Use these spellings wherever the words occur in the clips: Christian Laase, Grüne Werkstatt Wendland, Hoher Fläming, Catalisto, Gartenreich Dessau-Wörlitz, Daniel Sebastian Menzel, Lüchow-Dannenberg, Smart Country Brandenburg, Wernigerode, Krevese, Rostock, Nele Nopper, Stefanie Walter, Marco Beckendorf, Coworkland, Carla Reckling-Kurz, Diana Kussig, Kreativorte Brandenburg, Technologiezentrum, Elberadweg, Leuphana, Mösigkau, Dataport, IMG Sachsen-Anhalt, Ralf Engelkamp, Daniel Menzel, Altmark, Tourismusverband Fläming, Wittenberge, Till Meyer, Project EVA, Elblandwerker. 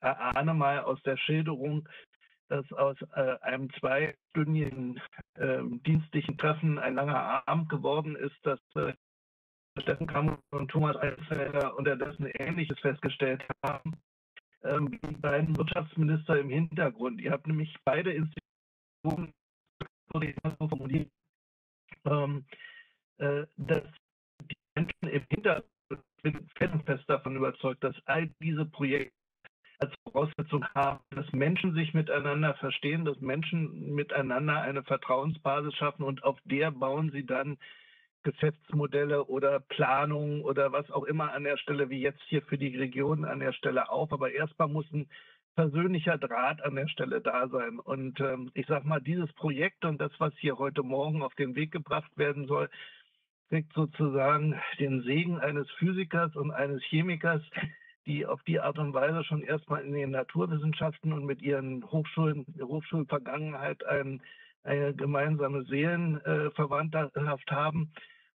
erahne mal aus der Schilderung, dass aus einem zweistündigen dienstlichen Treffen ein langer Abend geworden ist, dass Steffen Kammer und Thomas Eisfelder unterdessen Ähnliches festgestellt haben, die beiden Wirtschaftsminister im Hintergrund. Ihr habt nämlich beide Institutionen, würde ich das so formulieren, dass die Menschen im Hintergrund felsenfest davon überzeugt, dass all diese Projekte als Voraussetzung haben, dass Menschen sich miteinander verstehen, dass Menschen miteinander eine Vertrauensbasis schaffen und auf der bauen sie dann Geschäftsmodelle oder Planungen oder was auch immer an der Stelle, wie jetzt hier für die Region an der Stelle auf. Aber erstmal muss ein persönlicher Draht an der Stelle da sein. Und ich sag mal, dieses Projekt und das, was hier heute Morgen auf den Weg gebracht werden soll, kriegt sozusagen den Segen eines Physikers und eines Chemikers, die auf die Art und Weise schon erstmal in den Naturwissenschaften und mit ihren Hochschulen, Hochschulvergangenheit eine gemeinsame Seelenverwandtschaft haben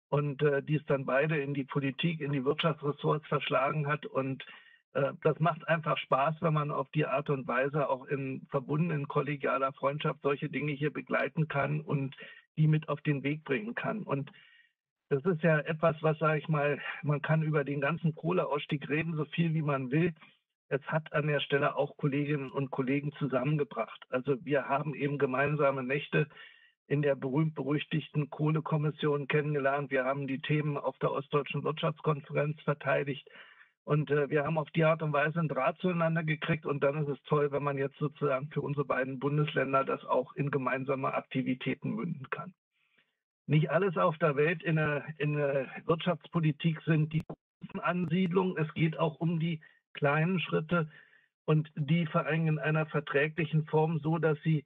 und die es dann beide in die Politik, in die Wirtschaftsressorts verschlagen hat. Und das macht einfach Spaß, wenn man auf die Art und Weise auch in verbundenen kollegialer Freundschaft solche Dinge hier begleiten kann und die mit auf den Weg bringen kann. Und das ist ja etwas, was, sage ich mal, man kann über den ganzen Kohleausstieg reden, so viel wie man will. Es hat an der Stelle auch Kolleginnen und Kollegen zusammengebracht. Also wir haben eben gemeinsame Nächte in der berühmt-berüchtigten Kohlekommission kennengelernt. Wir haben die Themen auf der Ostdeutschen Wirtschaftskonferenz verteidigt. Und wir haben auf die Art und Weise einen Draht zueinander gekriegt. Und dann ist es toll, wenn man jetzt sozusagen für unsere beiden Bundesländer das auch in gemeinsame Aktivitäten münden kann. Nicht alles auf der Welt in der Wirtschaftspolitik sind die großen Ansiedlungen. Es geht auch um die kleinen Schritte und die vereinen in einer verträglichen Form, so dass sie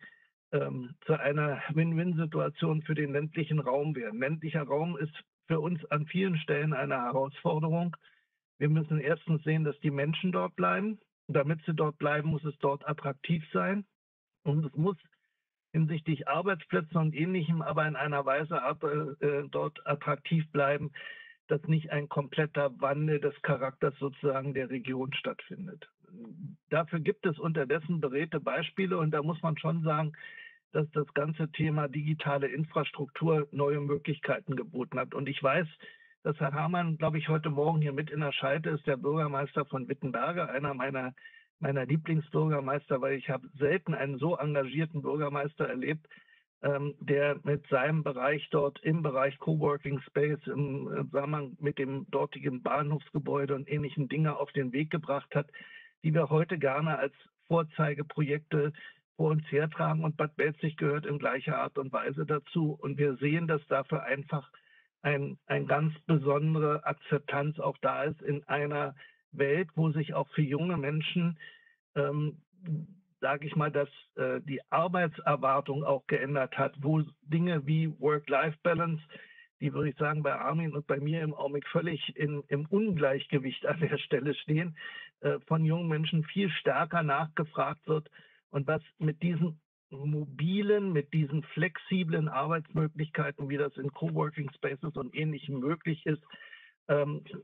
zu einer Win-Win-Situation für den ländlichen Raum werden. Ländlicher Raum ist für uns an vielen Stellen eine Herausforderung. Wir müssen erstens sehen, dass die Menschen dort bleiben. Damit sie dort bleiben, muss es dort attraktiv sein. Und es muss hinsichtlich Arbeitsplätzen und Ähnlichem, aber in einer Weise dort attraktiv bleiben, dass nicht ein kompletter Wandel des Charakters sozusagen der Region stattfindet. Dafür gibt es unterdessen beredte Beispiele und da muss man schon sagen, dass das ganze Thema digitale Infrastruktur neue Möglichkeiten geboten hat. Und ich weiß, dass Herr Hermann, glaube ich, heute Morgen hier mit in der Schalte ist, der Bürgermeister von Wittenberge, einer meiner Lieblingsbürgermeister, weil ich habe selten einen so engagierten Bürgermeister erlebt, der mit seinem Bereich dort im Bereich Coworking Space im Zusammenhang mit dem dortigen Bahnhofsgebäude und ähnlichen Dinge auf den Weg gebracht hat, die wir heute gerne als Vorzeigeprojekte vor uns hertragen. Und Bad Belzig gehört in gleicher Art und Weise dazu. Und wir sehen, dass dafür einfach eine ganz besondere Akzeptanz auch da ist in einer Welt, wo sich auch für junge Menschen, sage ich mal, dass die Arbeitserwartung auch geändert hat, wo Dinge wie Work-Life-Balance, die würde ich sagen bei Armin und bei mir im Augenblick völlig im Ungleichgewicht an der Stelle stehen, von jungen Menschen viel stärker nachgefragt wird und was mit diesen mobilen, mit diesen flexiblen Arbeitsmöglichkeiten, wie das in Coworking Spaces und Ähnlichem möglich ist,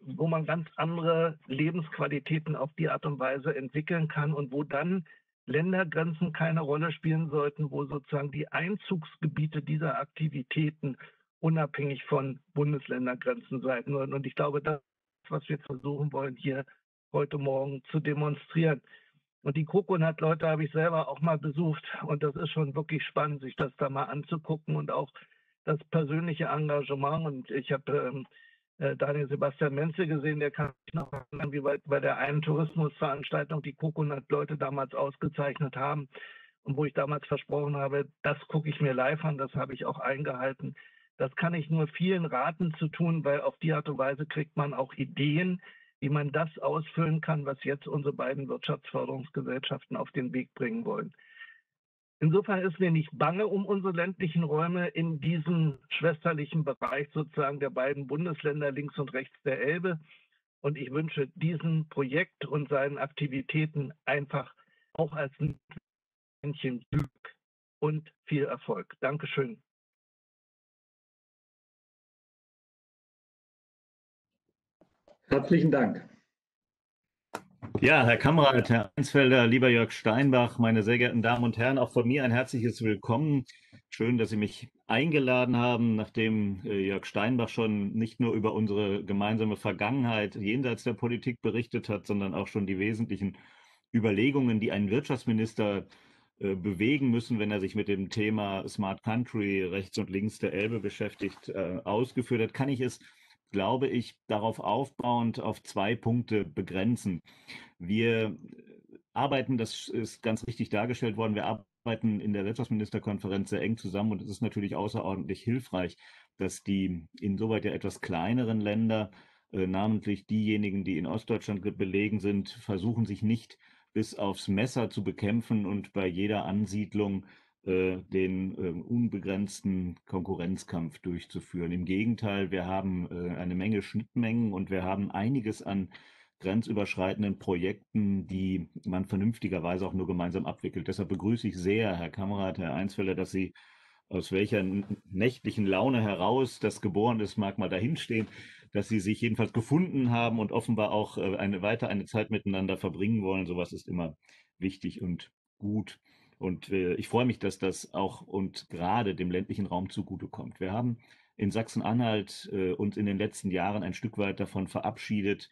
wo man ganz andere Lebensqualitäten auf die Art und Weise entwickeln kann und wo dann Ländergrenzen keine Rolle spielen sollten, wo sozusagen die Einzugsgebiete dieser Aktivitäten unabhängig von Bundesländergrenzen sein sollen. Und ich glaube, das ist, was wir versuchen wollen, hier heute Morgen zu demonstrieren. Und die COCONAT-Leute habe ich selber auch mal besucht und das ist schon wirklich spannend, sich das da mal anzugucken und auch das persönliche Engagement. Und ich habe Daniel Sebastian Menzel gesehen, der kann sich noch erinnern, wie bei der einen Tourismusveranstaltung die COCONAT-Leute damals ausgezeichnet haben und wo ich damals versprochen habe, das gucke ich mir live an, das habe ich auch eingehalten. Das kann ich nur vielen raten zu tun, weil auf die Art und Weise kriegt man auch Ideen, wie man das ausfüllen kann, was jetzt unsere beiden Wirtschaftsförderungsgesellschaften auf den Weg bringen wollen. Insofern ist mir nicht bange um unsere ländlichen Räume in diesem schwesterlichen Bereich sozusagen der beiden Bundesländer links und rechts der Elbe. Und ich wünsche diesem Projekt und seinen Aktivitäten einfach auch als ein Männchen Glück und viel Erfolg. Dankeschön. Herzlichen Dank. Ja, Herr Kamrat, Herr Einsfelder, lieber Jörg Steinbach, meine sehr geehrten Damen und Herren, auch von mir ein herzliches Willkommen. Schön, dass Sie mich eingeladen haben, nachdem Jörg Steinbach schon nicht nur über unsere gemeinsame Vergangenheit jenseits der Politik berichtet hat, sondern auch schon die wesentlichen Überlegungen, die einen Wirtschaftsminister bewegen müssen, wenn er sich mit dem Thema Smart Country rechts und links der Elbe beschäftigt, ausgeführt hat, kann ich es, glaube ich, darauf aufbauend auf zwei Punkte begrenzen. Wir arbeiten, das ist ganz richtig dargestellt worden, wir arbeiten in der Wirtschaftsministerkonferenz sehr eng zusammen und es ist natürlich außerordentlich hilfreich, dass die insoweit ja etwas kleineren Länder, namentlich diejenigen, die in Ostdeutschland belegen sind, versuchen sich nicht bis aufs Messer zu bekämpfen und bei jeder Ansiedlung den unbegrenzten Konkurrenzkampf durchzuführen. Im Gegenteil, wir haben eine Menge Schnittmengen und wir haben einiges an grenzüberschreitenden Projekten, die man vernünftigerweise auch nur gemeinsam abwickelt. Deshalb begrüße ich sehr, Herr Kamrat, Herr Einsfelder, dass Sie aus welcher nächtlichen Laune heraus das geboren ist, mag mal dahinstehen, dass Sie sich jedenfalls gefunden haben und offenbar auch eine Zeit miteinander verbringen wollen. Sowas ist immer wichtig und gut. Und ich freue mich, dass das auch und gerade dem ländlichen Raum zugutekommt. Wir haben in Sachsen-Anhalt uns in den letzten Jahren ein Stück weit davon verabschiedet,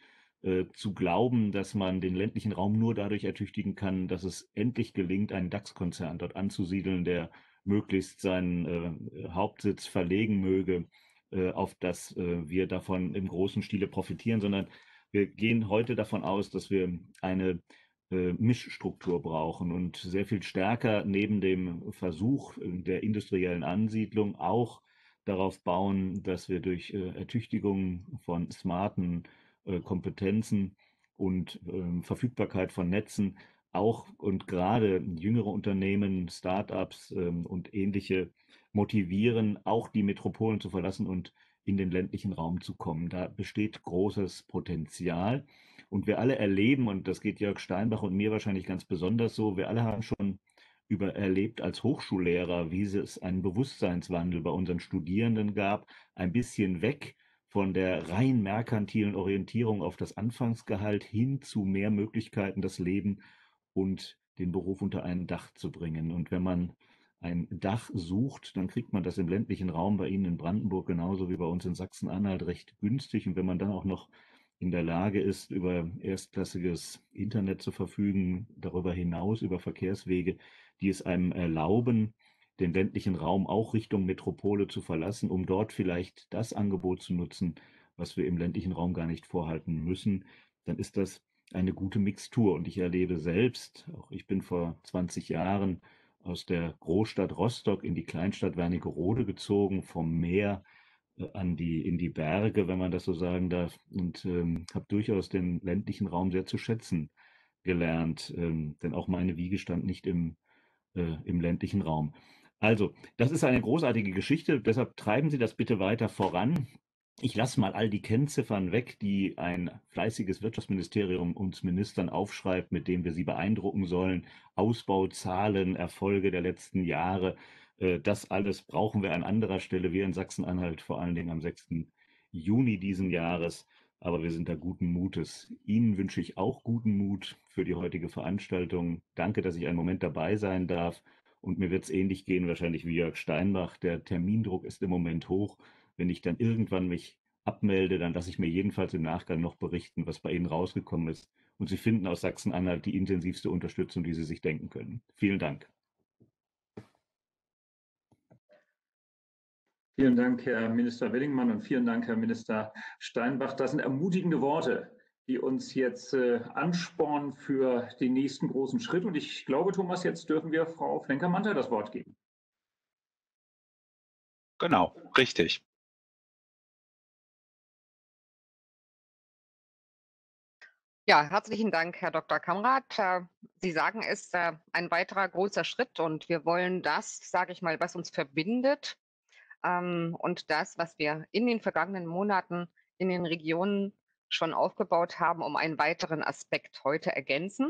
zu glauben, dass man den ländlichen Raum nur dadurch ertüchtigen kann, dass es endlich gelingt, einen DAX-Konzern dort anzusiedeln, der möglichst seinen Hauptsitz verlegen möge, auf das wir davon im großen Stile profitieren, sondern wir gehen heute davon aus, dass wir eine Mischstruktur brauchen und sehr viel stärker neben dem Versuch der industriellen Ansiedlung auch darauf bauen, dass wir durch Ertüchtigung von smarten Kompetenzen und Verfügbarkeit von Netzen auch und gerade jüngere Unternehmen, Startups und ähnliche motivieren, auch die Metropolen zu verlassen und in den ländlichen Raum zu kommen. Da besteht großes Potenzial. Und wir alle erleben, und das geht Jörg Steinbach und mir wahrscheinlich ganz besonders so, wir alle haben schon erlebt als Hochschullehrer, wie es einen Bewusstseinswandel bei unseren Studierenden gab, ein bisschen weg von der rein merkantilen Orientierung auf das Anfangsgehalt hin zu mehr Möglichkeiten, das Leben und den Beruf unter ein Dach zu bringen. Und wenn man ein Dach sucht, dann kriegt man das im ländlichen Raum bei Ihnen in Brandenburg genauso wie bei uns in Sachsen-Anhalt recht günstig. Und wenn man dann auch noch in der Lage ist, über erstklassiges Internet zu verfügen, darüber hinaus über Verkehrswege, die es einem erlauben, den ländlichen Raum auch Richtung Metropole zu verlassen, um dort vielleicht das Angebot zu nutzen, was wir im ländlichen Raum gar nicht vorhalten müssen, dann ist das eine gute Mixtur. Und ich erlebe selbst, auch ich bin vor 20 Jahren aus der Großstadt Rostock in die Kleinstadt Wernigerode gezogen, vom Meer in die Berge, wenn man das so sagen darf, und habe durchaus den ländlichen Raum sehr zu schätzen gelernt, denn auch meine Wiege stand nicht im ländlichen Raum. Also, das ist eine großartige Geschichte, deshalb treiben Sie das bitte weiter voran. Ich lasse mal all die Kennziffern weg, die ein fleißiges Wirtschaftsministerium uns Ministern aufschreibt, mit dem wir sie beeindrucken sollen. Ausbauzahlen, Erfolge der letzten Jahre, das alles brauchen wir an anderer Stelle. Wir in Sachsen-Anhalt vor allen Dingen am 6. Juni diesen Jahres. Aber wir sind da guten Mutes. Ihnen wünsche ich auch guten Mut für die heutige Veranstaltung. Danke, dass ich einen Moment dabei sein darf. Und mir wird es ähnlich gehen wahrscheinlich wie Jörg Steinbach. Der Termindruck ist im Moment hoch. Wenn ich dann irgendwann mich abmelde, dann lasse ich mir jedenfalls im Nachgang noch berichten, was bei Ihnen rausgekommen ist. Und Sie finden aus Sachsen-Anhalt die intensivste Unterstützung, die Sie sich denken können. Vielen Dank. Vielen Dank, Herr Minister Willingmann, und vielen Dank, Herr Minister Steinbach. Das sind ermutigende Worte, die uns jetzt anspornen für den nächsten großen Schritt. Und ich glaube, Thomas, jetzt dürfen wir Frau Flenker-Manter das Wort geben. Genau, richtig. Ja, herzlichen Dank, Herr Dr. Kamrat. Sie sagen, es ist ein weiterer großer Schritt und wir wollen das, sage ich mal, was uns verbindet und das, was wir in den vergangenen Monaten in den Regionen schon aufgebaut haben, um einen weiteren Aspekt heute ergänzen.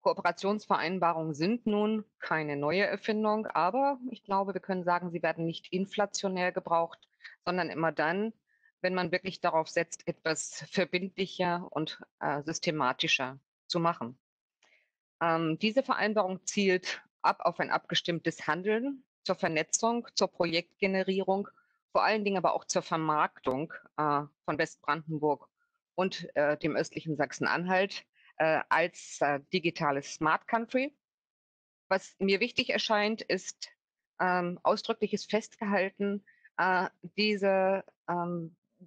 Kooperationsvereinbarungen sind nun keine neue Erfindung, aber ich glaube, wir können sagen, sie werden nicht inflationär gebraucht, sondern immer dann, wenn man wirklich darauf setzt, etwas verbindlicher und systematischer zu machen. Diese Vereinbarung zielt ab auf ein abgestimmtes Handeln zur Vernetzung, zur Projektgenerierung, vor allen Dingen aber auch zur Vermarktung von Westbrandenburg und dem östlichen Sachsen-Anhalt als digitales Smart Country. Was mir wichtig erscheint, ist ausdrückliches Festgehalten, diese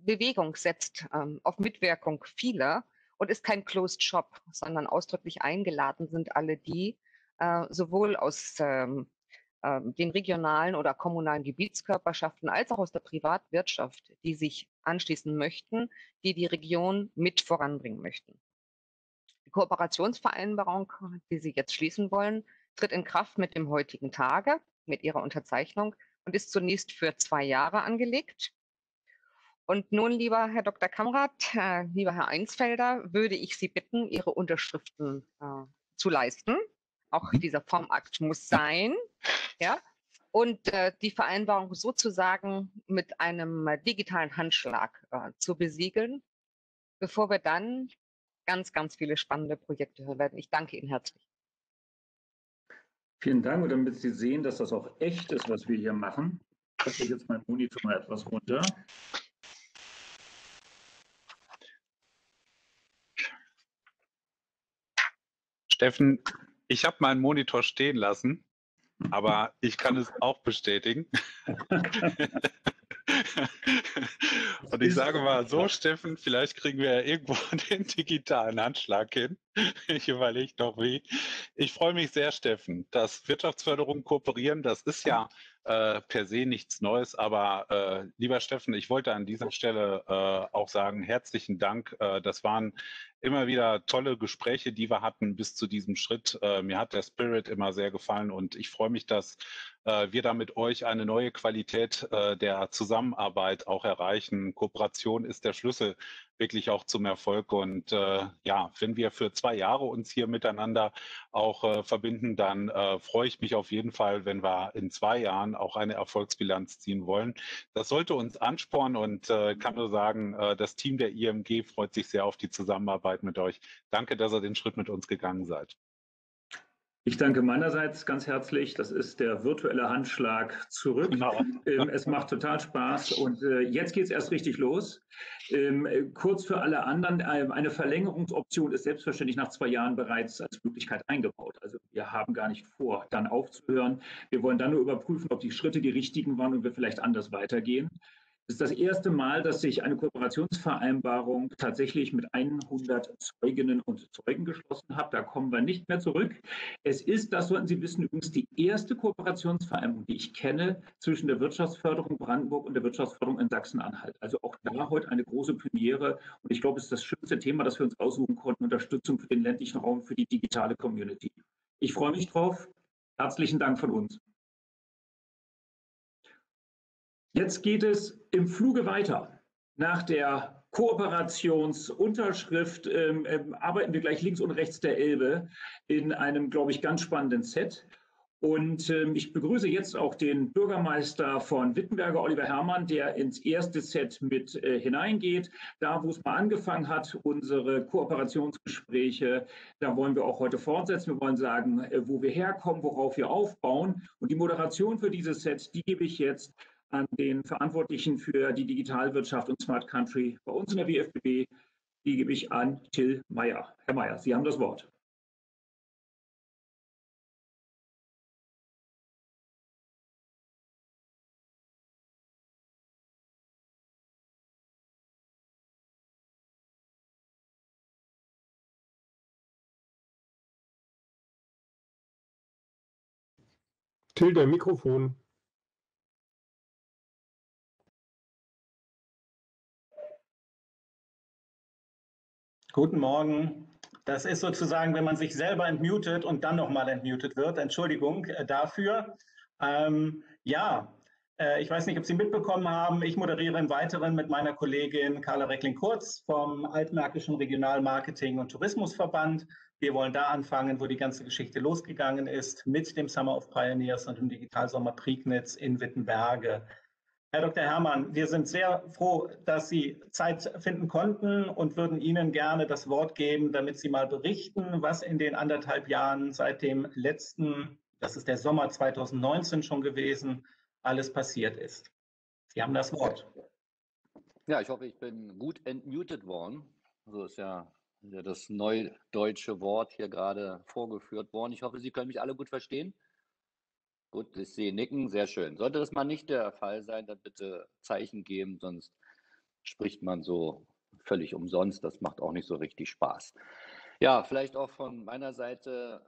Bewegung setzt auf Mitwirkung vieler und ist kein Closed Shop, sondern ausdrücklich eingeladen sind alle die, sowohl aus den regionalen oder kommunalen Gebietskörperschaften als auch aus der Privatwirtschaft, die sich anschließen möchten, die die Region mit voranbringen möchten. Die Kooperationsvereinbarung, die Sie jetzt schließen wollen, tritt in Kraft mit dem heutigen Tage, mit ihrer Unterzeichnung, und ist zunächst für 2 Jahre angelegt. Und nun, lieber Herr Dr. Kamrath, lieber Herr Einsfelder, würde ich Sie bitten, Ihre Unterschriften zu leisten. Auch dieser Formakt muss sein. Ja? Und die Vereinbarung sozusagen mit einem digitalen Handschlag zu besiegeln, bevor wir dann ganz, ganz viele spannende Projekte hören werden. Ich danke Ihnen herzlich. Vielen Dank. Und damit Sie sehen, dass das auch echt ist, was wir hier machen, setze ich jetzt meinen Monitor mal etwas runter. Steffen, ich habe meinen Monitor stehen lassen, aber ich kann es auch bestätigen. Und ich sage mal so, Steffen, vielleicht kriegen wir ja irgendwo den digitalen Handschlag hin. Ich überlege doch wie. Ich freue mich sehr, Steffen, dass Wirtschaftsförderung kooperieren, das ist ja per se nichts Neues, aber lieber Steffen, ich wollte an dieser Stelle auch sagen, herzlichen Dank. Das waren immer wieder tolle Gespräche, die wir hatten bis zu diesem Schritt. Mir hat der Spirit immer sehr gefallen und ich freue mich, dass wir da mit euch eine neue Qualität der Zusammenarbeit auch erreichen. Kooperation ist der Schlüssel wirklich auch zum Erfolg. Und ja, wenn wir für 2 Jahre uns hier miteinander auch verbinden, dann freue ich mich auf jeden Fall, wenn wir in 2 Jahren auch eine Erfolgsbilanz ziehen wollen. Das sollte uns anspornen und kann nur sagen, das Team der IMG freut sich sehr auf die Zusammenarbeit mit euch. Danke, dass ihr den Schritt mit uns gegangen seid. Ich danke meinerseits ganz herzlich. Das ist der virtuelle Handschlag zurück. Genau. Es macht total Spaß und jetzt geht es erst richtig los. Kurz für alle anderen, eine Verlängerungsoption ist selbstverständlich nach 2 Jahren bereits als Möglichkeit eingebaut. Also wir haben gar nicht vor, dann aufzuhören. Wir wollen dann nur überprüfen, ob die Schritte die richtigen waren und wir vielleicht anders weitergehen. Es ist das erste Mal, dass sich eine Kooperationsvereinbarung tatsächlich mit 100 Zeuginnen und Zeugen geschlossen hat. Da kommen wir nicht mehr zurück. Es ist, das sollten Sie wissen, übrigens die erste Kooperationsvereinbarung, die ich kenne, zwischen der Wirtschaftsförderung Brandenburg und der Wirtschaftsförderung in Sachsen-Anhalt. Also auch da heute eine große Premiere. Und ich glaube, es ist das schönste Thema, das wir uns aussuchen konnten. Unterstützung für den ländlichen Raum, für die digitale Community. Ich freue mich drauf. Herzlichen Dank von uns. Jetzt geht es im Fluge weiter. Nach der Kooperationsunterschrift arbeiten wir gleich links und rechts der Elbe in einem, glaube ich, ganz spannenden Set. Und ich begrüße jetzt auch den Bürgermeister von Wittenberger, Oliver Hermann, der ins erste Set mit hineingeht. Da, wo es mal angefangen hat, unsere Kooperationsgespräche, da wollen wir auch heute fortsetzen. Wir wollen sagen, wo wir herkommen, worauf wir aufbauen. Und die Moderation für dieses Set, die gebe ich jetzt an den Verantwortlichen für die Digitalwirtschaft und Smart Country bei uns in der WFBB, die gebe ich an Till Meyer. Herr Meyer, Sie haben das Wort. Till, dein Mikrofon. Guten Morgen. Das ist sozusagen, wenn man sich selber entmutet und dann nochmal entmutet wird. Entschuldigung dafür. Ich weiß nicht, ob Sie mitbekommen haben. Ich moderiere im Weiteren mit meiner Kollegin Carla Reckling-Kurz vom Altmärkischen Regionalmarketing- und Tourismusverband. Wir wollen da anfangen, wo die ganze Geschichte losgegangen ist, mit dem Summer of Pioneers und dem Digitalsommer Prignitz in Wittenberge. Herr Dr. Hermann, wir sind sehr froh, dass Sie Zeit finden konnten und würden Ihnen gerne das Wort geben, damit Sie mal berichten, was in den 1,5 Jahren seit dem letzten, das ist der Sommer 2019 schon gewesen, alles passiert ist. Sie haben das Wort. Ja, ich hoffe, ich bin gut entmutet worden. So ist ja das neudeutsche Wort hier gerade vorgeführt worden. Ich hoffe, Sie können mich alle gut verstehen. Gut, ich sehe Nicken, sehr schön. Sollte das mal nicht der Fall sein, dann bitte Zeichen geben, sonst spricht man so völlig umsonst. Das macht auch nicht so richtig Spaß. Ja, vielleicht auch von meiner Seite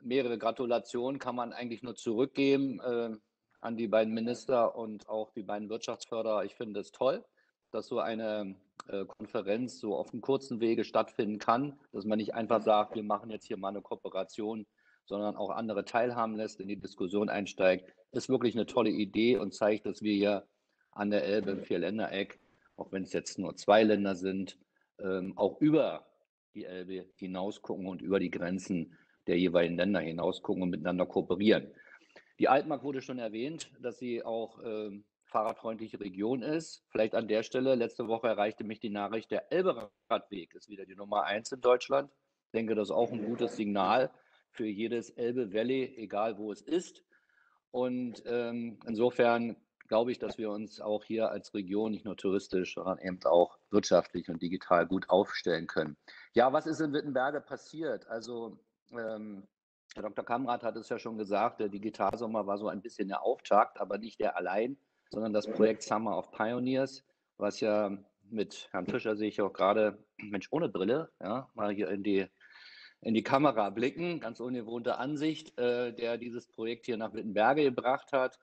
mehrere Gratulationen kann man eigentlich nur zurückgeben an die beiden Minister und auch die beiden Wirtschaftsförderer. Ich finde es toll, dass so eine Konferenz so auf einem kurzen Wege stattfinden kann, dass man nicht einfach sagt, wir machen jetzt hier mal eine Kooperation, sondern auch andere teilhaben lässt, in die Diskussion einsteigt, ist wirklich eine tolle Idee und zeigt, dass wir hier an der Elbe im Vierländereck, auch wenn es jetzt nur 2 Länder sind, auch über die Elbe hinaus gucken und über die Grenzen der jeweiligen Länder hinaus gucken und miteinander kooperieren. Die Altmark wurde schon erwähnt, dass sie auch fahrradfreundliche Region ist. Vielleicht an der Stelle, letzte Woche erreichte mich die Nachricht, der Elberadweg ist wieder die Nummer 1 in Deutschland. Ich denke, das ist auch ein gutes Signal für jedes Elbe Valley, egal wo es ist. Und insofern glaube ich, dass wir uns auch hier als Region nicht nur touristisch, sondern eben auch wirtschaftlich und digital gut aufstellen können. Ja, was ist in Wittenberge passiert? Also Herr Dr. Kamrath hat es ja schon gesagt, der Digitalsommer war so ein bisschen der Auftakt, aber nicht der allein, sondern das Projekt Summer of Pioneers, was ja mit Herrn Fischer sehe ich auch gerade, Mensch ohne Brille, ja, mal hier in die Kamera blicken, ganz ungewohnte Ansicht, der dieses Projekt hier nach Wittenberge gebracht hat.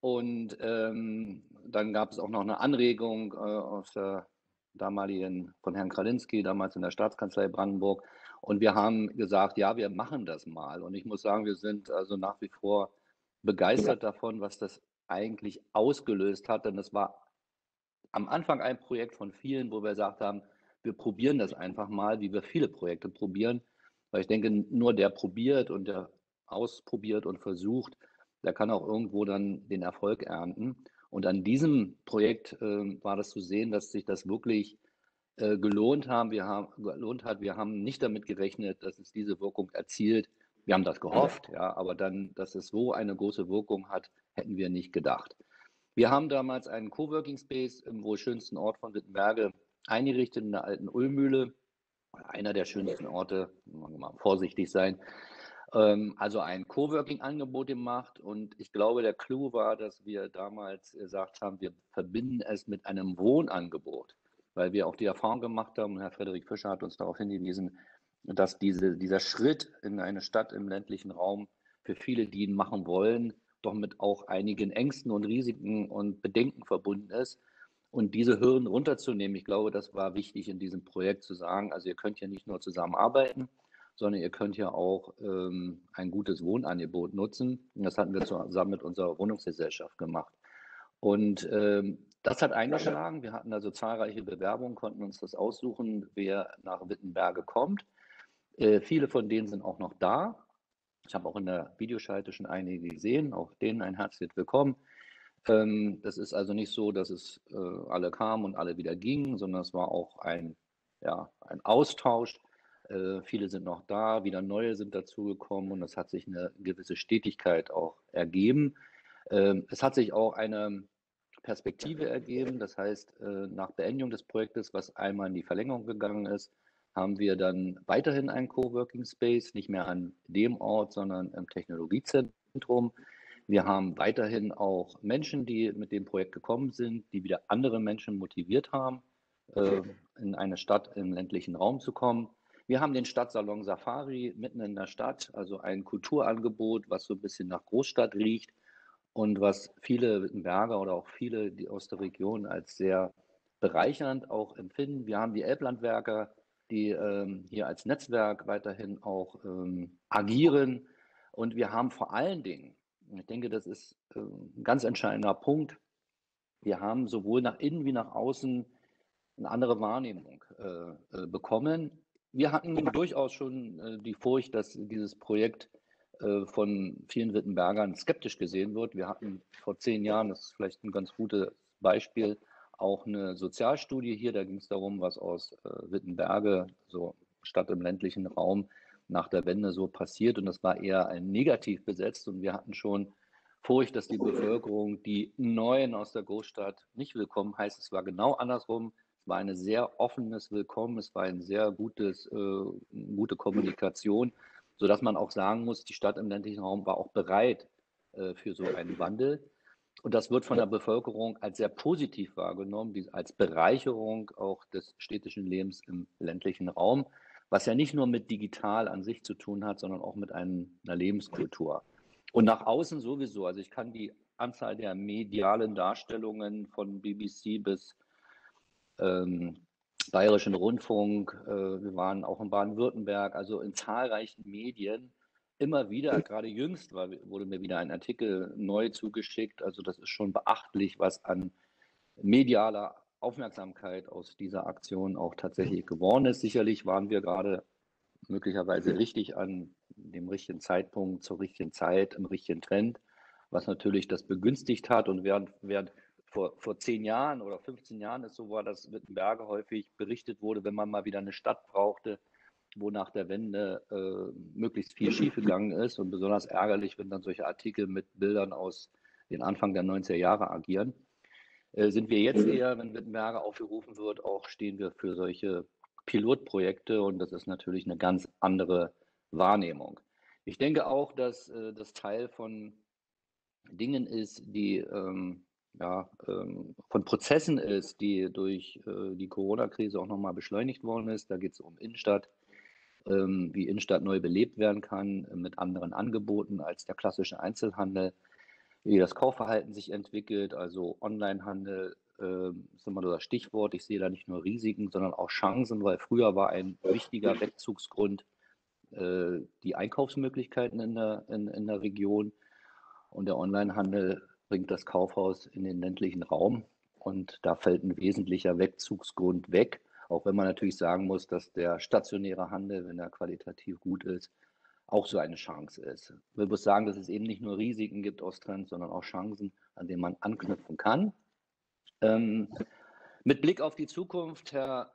Und dann gab es auch noch eine Anregung aus der damaligen, von Herrn Kralinski, damals in der Staatskanzlei Brandenburg. Und wir haben gesagt, ja, wir machen das mal. Und ich muss sagen, wir sind also nach wie vor begeistert davon, was das eigentlich ausgelöst hat. Denn das war am Anfang ein Projekt von vielen, wo wir gesagt haben, wir probieren das einfach mal, wie wir viele Projekte probieren. Weil ich denke, nur der probiert und der ausprobiert und versucht, der kann auch irgendwo dann den Erfolg ernten. Und an diesem Projekt war das zu sehen, dass sich das wirklich gelohnt hat. Wir haben nicht damit gerechnet, dass es diese Wirkung erzielt. Wir haben das gehofft, ja, aber dann, dass es so eine große Wirkung hat, hätten wir nicht gedacht. Wir haben damals einen Coworking Space im wohl schönsten Ort von Wittenberge eingerichtet, in der alten Ölmühle. Einer der schönsten Orte, muss mal vorsichtig sein, also ein Coworking-Angebot gemacht. Und ich glaube, der Clou war, dass wir damals gesagt haben, wir verbinden es mit einem Wohnangebot, weil wir auch die Erfahrung gemacht haben, und Herr Frederik Fischer hat uns darauf hingewiesen, dass dieser Schritt in eine Stadt im ländlichen Raum für viele, die ihn machen wollen, doch mit auch einigen Ängsten und Risiken und Bedenken verbunden ist. Und diese Hürden runterzunehmen, ich glaube, das war wichtig in diesem Projekt zu sagen, also ihr könnt ja nicht nur zusammenarbeiten, sondern ihr könnt ja auch ein gutes Wohnangebot nutzen. Und das hatten wir zusammen mit unserer Wohnungsgesellschaft gemacht. Und das hat eingeschlagen. Wir hatten also zahlreiche Bewerbungen, konnten uns das aussuchen, wer nach Wittenberge kommt. Viele von denen sind auch noch da. Ich habe auch in der Videoschalte schon einige gesehen. Auch denen ein herzliches Willkommen. Das ist also nicht so, dass es alle kamen und alle wieder gingen, sondern es war auch ein Austausch. Viele sind noch da, wieder neue sind dazugekommen und das hat sich eine gewisse Stetigkeit auch ergeben. Es hat sich auch eine Perspektive ergeben, das heißt, nach Beendigung des Projektes, was einmal in die Verlängerung gegangen ist, haben wir dann weiterhin einen Coworking Space, nicht mehr an dem Ort, sondern im Technologiezentrum. Wir haben weiterhin auch Menschen, die mit dem Projekt gekommen sind, die wieder andere Menschen motiviert haben, in eine Stadt im ländlichen Raum zu kommen. Wir haben den Stadtsalon Safari mitten in der Stadt, also ein Kulturangebot, was so ein bisschen nach Großstadt riecht und was viele Wittenberger oder auch viele die aus der Region als sehr bereichernd auch empfinden. Wir haben die Elblandwerker, die hier als Netzwerk weiterhin auch agieren. Und wir haben vor allen Dingen, ich denke, das ist ein ganz entscheidender Punkt. Wir haben sowohl nach innen wie nach außen eine andere Wahrnehmung bekommen. Wir hatten durchaus schon die Furcht, dass dieses Projekt von vielen Wittenbergern skeptisch gesehen wird. Wir hatten vor 10 Jahren, das ist vielleicht ein ganz gutes Beispiel, auch eine Sozialstudie hier. Da ging es darum, was aus Wittenberge, so Stadt im ländlichen Raum, nach der Wende so passiert. Und das war eher ein negativ besetzt. Und wir hatten schon Furcht, dass die Bevölkerung die Neuen aus der Großstadt nicht willkommen heißt. Es war genau andersrum. Es war ein sehr offenes Willkommen. Es war eine sehr gute Kommunikation, sodass man auch sagen muss, die Stadt im ländlichen Raum war auch bereit für so einen Wandel. Und das wird von der Bevölkerung als sehr positiv wahrgenommen, als Bereicherung auch des städtischen Lebens im ländlichen Raum, was ja nicht nur mit digital an sich zu tun hat, sondern auch mit einer Lebenskultur. Und nach außen sowieso, also ich kann die Anzahl der medialen Darstellungen von BBC bis Bayerischen Rundfunk, wir waren auch in Baden-Württemberg, also in zahlreichen Medien, immer wieder, gerade jüngst wurde mir wieder ein Artikel neu zugeschickt, also das ist schon beachtlich, was an medialer Aufmerksamkeit aus dieser Aktion auch tatsächlich geworden ist. Sicherlich waren wir gerade möglicherweise richtig an dem richtigen Zeitpunkt, zur richtigen Zeit, im richtigen Trend, was natürlich das begünstigt hat. Und während vor 10 Jahren oder 15 Jahren es so war, dass Wittenberge häufig berichtet wurde, wenn man mal wieder eine Stadt brauchte, wo nach der Wende möglichst viel schiefgegangen ist, und besonders ärgerlich, wenn dann solche Artikel mit Bildern aus den Anfang der 90er Jahre agieren. Sind wir jetzt eher, wenn Wittenberge aufgerufen wird, auch stehen wir für solche Pilotprojekte, und das ist natürlich eine ganz andere Wahrnehmung. Ich denke auch, dass das Teil von Dingen ist, die von Prozessen ist, die durch die Corona-Krise auch nochmal beschleunigt worden ist. Da geht es um Innenstadt, wie Innenstadt neu belebt werden kann mit anderen Angeboten als der klassische Einzelhandel, wie das Kaufverhalten sich entwickelt, also Onlinehandel ist immer das Stichwort. Ich sehe da nicht nur Risiken, sondern auch Chancen, weil früher war ein wichtiger Wegzugsgrund die Einkaufsmöglichkeiten in der Region, und der Onlinehandel bringt das Kaufhaus in den ländlichen Raum, und da fällt ein wesentlicher Wegzugsgrund weg, auch wenn man natürlich sagen muss, dass der stationäre Handel, wenn er qualitativ gut ist, auch so eine Chance ist. Ich muss sagen, dass es eben nicht nur Risiken gibt aus Trends, sondern auch Chancen, an denen man anknüpfen kann. Mit Blick auf die Zukunft, Herr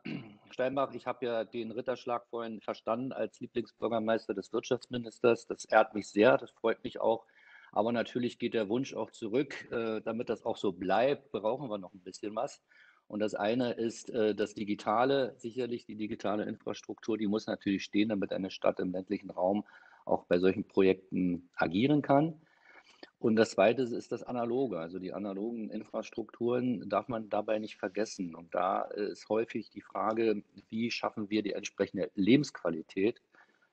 Steinbach, ich habe ja den Ritterschlag vorhin verstanden als Lieblingsbürgermeister des Wirtschaftsministers. Das ehrt mich sehr, das freut mich auch. Aber natürlich geht der Wunsch auch zurück. Damit das auch so bleibt, brauchen wir noch ein bisschen was. Und das eine ist das Digitale, sicherlich die digitale Infrastruktur, die muss natürlich stehen, damit eine Stadt im ländlichen Raum auch bei solchen Projekten agieren kann. Und das zweite ist das Analoge, also die analogen Infrastrukturen darf man dabei nicht vergessen. Und da ist häufig die Frage, wie schaffen wir die entsprechende Lebensqualität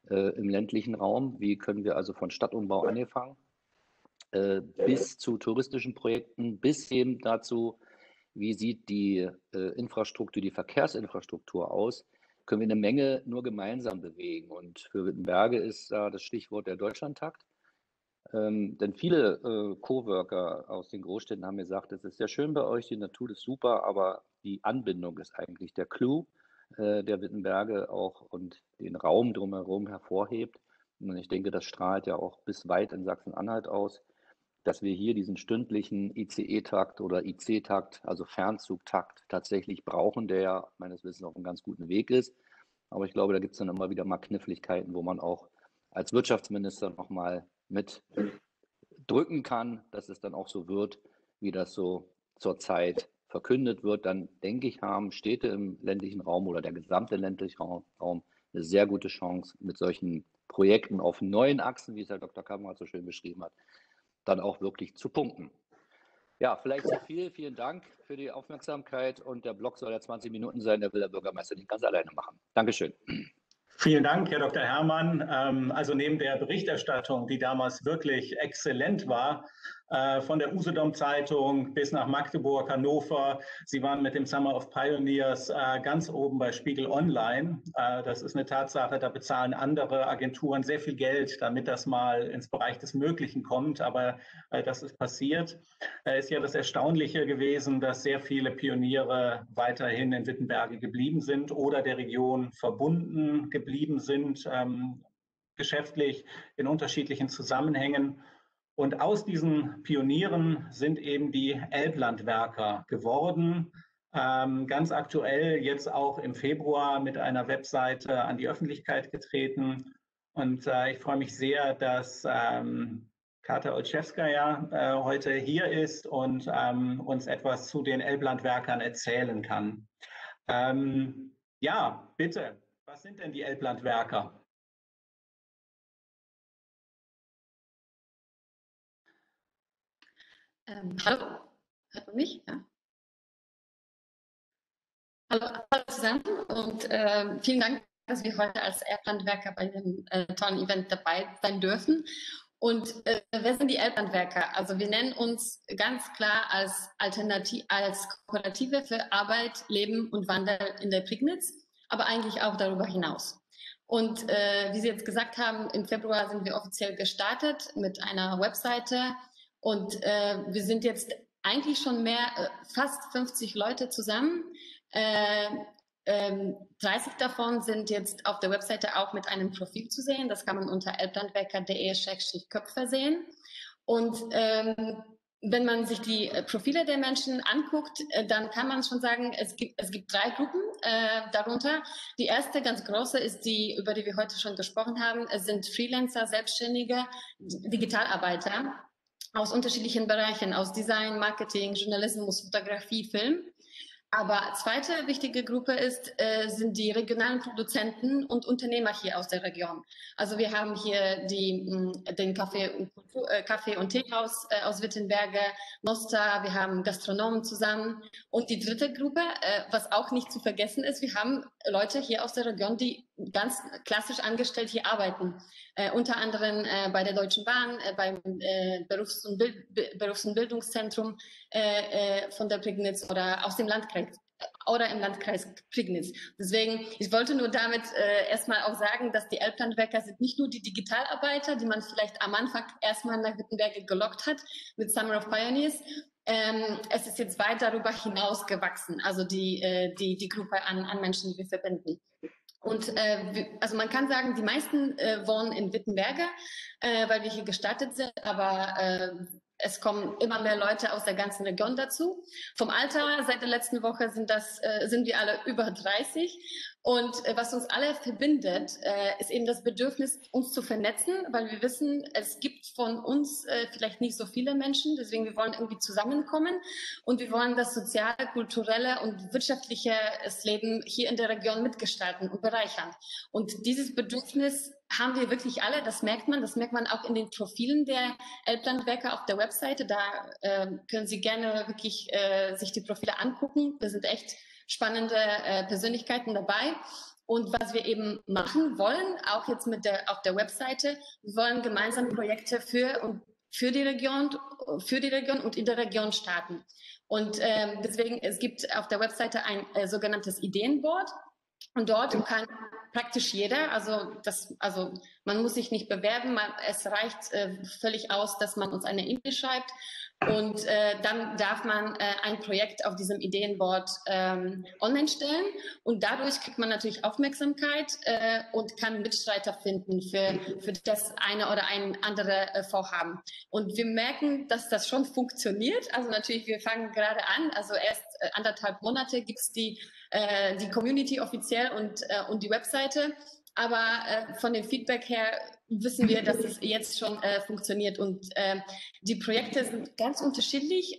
im ländlichen Raum? Wie können wir also von Stadtumbau angefangen bis zu touristischen Projekten, bis eben dazu, wie sieht die Infrastruktur, die Verkehrsinfrastruktur aus, können wir eine Menge nur gemeinsam bewegen. Und für Wittenberge ist da das Stichwort der Deutschlandtakt. Denn viele Coworker aus den Großstädten haben gesagt, es ist sehr schön bei euch, die Natur ist super, aber die Anbindung ist eigentlich der Clou, der Wittenberge auch und den Raum drumherum hervorhebt. Und ich denke, das strahlt ja auch bis weit in Sachsen-Anhalt aus, dass wir hier diesen stündlichen ICE-Takt oder IC-Takt, also Fernzugtakt, tatsächlich brauchen, der ja meines Wissens auf einem ganz guten Weg ist. Aber ich glaube, da gibt es dann immer wieder mal Kniffligkeiten, wo man auch als Wirtschaftsminister nochmal mit drücken kann, dass es dann auch so wird, wie das so zurzeit verkündet wird. Dann denke ich, haben Städte im ländlichen Raum oder der gesamte ländliche Raum eine sehr gute Chance, mit solchen Projekten auf neuen Achsen, wie es Herr Dr. Kammerer so schön beschrieben hat, dann auch wirklich zu punkten. Ja, vielleicht so viel. Vielen Dank für die Aufmerksamkeit. Und der Blog soll ja 20 Minuten sein. Der will der Bürgermeister nicht ganz alleine machen. Dankeschön. Vielen Dank, Herr Dr. Hermann. Also neben der Berichterstattung, die damals wirklich exzellent war, von der Usedom-Zeitung bis nach Magdeburg, Hannover. Sie waren mit dem Summer of Pioneers ganz oben bei Spiegel Online. Das ist eine Tatsache, da bezahlen andere Agenturen sehr viel Geld, damit das mal ins Bereich des Möglichen kommt. Aber das ist passiert. Ist ja das Erstaunliche gewesen, dass sehr viele Pioniere weiterhin in Wittenberge geblieben sind oder der Region verbunden geblieben sind. geschäftlich, in unterschiedlichen Zusammenhängen. Und aus diesen Pionieren sind eben die Elblandwerker geworden. Ganz aktuell jetzt auch im Februar mit einer Webseite an die Öffentlichkeit getreten. Und ich freue mich sehr, dass Kata Olszewskaja heute hier ist und uns etwas zu den Elblandwerkern erzählen kann. Ja, bitte, was sind denn die Elblandwerker? Hallo, hört man mich? Ja. Hallo zusammen und vielen Dank, dass wir heute als Elblandwerker bei dem tollen Event dabei sein dürfen. Und wer sind die Elblandwerker? Also wir nennen uns ganz klar als Kooperative für Arbeit, Leben und Wandel in der Prignitz, aber eigentlich auch darüber hinaus. Und wie Sie jetzt gesagt haben, im Februar sind wir offiziell gestartet mit einer Webseite. Und wir sind jetzt eigentlich schon fast 50 Leute zusammen. 30 davon sind jetzt auf der Webseite auch mit einem Profil zu sehen. Das kann man unter elblandwerker.de/köpfe sehen. Und wenn man sich die Profile der Menschen anguckt, dann kann man schon sagen, es gibt drei Gruppen darunter. Die erste ganz große ist die, über die wir heute schon gesprochen haben. Es sind Freelancer, Selbstständige, Digitalarbeiter aus unterschiedlichen Bereichen, aus Design, Marketing, Journalismus, Fotografie, Film. Aber zweite wichtige Gruppe sind die regionalen Produzenten und Unternehmer hier aus der Region. Also wir haben hier den Kaffee- und Teehaus aus Wittenberge, Nosta, wir haben Gastronomen zusammen. Und die dritte Gruppe, was auch nicht zu vergessen ist, wir haben Leute hier aus der Region, die ganz klassisch angestellt hier arbeiten. Unter anderem bei der Deutschen Bahn, beim Berufs- und Bildungszentrum von der Prignitz oder aus dem Landkreis oder im Landkreis Prignitz. Deswegen, ich wollte nur damit erstmal auch sagen, dass die Elblandwerker sind nicht nur die Digitalarbeiter, die man vielleicht am Anfang erstmal nach Wittenberge gelockt hat mit Summer of Pioneers. Es ist jetzt weit darüber hinaus gewachsen, also die Gruppe an Menschen, die wir verbinden. Und also man kann sagen, die meisten wohnen in Wittenberge, weil wir hier gestartet sind, aber es kommen immer mehr Leute aus der ganzen Region dazu. Vom Alter seit der letzten Woche sind wir alle über 30. Und was uns alle verbindet, ist eben das Bedürfnis, uns zu vernetzen, weil wir wissen, es gibt von uns vielleicht nicht so viele Menschen. Deswegen, wir wollen irgendwie zusammenkommen und wir wollen das soziale, kulturelle und wirtschaftliche Leben hier in der Region mitgestalten und bereichern. Und dieses Bedürfnis haben wir wirklich alle, das merkt man auch in den Profilen der Elblandwerker auf der Webseite. Da können Sie gerne wirklich sich die Profile angucken. Da sind echt spannende Persönlichkeiten dabei. Und was wir eben machen wollen, auch jetzt auf der Webseite, wir wollen gemeinsam Projekte für die Region und in der Region starten. Und deswegen, es gibt auf der Webseite ein sogenanntes Ideenboard. Und dort kann praktisch jeder, also man muss sich nicht bewerben, es reicht völlig aus, dass man uns eine E-Mail schreibt und dann darf man ein Projekt auf diesem Ideenboard online stellen und dadurch kriegt man natürlich Aufmerksamkeit und kann Mitstreiter finden für das eine oder ein andere Vorhaben. Und wir merken, dass das schon funktioniert, also natürlich, wir fangen gerade an, also erst anderthalb Monate gibt es die Community offiziell und die Webseite. Aber von dem Feedback her wissen wir, dass es jetzt schon funktioniert. Und die Projekte sind ganz unterschiedlich,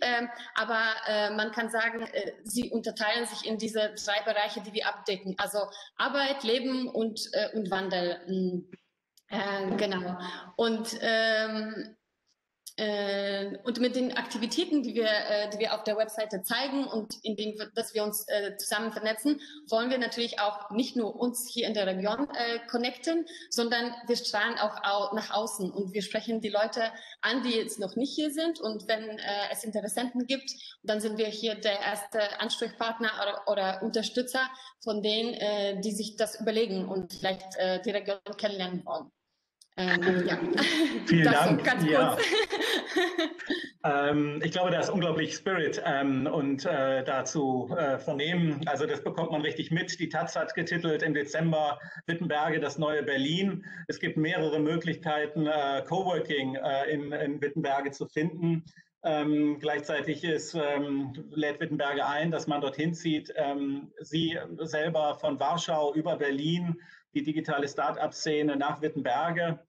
aber man kann sagen, sie unterteilen sich in diese drei Bereiche, die wir abdecken. Also Arbeit, Leben und Wandel. Genau. Und mit den Aktivitäten, die wir auf der Webseite zeigen und dass wir uns zusammen vernetzen, wollen wir natürlich auch nicht nur uns hier in der Region connecten, sondern wir strahlen auch nach außen und wir sprechen die Leute an, die jetzt noch nicht hier sind. Und wenn es Interessenten gibt, dann sind wir hier der erste Ansprechpartner oder Unterstützer von denen, die sich das überlegen und vielleicht die Region kennenlernen wollen. Ja. Vielen Dank. Ganz kurz. Ja. Ich glaube, da ist unglaublich Spirit dazu vernehmen. Also das bekommt man richtig mit. Die Taz hat getitelt im Dezember Wittenberge, das neue Berlin. Es gibt mehrere Möglichkeiten, Coworking in Wittenberge zu finden. Gleichzeitig lädt Wittenberge ein, dass man dorthin zieht. Sie selber von Warschau über Berlin, die digitale Start-up-Szene nach Wittenberge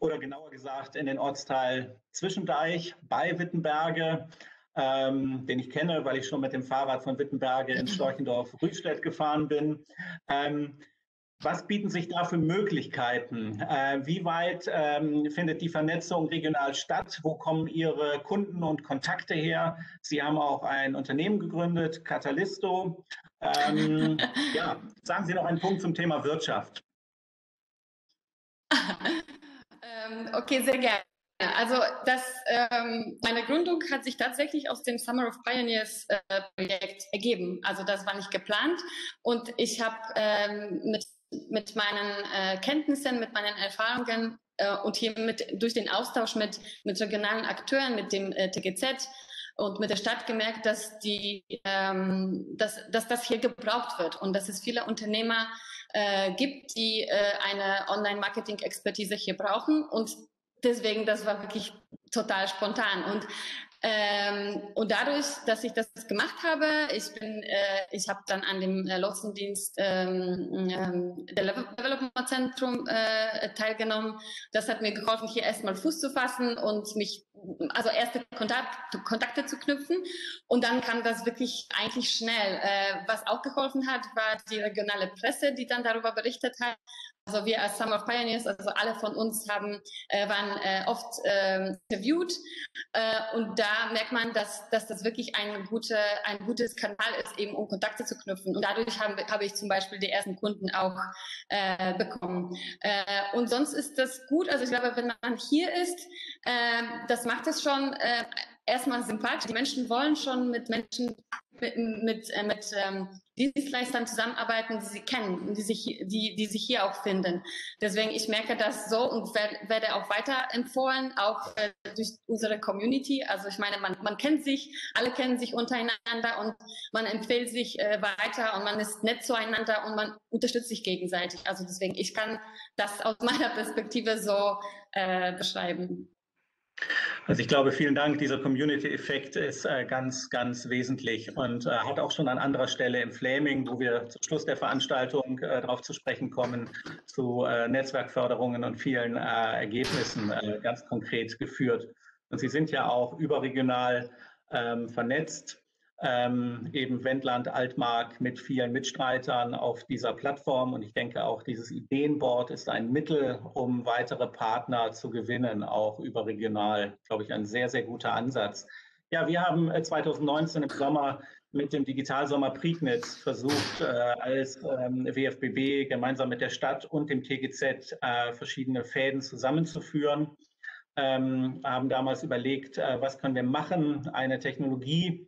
oder genauer gesagt in den Ortsteil Zwischendeich bei Wittenberge, den ich kenne, weil ich schon mit dem Fahrrad von Wittenberge in Storchendorf-Rühlstedt gefahren bin. Was bieten sich da für Möglichkeiten? Wie weit findet die Vernetzung regional statt? Wo kommen Ihre Kunden und Kontakte her? Sie haben auch ein Unternehmen gegründet, Catalisto. Ja, sagen Sie noch einen Punkt zum Thema Wirtschaft. Okay, sehr gerne. Also meine Gründung hat sich tatsächlich aus dem Summer of Pioneers Projekt ergeben. Also das war nicht geplant und ich habe mit meinen Kenntnissen, mit meinen Erfahrungen und hier durch den Austausch mit regionalen Akteuren, mit dem TGZ und mit der Stadt gemerkt, dass das hier gebraucht wird und dass es viele Unternehmer gibt, die eine Online-Marketing-Expertise hier brauchen. Und deswegen, das war wirklich total spontan. Und dadurch, dass ich das gemacht habe, ich habe dann an dem Lotsendienst Development-Zentrum teilgenommen. Das hat mir geholfen, hier erstmal Fuß zu fassen und erste Kontakte zu knüpfen. Und dann kam das wirklich eigentlich schnell. Was auch geholfen hat, war die regionale Presse, die dann darüber berichtet hat. Also wir als Summer of Pioneers, also alle von uns waren oft interviewt. Und da merkt man, dass das wirklich ein gutes Kanal ist, eben um Kontakte zu knüpfen. Und dadurch habe ich zum Beispiel die ersten Kunden auch bekommen. Und sonst ist das gut. Also ich glaube, wenn man hier ist, das macht es schon erstmal sympathisch. Die Menschen wollen schon mit Menschen, mit Dienstleistern zusammenarbeiten, die sie kennen und die sich hier auch finden. Deswegen, ich merke das so und werde auch weiterempfohlen, auch durch unsere Community. Also ich meine, man kennt sich, alle kennen sich untereinander und man empfiehlt sich weiter und man ist nett zueinander und man unterstützt sich gegenseitig. Also deswegen, ich kann das aus meiner Perspektive so beschreiben. Also ich glaube, vielen Dank. Dieser Community-Effekt ist ganz, ganz wesentlich und hat auch schon an anderer Stelle im Fläming, wo wir zum Schluss der Veranstaltung darauf zu sprechen kommen, zu Netzwerkförderungen und vielen Ergebnissen ganz konkret geführt. Und Sie sind ja auch überregional vernetzt, eben Wendland, Altmark mit vielen Mitstreitern auf dieser Plattform. Und ich denke auch, dieses Ideenboard ist ein Mittel, um weitere Partner zu gewinnen, auch überregional. Glaube ich, ein sehr, sehr guter Ansatz. Ja, wir haben 2019 im Sommer mit dem Digitalsommer Prignitz versucht, als WFBB gemeinsam mit der Stadt und dem TGZ verschiedene Fäden zusammenzuführen. Haben damals überlegt, was können wir machen, eine Technologie,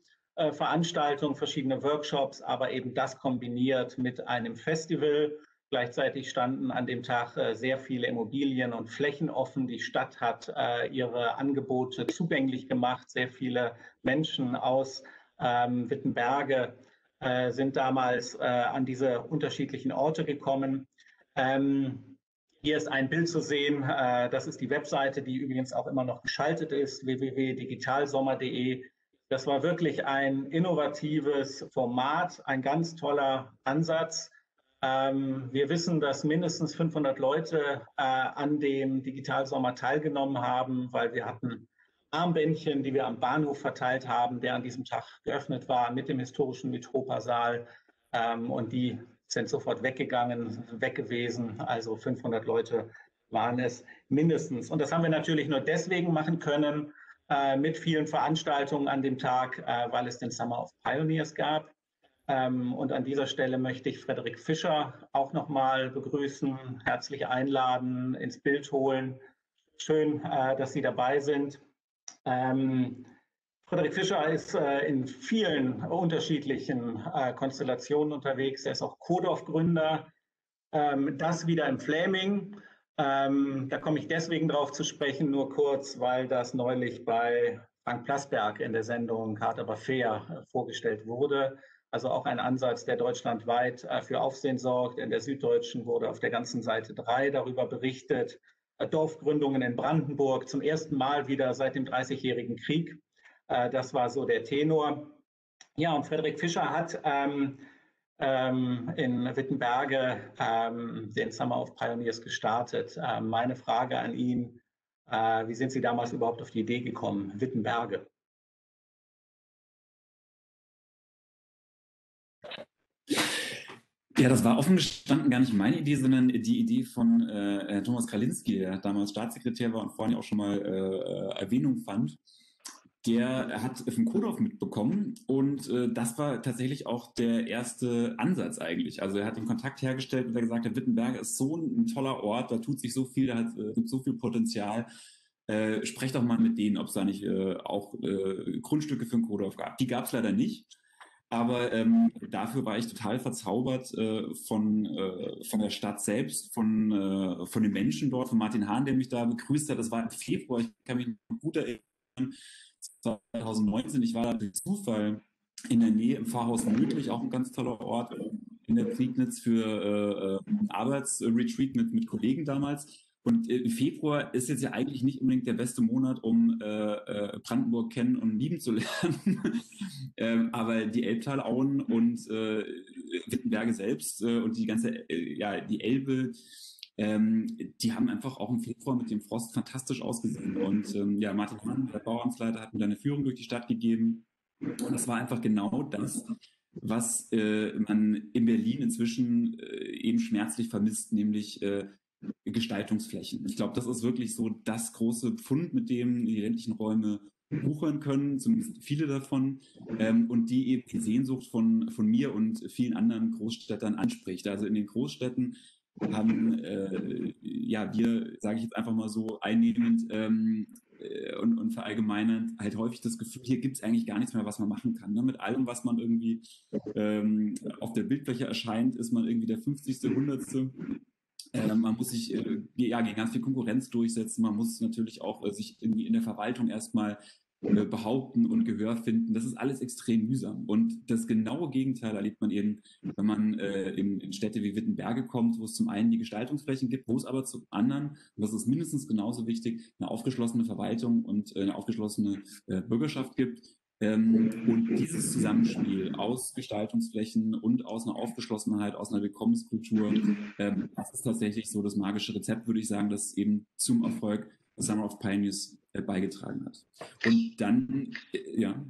Veranstaltungen, verschiedene Workshops, aber eben das kombiniert mit einem Festival. Gleichzeitig standen an dem Tag sehr viele Immobilien und Flächen offen. Die Stadt hat ihre Angebote zugänglich gemacht. Sehr viele Menschen aus Wittenberge sind damals an diese unterschiedlichen Orte gekommen. Hier ist ein Bild zu sehen. Das ist die Webseite, die übrigens auch immer noch geschaltet ist, www.digitalsommer.de. Das war wirklich ein innovatives Format, ein ganz toller Ansatz. Wir wissen, dass mindestens 500 Leute an dem Digitalsommer teilgenommen haben, weil wir hatten Armbändchen, die wir am Bahnhof verteilt haben, der an diesem Tag geöffnet war mit dem historischen Metropasaal. Und die sind sofort weg gewesen. Also 500 Leute waren es mindestens. Und das haben wir natürlich nur deswegen machen können, mit vielen Veranstaltungen an dem Tag, weil es den Summer of Pioneers gab. Und an dieser Stelle möchte ich Frederik Fischer auch nochmal begrüßen, herzlich einladen, ins Bild holen. Schön, dass Sie dabei sind. Frederik Fischer ist in vielen unterschiedlichen Konstellationen unterwegs. Er ist auch CODOF-Gründer, das wieder im Fläming. Da komme ich deswegen drauf zu sprechen, nur kurz, weil das neulich bei Frank Plasberg in der Sendung Hart aber fair vorgestellt wurde. Also auch ein Ansatz, der deutschlandweit für Aufsehen sorgt. In der Süddeutschen wurde auf der ganzen Seite 3 darüber berichtet. Dorfgründungen in Brandenburg zum ersten Mal wieder seit dem 30-jährigen Krieg. Das war so der Tenor. Ja, und Frederik Fischer hat in Wittenberge den Summer of Pioneers gestartet. Meine Frage an ihn, wie sind Sie damals überhaupt auf die Idee gekommen, Wittenberge? Ja, das war offen gestanden gar nicht meine Idee, sondern die Idee von Herrn Thomas Kalinski, der damals Staatssekretär war und vorhin auch schon mal Erwähnung fand. Der hat von Kodorf mitbekommen und das war tatsächlich auch der erste Ansatz eigentlich. Also er hat den Kontakt hergestellt und er gesagt hat, Wittenberge ist so ein toller Ort, da tut sich so viel, da hat so viel Potenzial. Sprecht doch mal mit denen, ob es da nicht auch Grundstücke für den Kodorf gab. Die gab es leider nicht. Aber dafür war ich total verzaubert von der Stadt selbst, von den Menschen dort, von Martin Hahn, der mich da begrüßt hat. Das war im Februar, ich kann mich noch gut erinnern, 2019. Ich war da durch Zufall in der Nähe im Pfarrhaus Mödlich, auch ein ganz toller Ort, in der Prignitz für ein Arbeitsretreat mit Kollegen damals. Und im Februar ist jetzt ja eigentlich nicht unbedingt der beste Monat, um Brandenburg kennen und lieben zu lernen. Aber die Elbtalauen und Wittenberge selbst und die ganze, ja, die Elbe, die haben einfach auch im Februar mit dem Frost fantastisch ausgesehen. Und ja, Martin Hahn, der Bauamtsleiter, hat mir da eine Führung durch die Stadt gegeben. Und das war einfach genau das, was man in Berlin inzwischen eben schmerzlich vermisst, nämlich Gestaltungsflächen. Ich glaube, das ist wirklich so das große Pfund, mit dem die ländlichen Räume wuchern können, zumindest viele davon, und die eben die Sehnsucht von mir und vielen anderen Großstädtern anspricht. Also in den Großstädten haben ja wir, sage ich jetzt einfach mal so einnehmend und verallgemeinern, halt häufig das Gefühl, hier gibt es eigentlich gar nichts mehr, was man machen kann. Ne? Mit allem, was man irgendwie auf der Bildfläche erscheint, ist man irgendwie der 50., 100. Man muss sich gegen ganz viel Konkurrenz durchsetzen, man muss natürlich auch sich irgendwie in der Verwaltung erstmal behaupten und Gehör finden. Das ist alles extrem mühsam. Und das genaue Gegenteil erlebt man eben, wenn man in Städte wie Wittenberge kommt, wo es zum einen die Gestaltungsflächen gibt, wo es aber zum anderen, und das ist mindestens genauso wichtig, eine aufgeschlossene Verwaltung und eine aufgeschlossene Bürgerschaft gibt. Und dieses Zusammenspiel aus Gestaltungsflächen und aus einer Aufgeschlossenheit, aus einer Willkommenskultur, das ist tatsächlich so das magische Rezept, würde ich sagen, das eben zum Erfolg Summer of Pioneers beigetragen hat. Und dann, ja.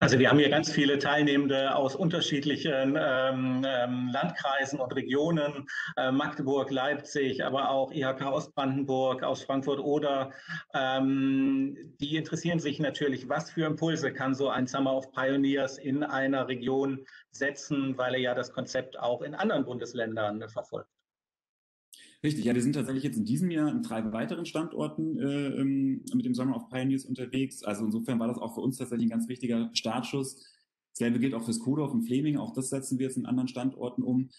Also wir haben hier ganz viele Teilnehmende aus unterschiedlichen Landkreisen und Regionen, Magdeburg, Leipzig, aber auch IHK Ostbrandenburg, aus Frankfurt-Oder. Die interessieren sich natürlich, was für Impulse kann so ein Summer of Pioneers in einer Region setzen, weil er ja das Konzept auch in anderen Bundesländern verfolgt. Richtig, ja, wir sind tatsächlich jetzt in diesem Jahr in 3 weiteren Standorten mit dem Summer of Pioneers unterwegs. Also insofern war das auch für uns tatsächlich ein ganz wichtiger Startschuss. Dasselbe gilt auch fürs Kodorf und Fläming. Auch das setzen wir jetzt in anderen Standorten um.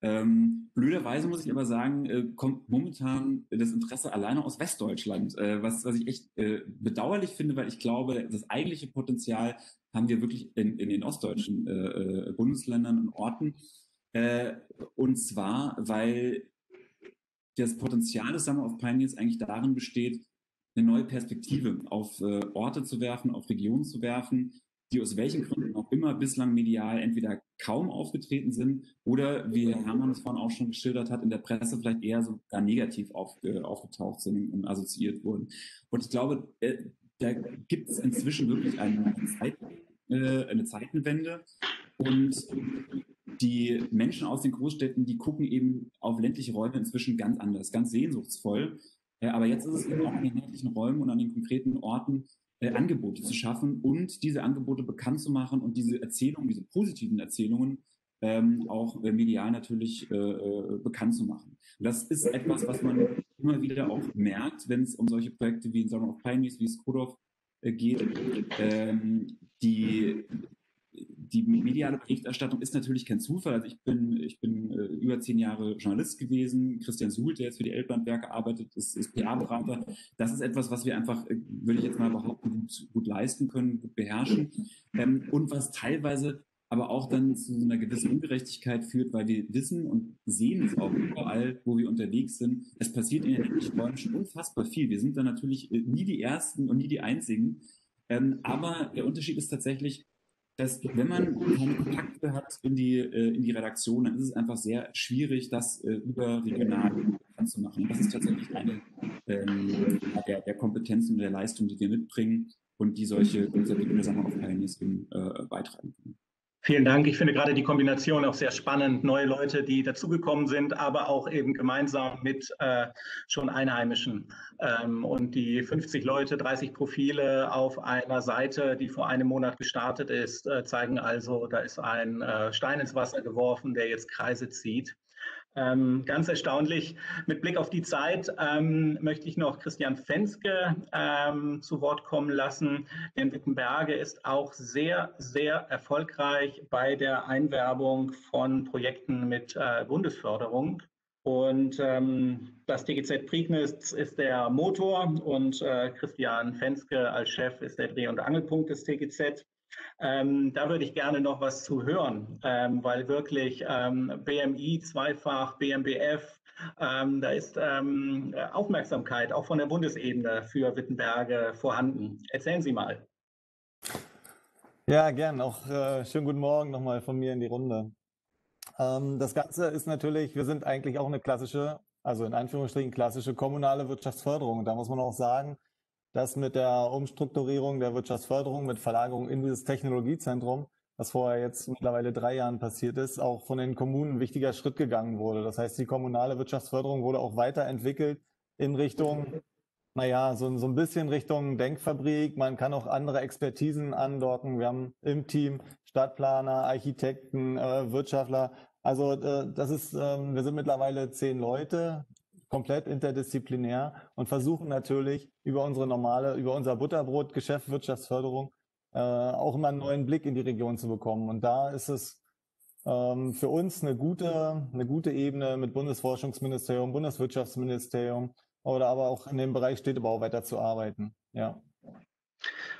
Blöderweise muss ich aber sagen, kommt momentan das Interesse alleine aus Westdeutschland, was ich echt bedauerlich finde, weil ich glaube, das eigentliche Potenzial haben wir wirklich in den ostdeutschen Bundesländern und Orten. Und zwar, weil das Potenzial des Summer of Pioneers eigentlich darin besteht, eine neue Perspektive auf Orte zu werfen, auf Regionen zu werfen, die aus welchen Gründen auch immer bislang medial entweder kaum aufgetreten sind oder, wie Herr Hermann es vorhin auch schon geschildert hat, in der Presse vielleicht eher sogar negativ aufgetaucht sind und assoziiert wurden. Und ich glaube, da gibt es inzwischen wirklich eine Zeitenwende und die Menschen aus den Großstädten, die gucken eben auf ländliche Räume inzwischen ganz anders, ganz sehnsuchtsvoll. Aber jetzt ist es eben auch an den ländlichen Räumen und an den konkreten Orten Angebote zu schaffen und diese Angebote bekannt zu machen und diese Erzählungen, diese positiven Erzählungen auch medial natürlich bekannt zu machen. Das ist etwas, was man immer wieder auch merkt, wenn es um solche Projekte wie in Summer of Pioneers, wie es Kodorf geht, die die mediale Berichterstattung ist natürlich kein Zufall. Also ich bin über 10 Jahre Journalist gewesen. Christian Suhl, der jetzt für die Elblandwerker arbeitet, ist PR-Berater. Das ist etwas, was wir einfach, würde ich jetzt mal behaupten, gut leisten können, gut beherrschen. Und was teilweise aber auch dann zu einer gewissen Ungerechtigkeit führt, weil wir wissen und sehen es auch überall, wo wir unterwegs sind. Es passiert in den ländlichen Räumen schon unfassbar viel. Wir sind da natürlich nie die Ersten und nie die Einzigen. Aber der Unterschied ist tatsächlich, dass wenn man keine Kontakte hat in die Redaktion, dann ist es einfach sehr schwierig, das überregional anzumachen. Das ist tatsächlich eine der Kompetenzen und der Leistung, die wir mitbringen und die solche Summer of Pioneers beitragen können. Vielen Dank. Ich finde gerade die Kombination auch sehr spannend. Neue Leute, die dazugekommen sind, aber auch eben gemeinsam mit schon Einheimischen. Und die 50 Leute, 30 Profile auf einer Seite, die vor einem Monat gestartet ist, zeigen also, da ist ein Stein ins Wasser geworfen, der jetzt Kreise zieht. Ganz erstaunlich. Mit Blick auf die Zeit möchte ich noch Christian Fenske zu Wort kommen lassen. Denn Wittenberge ist auch sehr, sehr erfolgreich bei der Einwerbung von Projekten mit Bundesförderung. Und das TGZ Prignitz ist der Motor und Christian Fenske als Chef ist der Dreh- und Angelpunkt des TGZ. Da würde ich gerne noch was zu hören, weil wirklich BMI zweifach, BMBF, da ist Aufmerksamkeit auch von der Bundesebene für Wittenberge vorhanden. Erzählen Sie mal. Ja, gern. Auch schönen guten Morgen nochmal von mir in die Runde. Das Ganze ist natürlich, wir sind eigentlich auch eine klassische, also in Anführungsstrichen klassische kommunale Wirtschaftsförderung. Und da muss man auch sagen, dass mit der Umstrukturierung der Wirtschaftsförderung, mit Verlagerung in dieses Technologiezentrum, was vorher jetzt mittlerweile 3 Jahren passiert ist, auch von den Kommunen ein wichtiger Schritt gegangen wurde. Das heißt, die kommunale Wirtschaftsförderung wurde auch weiterentwickelt in Richtung, naja, so ein bisschen Richtung Denkfabrik. Man kann auch andere Expertisen andocken. Wir haben im Team Stadtplaner, Architekten, Wirtschaftler. Also wir sind mittlerweile 10 Leute, komplett interdisziplinär und versuchen natürlich über unser Butterbrot-Geschäft Wirtschaftsförderung auch immer einen neuen Blick in die Region zu bekommen. Und da ist es für uns eine gute Ebene, mit Bundesforschungsministerium, Bundeswirtschaftsministerium oder aber auch in dem Bereich Städtebau weiterzuarbeiten. Ja.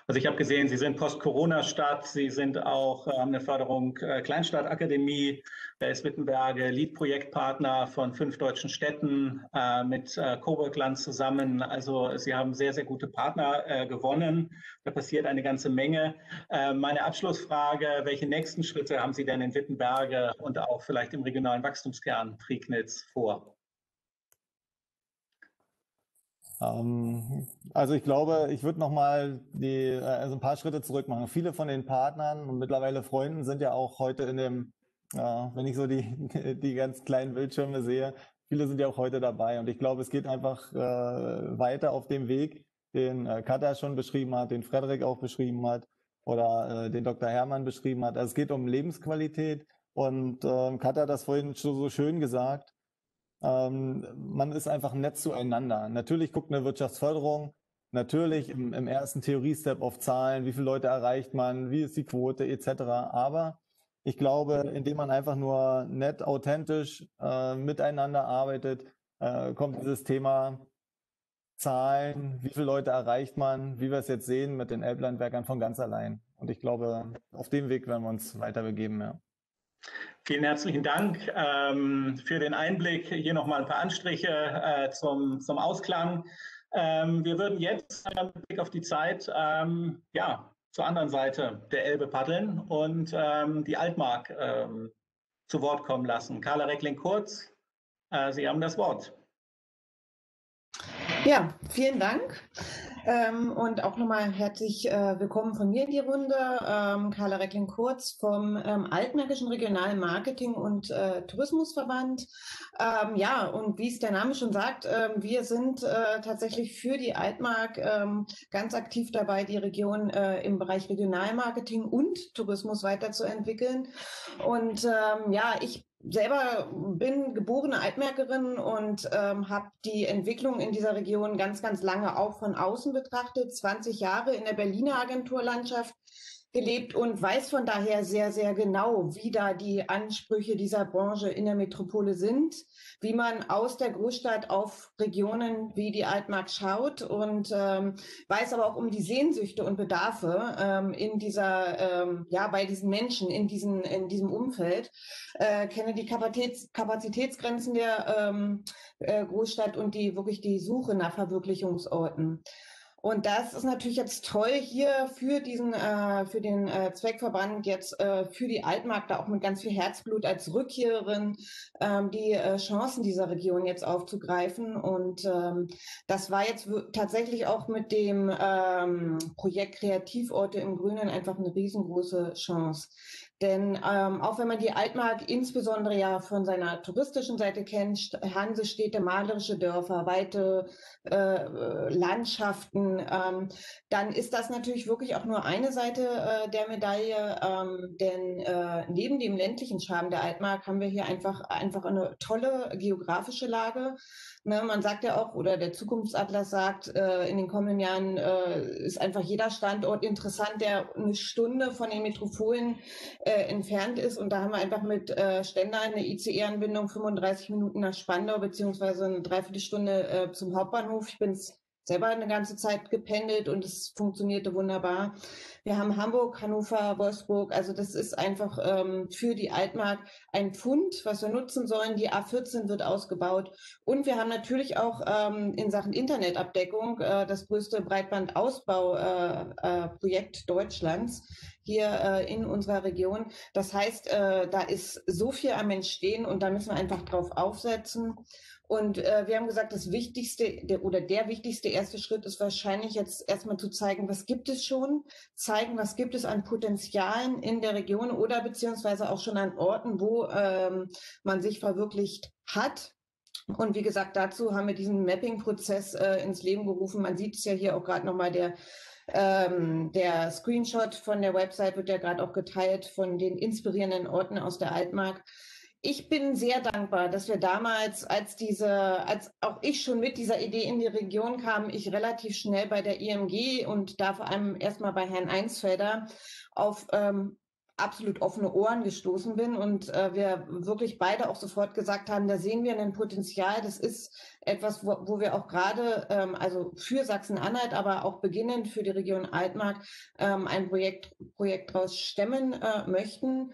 Also ich habe gesehen, Sie sind Post-Corona-Stadt, Sie sind auch eine Förderung Kleinstadtakademie, da ist Wittenberge Lead-Projektpartner von 5 deutschen Städten mit Coworkland zusammen. Also Sie haben sehr, sehr gute Partner gewonnen, da passiert eine ganze Menge. Meine Abschlussfrage, welche nächsten Schritte haben Sie denn in Wittenberge und auch vielleicht im regionalen Wachstumskern Prignitz vor? Also ich glaube, ich würde nochmal ein paar Schritte zurück machen. Viele von den Partnern und mittlerweile Freunden sind ja auch heute in dem, wenn ich so die ganz kleinen Bildschirme sehe, viele sind ja auch heute dabei. Und ich glaube, es geht einfach weiter auf dem Weg, den Katja schon beschrieben hat, den Frederik auch beschrieben hat oder den Dr. Hermann beschrieben hat. Also es geht um Lebensqualität und Katja hat das vorhin schon so schön gesagt. Man ist einfach nett zueinander. Natürlich guckt eine Wirtschaftsförderung, natürlich im ersten Theoriestep auf Zahlen, wie viele Leute erreicht man, wie ist die Quote etc. Aber ich glaube, indem man einfach nur nett, authentisch miteinander arbeitet, kommt dieses Thema Zahlen, wie viele Leute erreicht man, wie wir es jetzt sehen mit den Elblandwerkern von ganz allein. Und ich glaube, auf dem Weg werden wir uns weiter begeben, ja. Vielen herzlichen Dank für den Einblick. Hier nochmal ein paar Anstriche zum Ausklang. Wir würden jetzt mit Blick auf die Zeit zur anderen Seite der Elbe paddeln und die Altmark zu Wort kommen lassen. Carla Reckling-Kurz, Sie haben das Wort. Ja, vielen Dank. Und auch nochmal herzlich willkommen von mir in die Runde. Carla Reckling-Kurz vom Altmärkischen Regionalen Marketing- und Tourismusverband. Ja, und wie es der Name schon sagt, wir sind tatsächlich für die Altmark ganz aktiv dabei, die Region im Bereich Regionalmarketing und Tourismus weiterzuentwickeln. Und ich selber bin geborene Altmärkerin und habe die Entwicklung in dieser Region ganz, ganz lange auch von außen betrachtet. 20 Jahre in der Berliner Agenturlandschaft, gelebt und weiß von daher sehr, sehr genau, wie da die Ansprüche dieser Branche in der Metropole sind, wie man aus der Großstadt auf Regionen wie die Altmark schaut und weiß aber auch um die Sehnsüchte und Bedarfe in dieser, bei diesen Menschen, in diesem Umfeld, kenne die Kapazitätsgrenzen der Großstadt und die Suche nach Verwirklichungsorten. Und das ist natürlich jetzt toll, hier für den Zweckverband jetzt für die Altmark da auch mit ganz viel Herzblut als Rückkehrerin die Chancen dieser Region jetzt aufzugreifen. Und das war jetzt tatsächlich auch mit dem Projekt Kreativorte im Grünen einfach eine riesengroße Chance. Denn auch wenn man die Altmark insbesondere ja von seiner touristischen Seite kennt, Hansestädte, malerische Dörfer, weite Landschaften, dann ist das natürlich wirklich auch nur eine Seite der Medaille. Denn neben dem ländlichen Charme der Altmark haben wir hier einfach eine tolle geografische Lage. Ne, man sagt ja auch, oder der Zukunftsatlas sagt, in den kommenden Jahren ist einfach jeder Standort interessant, der eine Stunde von den Metropolen entfernt ist. Und da haben wir einfach mit Stendal eine ICE-Anbindung 35 Minuten nach Spandau beziehungsweise eine Dreiviertelstunde zum Hauptbahnhof. Ich bin es selber eine ganze Zeit gependelt und es funktionierte wunderbar. Wir haben Hamburg, Hannover, Wolfsburg. Also das ist einfach für die Altmark ein Pfund, was wir nutzen sollen. Die A14 wird ausgebaut. Und wir haben natürlich auch in Sachen Internetabdeckung das größte Breitbandausbauprojekt Deutschlands hier in unserer Region. Das heißt, da ist so viel am Entstehen und da müssen wir einfach drauf aufsetzen. Und wir haben gesagt, das Wichtigste der wichtigste erste Schritt ist wahrscheinlich jetzt erstmal zu zeigen, was gibt es schon, zeigen, was gibt es an Potenzialen in der Region oder beziehungsweise auch schon an Orten, wo man sich verwirklicht hat. Und wie gesagt, dazu haben wir diesen Mapping-Prozess ins Leben gerufen. Man sieht es ja hier auch gerade nochmal, der Screenshot von der Website wird ja gerade auch geteilt von den inspirierenden Orten aus der Altmark. Ich bin sehr dankbar, dass wir damals, als auch ich schon mit dieser Idee in die Region kam, ich relativ schnell bei der IMG und da vor allem erstmal bei Herrn Einsfelder auf absolut offene Ohren gestoßen bin und wir wirklich beide auch sofort gesagt haben, da sehen wir ein Potenzial, das ist etwas, wo wir auch gerade, also für Sachsen-Anhalt, aber auch beginnend für die Region Altmark, ein Projekt draus stemmen möchten.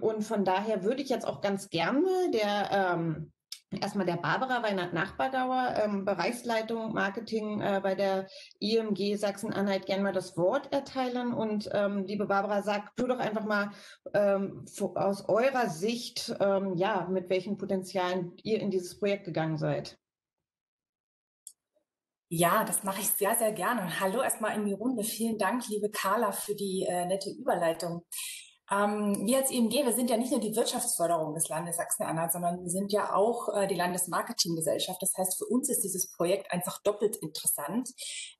Und von daher würde ich jetzt auch ganz gerne erstmal der Barbara Weinert-Nachbargauer, Bereichsleitung Marketing bei der IMG Sachsen-Anhalt, gerne mal das Wort erteilen. Und liebe Barbara, sag du doch einfach mal aus eurer Sicht, mit welchen Potenzialen ihr in dieses Projekt gegangen seid. Ja, das mache ich sehr, sehr gerne. Hallo erstmal in die Runde. Vielen Dank, liebe Carla, für die nette Überleitung. Wir als IMG, wir sind ja nicht nur die Wirtschaftsförderung des Landes Sachsen-Anhalt, sondern wir sind ja auch die Landesmarketinggesellschaft. Das heißt, für uns ist dieses Projekt einfach doppelt interessant,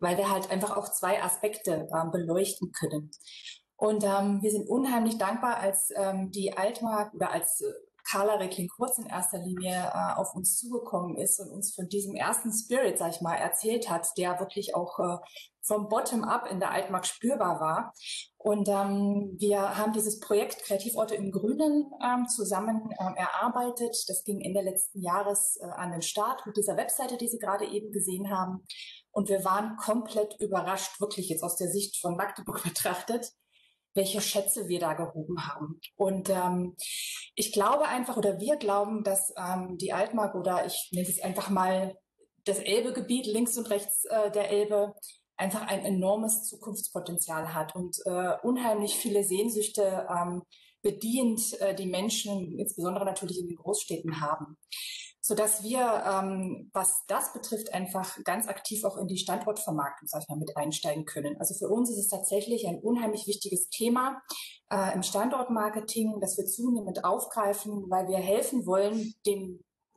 weil wir halt einfach auch zwei Aspekte beleuchten können. Und wir sind unheimlich dankbar, als die Altmark oder als Carla Reckling-Kurz in erster Linie auf uns zugekommen ist und uns von diesem ersten Spirit, sag ich mal, erzählt hat, der wirklich auch vom Bottom-up in der Altmark spürbar war. Und wir haben dieses Projekt Kreativorte im Grünen zusammen erarbeitet. Das ging Ende letzten Jahres an den Start mit dieser Webseite, die Sie gerade eben gesehen haben. Und wir waren komplett überrascht, wirklich jetzt aus der Sicht von Magdeburg betrachtet, welche Schätze wir da gehoben haben. Und ich glaube einfach, oder wir glauben, dass die Altmark, oder ich nenne es einfach mal das Elbegebiet links und rechts der Elbe, einfach ein enormes Zukunftspotenzial hat und unheimlich viele Sehnsüchte bedient, die Menschen insbesondere natürlich in den Großstädten haben. Sodass wir, was das betrifft, einfach ganz aktiv auch in die Standortvermarktung, sag ich mal, mit einsteigen können. Also für uns ist es tatsächlich ein unheimlich wichtiges Thema im Standortmarketing, das wir zunehmend aufgreifen, weil wir helfen wollen,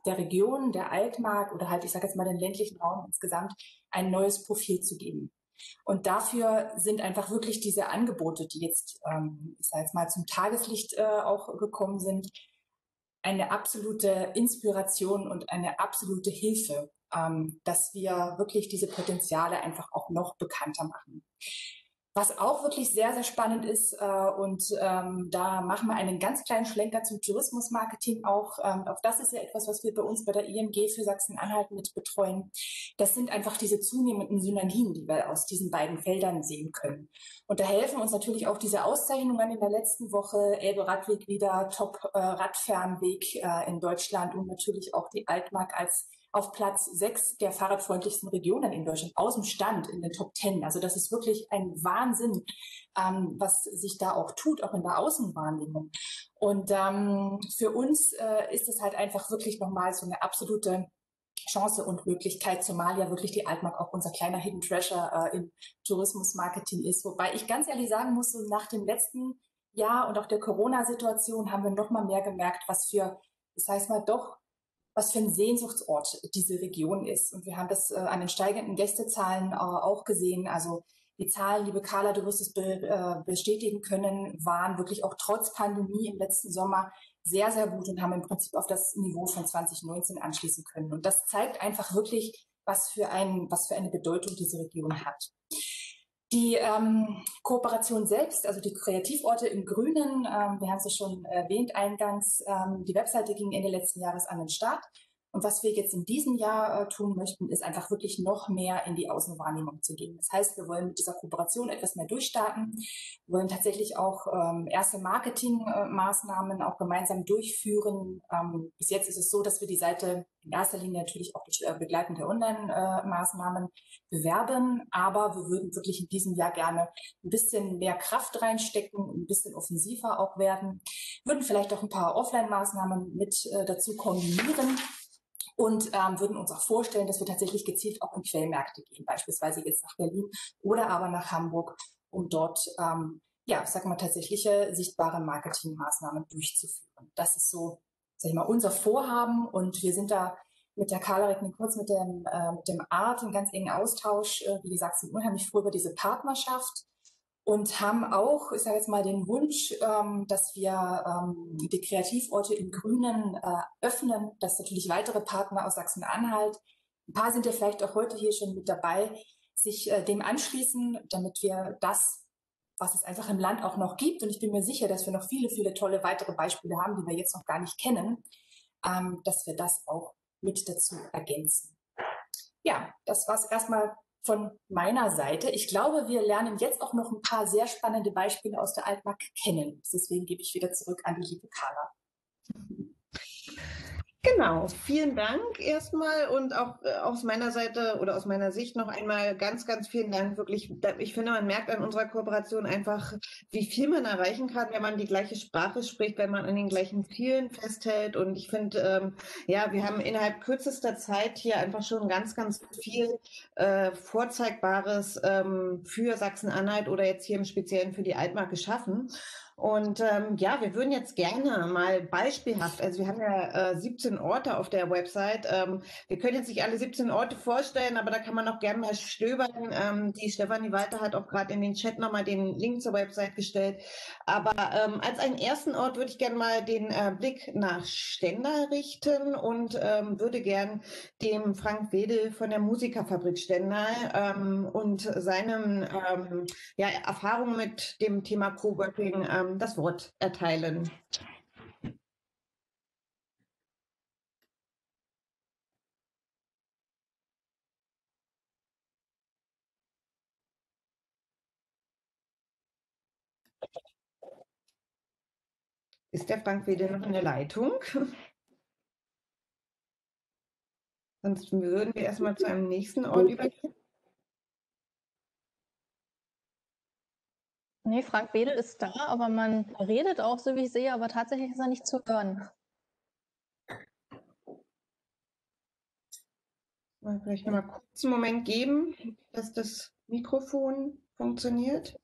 der Region, der Altmark oder halt, ich sage jetzt mal, den ländlichen Raum insgesamt, ein neues Profil zu geben. Und dafür sind einfach wirklich diese Angebote, die jetzt, ich sage jetzt mal, zum Tageslicht auch gekommen sind, eine absolute Inspiration und eine absolute Hilfe, dass wir wirklich diese Potenziale einfach auch noch bekannter machen. Was auch wirklich sehr, sehr spannend ist, und da machen wir einen ganz kleinen Schlenker zum Tourismusmarketing auch. Auch das ist ja etwas, was wir bei uns bei der IMG für Sachsen-Anhalt mit betreuen. Das sind einfach diese zunehmenden Synergien, die wir aus diesen beiden Feldern sehen können. Und da helfen uns natürlich auch diese Auszeichnungen in der letzten Woche. Elbe-Radweg wieder Top-Radfernweg in Deutschland und natürlich auch die Altmark als auf Platz 6 der fahrradfreundlichsten Regionen in Deutschland, aus dem Stand in den Top 10. Also das ist wirklich ein Wahnsinn, was sich da auch tut, auch in der Außenwahrnehmung. Und für uns ist es halt einfach wirklich nochmal so eine absolute Chance und Möglichkeit, zumal ja wirklich die Altmark auch unser kleiner Hidden Treasure im Tourismusmarketing ist. Wobei ich ganz ehrlich sagen muss, so nach dem letzten Jahr und auch der Corona-Situation haben wir nochmal mehr gemerkt, was für, das heißt mal doch, was für ein Sehnsuchtsort diese Region ist. Und wir haben das an den steigenden Gästezahlen auch gesehen. Also die Zahlen, liebe Carla, du wirst es bestätigen können, waren wirklich auch trotz Pandemie im letzten Sommer sehr, sehr gut und haben im Prinzip auf das Niveau von 2019 anschließen können. Und das zeigt einfach wirklich, was für eine Bedeutung diese Region hat. Die Kooperation selbst, also die Kreativorte im Grünen, wir haben sie schon erwähnt eingangs, die Webseite ging Ende letzten Jahres an den Start. Und was wir jetzt in diesem Jahr tun möchten, ist einfach wirklich noch mehr in die Außenwahrnehmung zu gehen. Das heißt, wir wollen mit dieser Kooperation etwas mehr durchstarten, wir wollen tatsächlich auch erste Marketingmaßnahmen auch gemeinsam durchführen. Bis jetzt ist es so, dass wir die Seite in erster Linie natürlich auch durch begleitende Online-Maßnahmen bewerben, aber wir würden wirklich in diesem Jahr gerne ein bisschen mehr Kraft reinstecken und ein bisschen offensiver auch werden, würden vielleicht auch ein paar Offline-Maßnahmen mit dazu kombinieren und würden uns auch vorstellen, dass wir tatsächlich gezielt auch in Quellmärkte gehen, beispielsweise jetzt nach Berlin oder aber nach Hamburg, um dort tatsächliche sichtbare Marketingmaßnahmen durchzuführen. Das ist so, sag ich mal, unser Vorhaben, und wir sind da mit der Carla Reckling-Kurz, mit dem Art in ganz engen Austausch. Wie gesagt, sind unheimlich froh über diese Partnerschaft und haben auch, ich sage jetzt mal, den Wunsch, dass wir die Kreativorte im Grünen öffnen, dass natürlich weitere Partner aus Sachsen-Anhalt, ein paar sind ja vielleicht auch heute hier schon mit dabei, sich dem anschließen, damit wir das, was es einfach im Land auch noch gibt. Und ich bin mir sicher, dass wir noch viele, viele tolle weitere Beispiele haben, die wir jetzt noch gar nicht kennen, dass wir das auch mit dazu ergänzen. Ja, das war es erstmal von meiner Seite. Ich glaube, wir lernen jetzt auch noch ein paar sehr spannende Beispiele aus der Altmark kennen. Deswegen gebe ich wieder zurück an die liebe Carla. Genau, vielen Dank erstmal, und auch aus meiner Seite oder aus meiner Sicht noch einmal ganz, ganz vielen Dank. Wirklich, ich finde, man merkt an unserer Kooperation einfach, wie viel man erreichen kann, wenn man die gleiche Sprache spricht, wenn man an den gleichen Zielen festhält. Und ich finde, wir haben innerhalb kürzester Zeit hier einfach schon ganz, ganz viel Vorzeigbares für Sachsen-Anhalt oder jetzt hier im Speziellen für die Altmark geschaffen. Und wir würden jetzt gerne mal beispielhaft, also wir haben ja 17 Orte auf der Website, wir können jetzt nicht alle 17 Orte vorstellen, aber da kann man auch gerne mal stöbern. Die Stefanie Walter hat auch gerade in den Chat nochmal den Link zur Website gestellt, aber als einen ersten Ort würde ich gerne mal den Blick nach Stender richten und würde gern dem Frank Wedel von der Musikerfabrik Stender und seinen Erfahrungen mit dem Thema Coworking das Wort erteilen. Ist der Frank wieder noch in der Leitung? Sonst würden wir erstmal zu einem nächsten Ort übergehen. Nee, Frank Wedel ist da, aber man redet auch, so wie ich sehe, aber tatsächlich ist er nicht zu hören. Mal vielleicht nochmal kurz einen Moment geben, dass das Mikrofon funktioniert.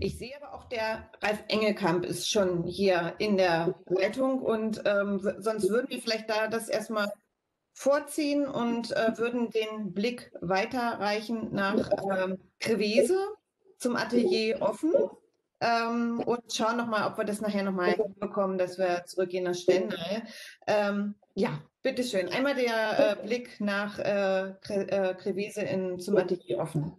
Ich sehe aber auch, der Ralf Engelkamp ist schon hier in der Leitung, und sonst würden wir vielleicht da das erstmal vorziehen und würden den Blick weiterreichen nach Krevese zum Atelier Offen. und schauen nochmal, ob wir das nachher nochmal hinbekommen, dass wir zurückgehen nach Stendal. Ja, bitteschön. Einmal der Blick nach Krevese zum Atelier offen.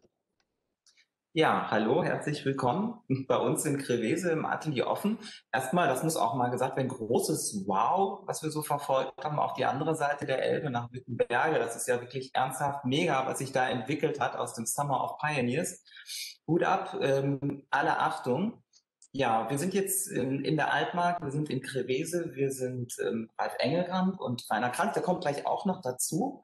Ja, hallo, herzlich willkommen bei uns in Krevese im Atelier offen. Erstmal, das muss auch mal gesagt werden, großes Wow, was wir so verfolgt haben, auf die andere Seite der Elbe nach Wittenberge. Das ist ja wirklich ernsthaft mega, was sich da entwickelt hat aus dem Summer of Pioneers. Hut ab, alle Achtung. Ja, wir sind jetzt in der Altmark, wir sind in Krevese, wir sind Ralf Engelkamp und Rainer Kranz, der kommt gleich auch noch dazu.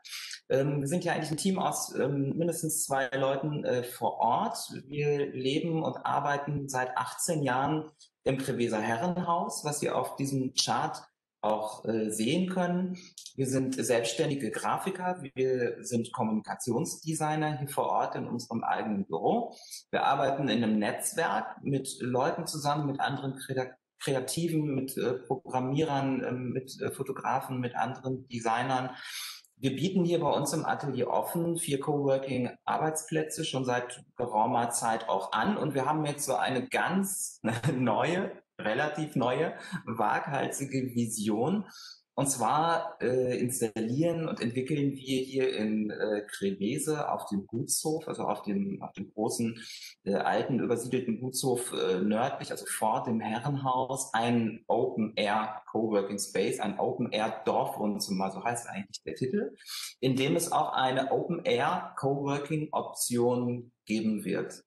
Wir sind ja eigentlich ein Team aus mindestens zwei Leuten vor Ort. Wir leben und arbeiten seit 18 Jahren im Kreveser Herrenhaus, was Sie auf diesem Chart auch sehen können. Wir sind selbstständige Grafiker, wir sind Kommunikationsdesigner hier vor Ort in unserem eigenen Büro. Wir arbeiten in einem Netzwerk mit Leuten zusammen, mit anderen Kreativen, mit Programmierern, mit Fotografen, mit anderen Designern. Wir bieten hier bei uns im Atelier offen 4 Coworking-Arbeitsplätze schon seit geraumer Zeit auch an. Und wir haben jetzt so eine ganz neue, relativ neue, waghalsige Vision. Und zwar installieren und entwickeln wir hier in Krevese auf dem Gutshof, also auf dem großen, alten, übersiedelten Gutshof nördlich, also vor dem Herrenhaus, ein Open-Air-Coworking-Space, ein Open-Air-Dorfwohnzimmer, so heißt eigentlich der Titel, in dem es auch eine Open-Air-Coworking-Option geben wird.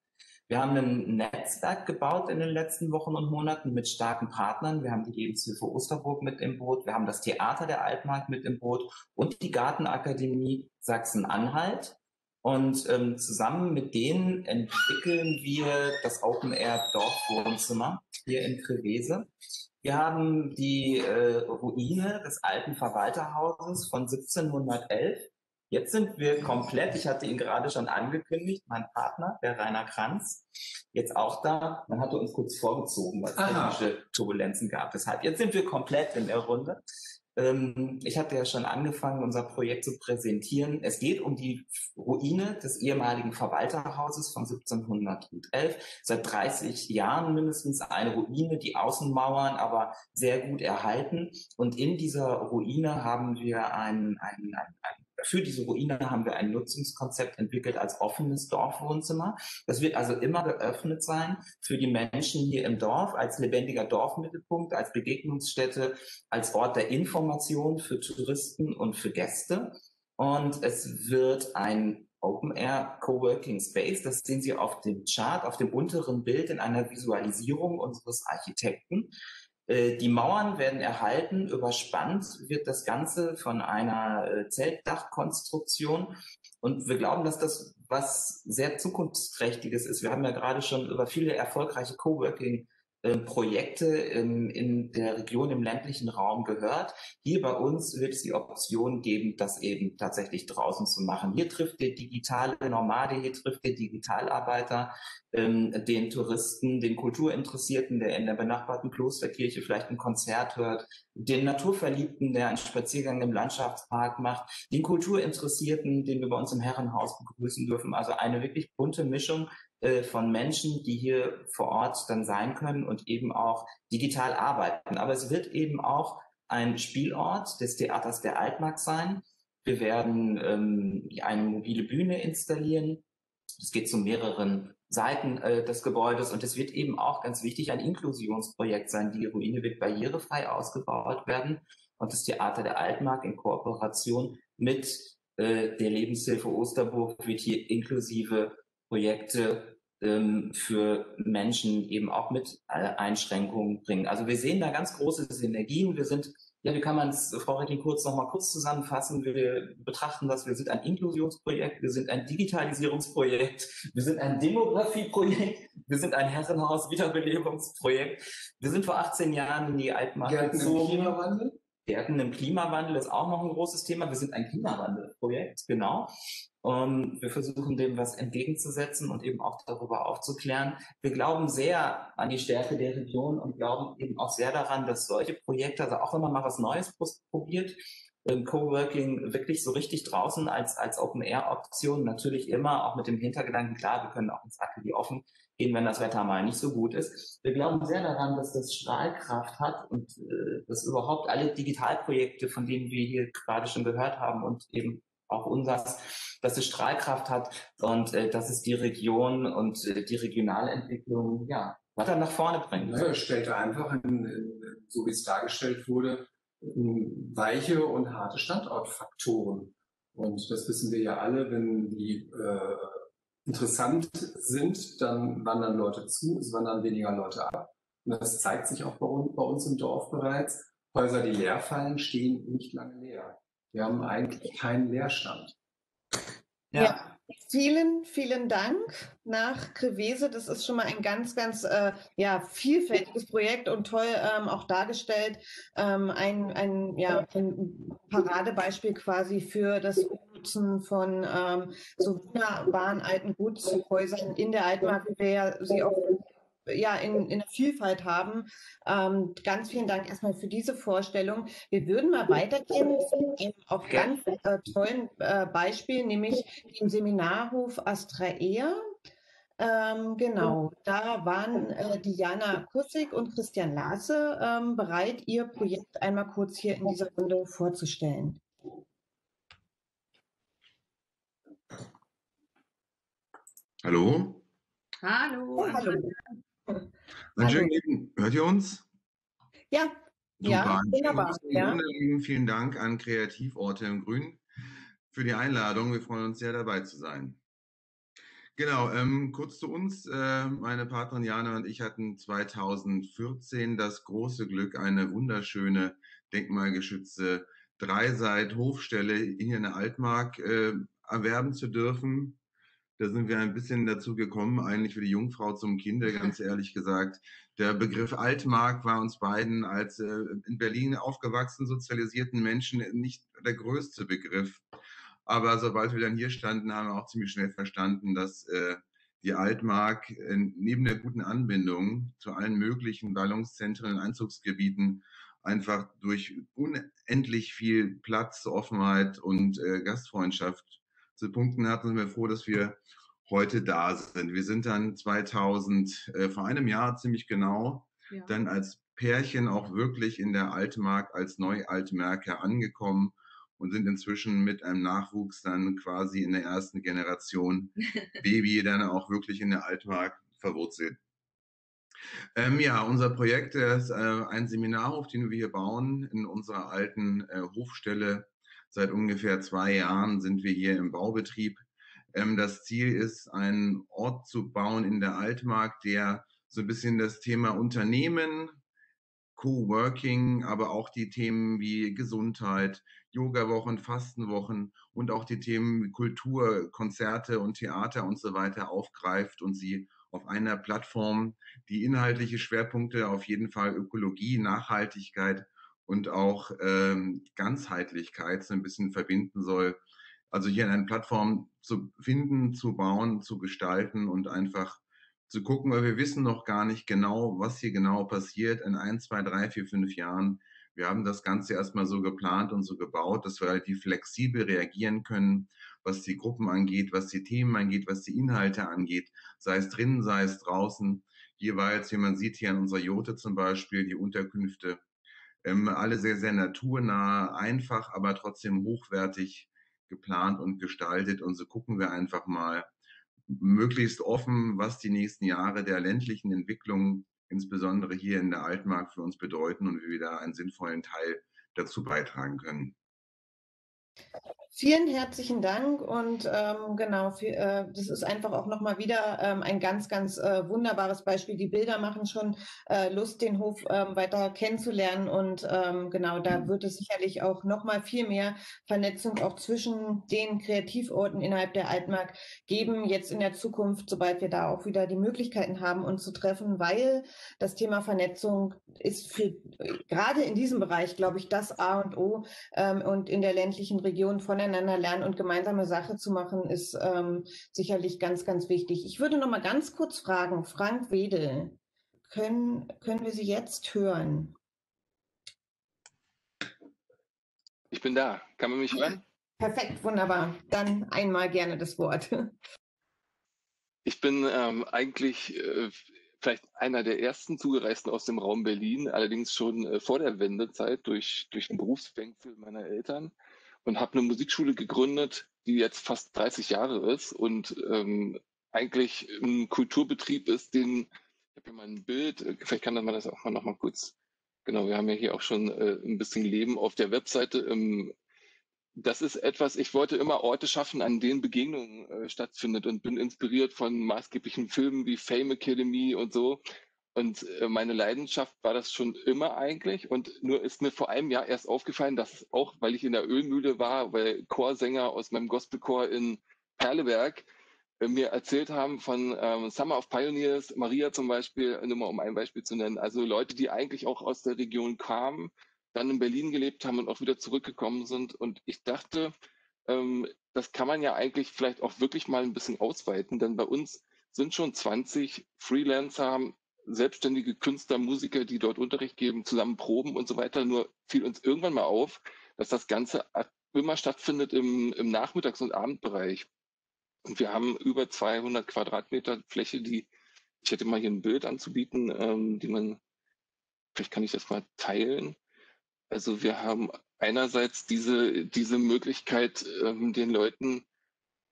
Wir haben ein Netzwerk gebaut in den letzten Wochen und Monaten mit starken Partnern. Wir haben die Lebenshilfe Osterburg mit im Boot, wir haben das Theater der Altmark mit im Boot und die Gartenakademie Sachsen-Anhalt. Und zusammen mit denen entwickeln wir das Open-Air-Dorfwohnzimmer hier in Krevese. Wir haben die Ruine des alten Verwalterhauses von 1711. Jetzt sind wir komplett, ich hatte ihn gerade schon angekündigt, mein Partner, der Rainer Kranz, jetzt auch da. Man hatte uns kurz vorgezogen, weil es technische Turbulenzen gab. Deshalb, jetzt sind wir komplett in der Runde. Ich hatte ja schon angefangen, unser Projekt zu präsentieren. Es geht um die Ruine des ehemaligen Verwalterhauses von 1711. Seit 30 Jahren mindestens eine Ruine, die Außenmauern aber sehr gut erhalten. Und in dieser Ruine haben wir für diese Ruine haben wir ein Nutzungskonzept entwickelt als offenes Dorfwohnzimmer. Das wird also immer geöffnet sein für die Menschen hier im Dorf, als lebendiger Dorfmittelpunkt, als Begegnungsstätte, als Ort der Information für Touristen und für Gäste. Und es wird ein Open-Air Coworking Space, das sehen Sie auf dem Chart, auf dem unteren Bild in einer Visualisierung unseres Architekten. Die Mauern werden erhalten, überspannt wird das Ganze von einer Zeltdachkonstruktion. Und wir glauben, dass das was sehr Zukunftsträchtiges ist. Wir haben ja gerade schon über viele erfolgreiche Coworking-Projekte in der Region, im ländlichen Raum gehört. Hier bei uns wird es die Option geben, das eben tatsächlich draußen zu machen. Hier trifft der digitale Nomade, hier trifft der Digitalarbeiter den Touristen, den Kulturinteressierten, der in der benachbarten Klosterkirche vielleicht ein Konzert hört, den Naturverliebten, der einen Spaziergang im Landschaftspark macht, den Kulturinteressierten, den wir bei uns im Herrenhaus begrüßen dürfen. Also eine wirklich bunte Mischung von Menschen, die hier vor Ort dann sein können und eben auch digital arbeiten. Aber es wird eben auch ein Spielort des Theaters der Altmark sein. Wir werden eine mobile Bühne installieren. Es geht zu mehreren Seiten des Gebäudes und es wird eben auch ganz wichtig ein Inklusionsprojekt sein. Die Ruine wird barrierefrei ausgebaut werden und das Theater der Altmark in Kooperation mit der Lebenshilfe Osterburg wird hier inklusive Projekte für Menschen eben auch mit Einschränkungen bringen. Also wir sehen da ganz große Synergien. Wir sind, ja, wie kann man es, Frau Reckling-Kurz, noch mal kurz zusammenfassen? Wir betrachten das, wir sind ein Inklusionsprojekt, wir sind ein Digitalisierungsprojekt, wir sind ein Demografieprojekt, wir sind ein Herrenhaus-Wiederbelebungsprojekt. Wir sind vor 18 Jahren in die Altmark gezogen. Gärten im Klimawandel ist auch noch ein großes Thema. Wir sind ein Klimawandelprojekt, genau. Und wir versuchen dem was entgegenzusetzen und eben auch darüber aufzuklären. Wir glauben sehr an die Stärke der Region und glauben eben auch sehr daran, dass solche Projekte, also auch wenn man mal was Neues probiert Coworking wirklich so richtig draußen als Open-Air-Option, natürlich immer auch mit dem Hintergedanken, klar, wir können auch ins Atelier offen gehen, wenn das Wetter mal nicht so gut ist. Wir glauben sehr daran, dass das Strahlkraft hat und dass überhaupt alle Digitalprojekte, von denen wir hier gerade schon gehört haben und eben auch unseres, dass es Strahlkraft hat und dass es die Region und die regionale Entwicklung, ja, weiter nach vorne bringt. Ja, stellte einfach, so wie es dargestellt wurde, weiche und harte Standortfaktoren. Und das wissen wir ja alle, wenn die interessant sind, dann wandern Leute zu, es wandern weniger Leute ab. Und das zeigt sich auch bei uns im Dorf bereits. Häuser, die leer fallen, stehen nicht lange leer. Wir haben eigentlich keinen Leerstand. Ja. Vielen, vielen Dank nach Krevese. Das ist schon mal ein ganz, ganz vielfältiges Projekt und toll auch dargestellt. Ein Paradebeispiel quasi für das Nutzen von so wunderbaren alten Gutshäusern in der Altmark, wer sie auch in der Vielfalt haben. Ganz vielen Dank erstmal für diese Vorstellung. Wir würden mal weitergehen mit einem auch ganz tollen Beispiel, nämlich dem Seminarhof Astraea. Genau, da waren Diana Kussig und Christian Laase bereit, ihr Projekt einmal kurz hier in dieser Runde vorzustellen. Hallo. Hallo. Hallo. Hört ihr uns? Ja. Super. Ja, wunderbar. Ja. Vielen Dank an Kreativorte im Grünen für die Einladung. Wir freuen uns sehr, dabei zu sein. Genau, kurz zu uns. Meine Partnerin Jana und ich hatten 2014 das große Glück, eine wunderschöne denkmalgeschützte Dreiseit-Hofstelle hier in der Altmark erwerben zu dürfen. Da sind wir ein bisschen dazu gekommen, eigentlich wie die Jungfrau zum Kinde, ganz ehrlich gesagt. Der Begriff Altmark war uns beiden als in Berlin aufgewachsenen, sozialisierten Menschen nicht der größte Begriff. Aber sobald wir dann hier standen, haben wir auch ziemlich schnell verstanden, dass die Altmark neben der guten Anbindung zu allen möglichen Ballungszentren und Einzugsgebieten einfach durch unendlich viel Platz, Offenheit und Gastfreundschaft zu punkten hat, sind wir froh, dass wir heute da sind. Wir sind dann vor einem Jahr ziemlich genau, ja, dann als Pärchen auch wirklich in der Altmark als Neu-Altmärker angekommen und sind inzwischen mit einem Nachwuchs dann quasi in der ersten Generation Baby dann auch wirklich in der Altmark verwurzelt. Unser Projekt ist ein Seminarhof, den wir hier bauen in unserer alten Hofstelle. Seit ungefähr 2 Jahren sind wir hier im Baubetrieb. Das Ziel ist, einen Ort zu bauen in der Altmark, der so ein bisschen das Thema Unternehmen, Coworking, aber auch die Themen wie Gesundheit, Yoga-Wochen, Fastenwochen und auch die Themen wie Kultur, Konzerte und Theater und so weiter aufgreift und sie auf einer Plattform, die inhaltliche Schwerpunkte auf jeden Fall Ökologie, Nachhaltigkeit und auch Ganzheitlichkeit so ein bisschen verbinden soll. Also hier eine Plattform zu finden, zu bauen, zu gestalten und einfach zu gucken, weil wir wissen noch gar nicht genau, was hier genau passiert in 1, 2, 3, 4, 5 Jahren. Wir haben das Ganze erstmal so geplant und so gebaut, dass wir relativ flexibel reagieren können, was die Gruppen angeht, was die Themen angeht, was die Inhalte angeht, sei es drinnen, sei es draußen. Jeweils, wie man sieht hier an unserer Jote zum Beispiel, die Unterkünfte, alle sehr, sehr naturnah, einfach, aber trotzdem hochwertig geplant und gestaltet. Und so gucken wir einfach mal möglichst offen, was die nächsten Jahre der ländlichen Entwicklung, insbesondere hier in der Altmark, für uns bedeuten und wie wir da einen sinnvollen Teil dazu beitragen können. Vielen herzlichen Dank und das ist einfach auch nochmal wieder ein ganz, ganz wunderbares Beispiel. Die Bilder machen schon Lust, den Hof weiter kennenzulernen und da wird es sicherlich auch nochmal viel mehr Vernetzung auch zwischen den Kreativorten innerhalb der Altmark geben, jetzt in der Zukunft, sobald wir da auch wieder die Möglichkeiten haben, uns zu treffen, weil das Thema Vernetzung ist für gerade in diesem Bereich, glaube ich, das A und O und in der ländlichen Region voneinander lernen und gemeinsame Sache zu machen, ist sicherlich ganz, ganz wichtig. Ich würde noch mal ganz kurz fragen, Frank Wedel, können wir Sie jetzt hören? Ich bin da. Kann man mich hören? Perfekt, wunderbar. Dann einmal gerne das Wort. Ich bin eigentlich vielleicht einer der ersten Zugereisten aus dem Raum Berlin, allerdings schon vor der Wendezeit durch den Berufswechsel meiner Eltern, und habe eine Musikschule gegründet, die jetzt fast 30 Jahre ist und eigentlich ein Kulturbetrieb ist, den, ich habe hier mal ein Bild, vielleicht kann man das auch mal nochmal kurz, genau, wir haben ja hier auch schon ein bisschen Leben auf der Webseite. Das ist etwas, ich wollte immer Orte schaffen, an denen Begegnungen stattfindet, und bin inspiriert von maßgeblichen Filmen wie Fame Academy und so. Und meine Leidenschaft war das schon immer eigentlich. Und nur ist mir vor einem Jahr erst aufgefallen, dass auch, weil ich in der Ölmühle war, weil Chorsänger aus meinem Gospelchor in Perleberg mir erzählt haben von Summer of Pioneers, Maria zum Beispiel, nur mal um ein Beispiel zu nennen. Also Leute, die eigentlich auch aus der Region kamen, dann in Berlin gelebt haben und auch wieder zurückgekommen sind. Und ich dachte, das kann man ja eigentlich vielleicht auch wirklich mal ein bisschen ausweiten, denn bei uns sind schon 20 Freelancer, selbstständige Künstler, Musiker, die dort Unterricht geben, zusammen proben und so weiter. Nur fiel uns irgendwann mal auf, dass das Ganze immer stattfindet im Nachmittags- und Abendbereich. Und wir haben über 200 Quadratmeter Fläche, die, ich hätte mal hier ein Bild anzubieten, die man, vielleicht kann ich das mal teilen. Also wir haben einerseits diese Möglichkeit, den Leuten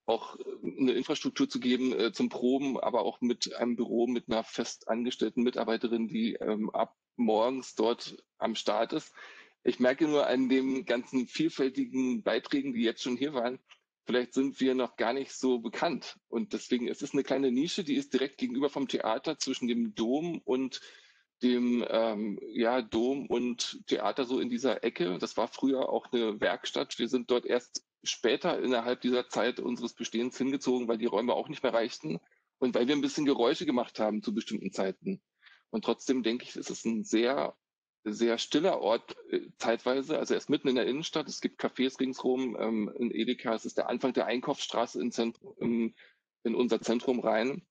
auch eine Infrastruktur zu geben zum Proben, aber auch mit einem Büro, mit einer fest angestellten Mitarbeiterin, die ab morgens dort am Start ist. Ich merke nur an den ganzen vielfältigen Beiträgen, die jetzt schon hier waren, vielleicht sind wir noch gar nicht so bekannt. Und deswegen ist es eine kleine Nische, die ist direkt gegenüber vom Theater, zwischen dem Dom und Dom und Theater, so in dieser Ecke. Das war früher auch eine Werkstatt. Wir sind dort erst später innerhalb dieser Zeit unseres Bestehens hingezogen, weil die Räume auch nicht mehr reichten und weil wir ein bisschen Geräusche gemacht haben zu bestimmten Zeiten. Und trotzdem denke ich, ist es ein sehr, sehr stiller Ort zeitweise. Also er ist mitten in der Innenstadt. Es gibt Cafés ringsherum. In Edeka, es ist der Anfang der Einkaufsstraße in unser Zentrum rein.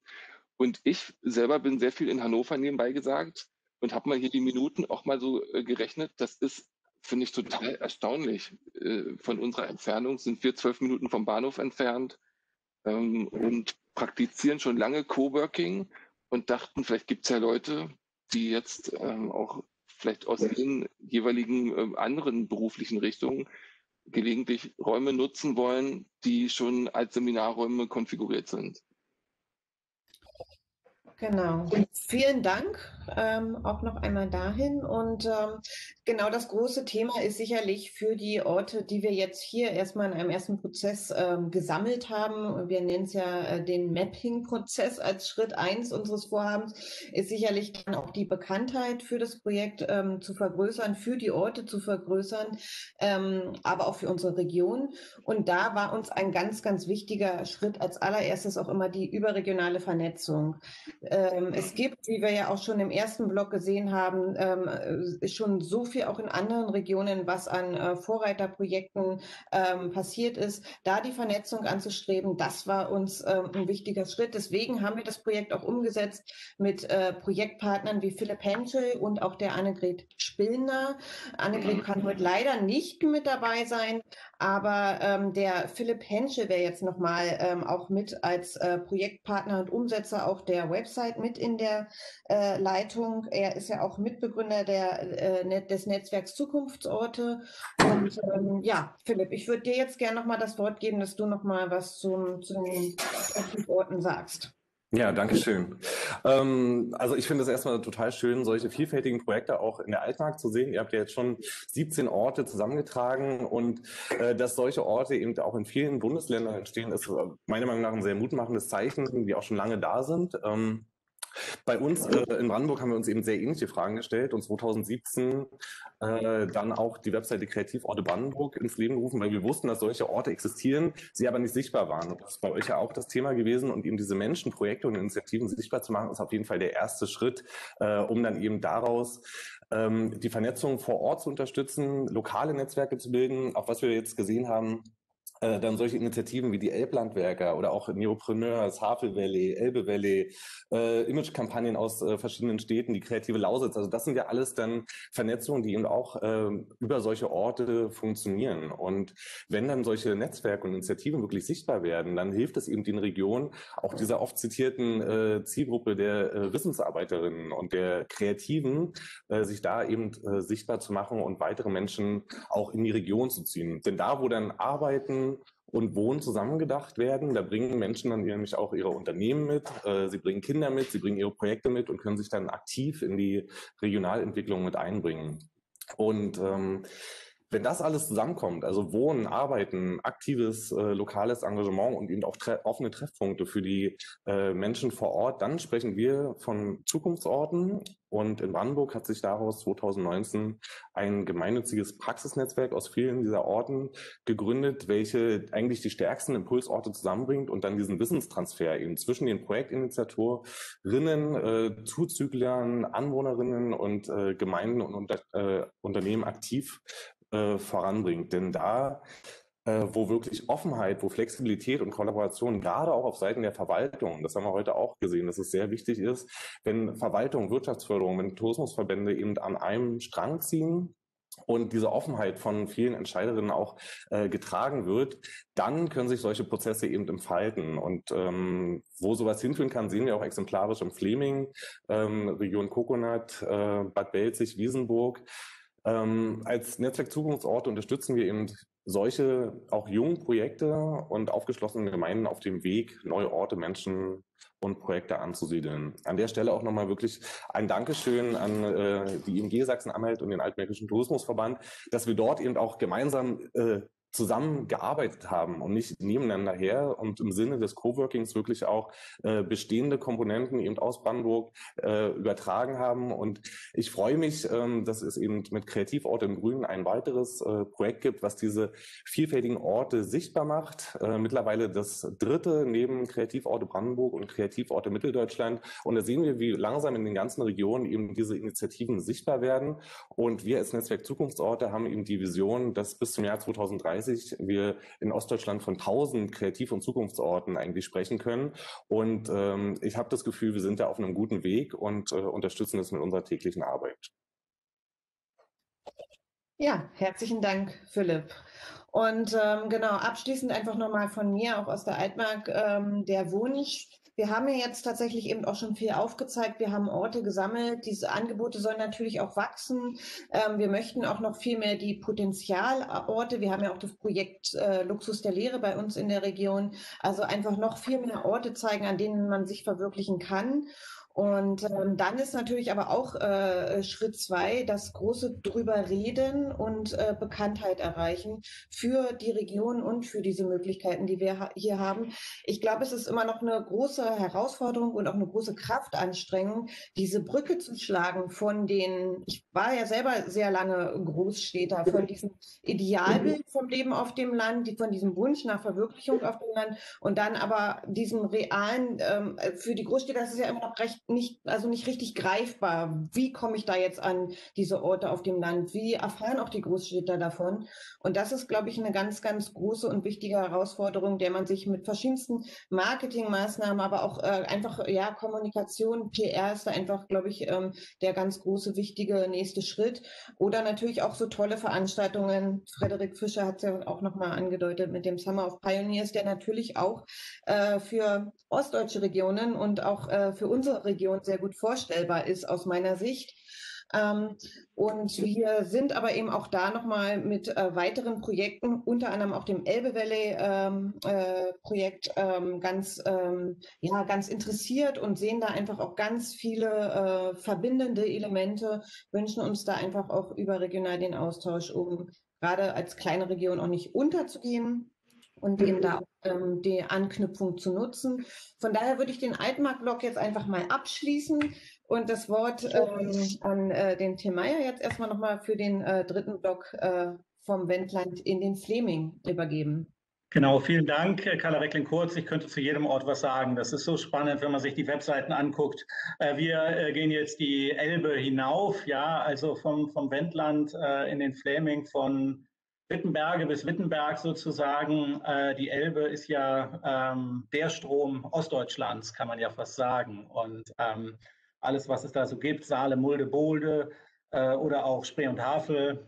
Und ich selber bin sehr viel in Hannover nebenbei gesagt. Und habe mal hier die Minuten auch mal so gerechnet. Das ist, finde ich, total erstaunlich. Von unserer Entfernung sind wir 12 Minuten vom Bahnhof entfernt und praktizieren schon lange Coworking und dachten, vielleicht gibt es ja Leute, die jetzt auch vielleicht aus den jeweiligen anderen beruflichen Richtungen gelegentlich Räume nutzen wollen, die schon als Seminarräume konfiguriert sind. Genau. Vielen Dank auch noch einmal dahin. Und genau das große Thema ist sicherlich für die Orte, die wir jetzt hier erstmal in einem ersten Prozess gesammelt haben. Wir nennen es ja den Mapping-Prozess als Schritt 1 unseres Vorhabens, ist sicherlich dann auch die Bekanntheit für das Projekt zu vergrößern, für die Orte zu vergrößern, aber auch für unsere Region. Und da war uns ein ganz, ganz wichtiger Schritt als allererstes auch immer die überregionale Vernetzung. Es gibt, wie wir ja auch schon im ersten Blog gesehen haben, schon so viel auch in anderen Regionen, was an Vorreiterprojekten passiert ist. Da die Vernetzung anzustreben, das war uns ein wichtiger Schritt. Deswegen haben wir das Projekt auch umgesetzt mit Projektpartnern wie Philipp Henschel und auch der Annegret Spillner. Annegret kann heute leider nicht mit dabei sein, aber der Philipp Henschel wäre jetzt nochmal auch mit als Projektpartner und Umsetzer auch der Website mit in der Leitung. Er ist ja auch Mitbegründer des Netzwerks Zukunftsorte. Und ja, Philipp, ich würde dir jetzt gerne nochmal das Wort geben, dass du nochmal was zu den Orten sagst. Ja, danke schön. Also ich finde es erstmal total schön, solche vielfältigen Projekte auch in der Alltag zu sehen. Ihr habt ja jetzt schon 17 Orte zusammengetragen, und dass solche Orte eben auch in vielen Bundesländern entstehen, ist meiner Meinung nach ein sehr mutmachendes Zeichen, die auch schon lange da sind. Bei uns in Brandenburg haben wir uns eben sehr ähnliche Fragen gestellt und 2017 dann auch die Webseite Kreativorte Brandenburg ins Leben gerufen, weil wir wussten, dass solche Orte existieren, sie aber nicht sichtbar waren. Und das ist bei euch ja auch das Thema gewesen, und eben diese Menschen, Projekte und Initiativen sichtbar zu machen, ist auf jeden Fall der erste Schritt, um dann eben daraus die Vernetzung vor Ort zu unterstützen, lokale Netzwerke zu bilden, auch was wir jetzt gesehen haben. dann solche Initiativen wie die Elblandwerker oder auch Neopreneurs, Havel Valley, Elbe Valley, Imagekampagnen aus verschiedenen Städten, die kreative Lausitz. Also das sind ja alles dann Vernetzungen, die eben auch über solche Orte funktionieren. Und wenn dann solche Netzwerke und Initiativen wirklich sichtbar werden, dann hilft es eben den Regionen, auch dieser oft zitierten Zielgruppe der Wissensarbeiterinnen und der Kreativen, sich da eben sichtbar zu machen und weitere Menschen auch in die Region zu ziehen. Denn da, wo dann Arbeiten und Wohnen zusammengedacht werden, da bringen Menschen dann nämlich auch ihre Unternehmen mit, sie bringen Kinder mit, sie bringen ihre Projekte mit und können sich dann aktiv in die Regionalentwicklung mit einbringen. Und wenn das alles zusammenkommt, also Wohnen, Arbeiten, aktives lokales Engagement und eben auch offene Treffpunkte für die Menschen vor Ort, dann sprechen wir von Zukunftsorten. Und in Brandenburg hat sich daraus 2019 ein gemeinnütziges Praxisnetzwerk aus vielen dieser Orten gegründet, welche eigentlich die stärksten Impulsorte zusammenbringt und dann diesen Wissenstransfer eben zwischen den Projektinitiatorinnen, Zuzyklern, Anwohnerinnen und Gemeinden und Unternehmen aktiv voranbringt. Denn da, wo wirklich Offenheit, wo Flexibilität und Kollaboration, gerade auch auf Seiten der Verwaltung, das haben wir heute auch gesehen, dass es sehr wichtig ist, wenn Verwaltung, Wirtschaftsförderung, wenn Tourismusverbände eben an einem Strang ziehen und diese Offenheit von vielen Entscheiderinnen auch getragen wird, dann können sich solche Prozesse eben entfalten. Und wo sowas hinführen kann, sehen wir auch exemplarisch im Fläming, Region COCONAT, Bad Belzig, Wiesenburg. Als Netzwerk Zukunftsorte unterstützen wir eben solche auch jungen Projekte und aufgeschlossenen Gemeinden auf dem Weg, neue Orte, Menschen und Projekte anzusiedeln. An der Stelle auch nochmal wirklich ein Dankeschön an die IMG Sachsen-Anhalt und den Altmärkischen Tourismusverband, dass wir dort eben auch gemeinsam zusammengearbeitet haben und nicht nebeneinander her und im Sinne des Coworkings wirklich auch bestehende Komponenten eben aus Brandenburg übertragen haben. Und ich freue mich, dass es eben mit Kreativorte im Grünen ein weiteres Projekt gibt, was diese vielfältigen Orte sichtbar macht. Mittlerweile das dritte neben Kreativorte Brandenburg und Kreativorte Mitteldeutschland. Und da sehen wir, wie langsam in den ganzen Regionen eben diese Initiativen sichtbar werden. Und wir als Netzwerk Zukunftsorte haben eben die Vision, dass bis zum Jahr 2030 wir in Ostdeutschland von 1000 Kreativ- und Zukunftsorten eigentlich sprechen können. Und ich habe das Gefühl, wir sind da auf einem guten Weg und unterstützen das mit unserer täglichen Arbeit. Ja, herzlichen Dank, Philipp. Und genau, abschließend einfach nochmal von mir, auch aus der Altmark, der Wunsch. Wir haben ja jetzt tatsächlich eben auch schon viel aufgezeigt. Wir haben Orte gesammelt. Diese Angebote sollen natürlich auch wachsen. Wir möchten auch noch viel mehr die Potenzialorte. Wir haben ja auch das Projekt Luxus der Lehre bei uns in der Region. Also einfach noch viel mehr Orte zeigen, an denen man sich verwirklichen kann. Und dann ist natürlich aber auch Schritt 2, das große drüber reden und Bekanntheit erreichen für die Region und für diese Möglichkeiten, die wir hier haben. Ich glaube, es ist immer noch eine große Herausforderung und auch eine große Kraftanstrengung, diese Brücke zu schlagen von den, ich war ja selber sehr lange Großstädter, von diesem Idealbild vom Leben auf dem Land, von diesem Wunsch nach Verwirklichung auf dem Land und dann aber diesem realen, für die Großstädter ist es ja immer noch recht nicht richtig greifbar. Wie komme ich da jetzt an diese Orte auf dem Land? Wie erfahren auch die Großstädter davon? Und das ist, glaube ich, eine ganz, ganz große und wichtige Herausforderung, der man sich mit verschiedensten Marketingmaßnahmen, aber auch einfach, ja, Kommunikation, PR ist da einfach, glaube ich, der ganz große, wichtige nächste Schritt. Oder natürlich auch so tolle Veranstaltungen. Frederik Fischer hat es ja auch nochmal angedeutet mit dem Summer of Pioneers, der natürlich auch für ostdeutsche Regionen und auch für unsere Region sehr gut vorstellbar ist aus meiner Sicht. Und wir sind aber eben auch da nochmal mit weiteren Projekten, unter anderem auch dem Elbe Valley Projekt, ganz interessiert und sehen da einfach auch ganz viele verbindende Elemente, wünschen uns da einfach auch überregional den Austausch, um gerade als kleine Region auch nicht unterzugehen. Und eben da die Anknüpfung zu nutzen. Von daher würde ich den Altmark-Blog jetzt einfach mal abschließen und das Wort an den Tim Meyer jetzt erstmal nochmal für den dritten Blog vom Wendland in den Fläming übergeben. Genau, vielen Dank, Carla Reckling-Kurz. Ich könnte zu jedem Ort was sagen. Das ist so spannend, wenn man sich die Webseiten anguckt. Wir gehen jetzt die Elbe hinauf, ja, also vom Wendland in den Fläming, von Wittenberge bis Wittenberg sozusagen. Die Elbe ist ja der Strom Ostdeutschlands, kann man ja fast sagen. Und alles, was es da so gibt, Saale, Mulde, Bohlde oder auch Spree und Havel,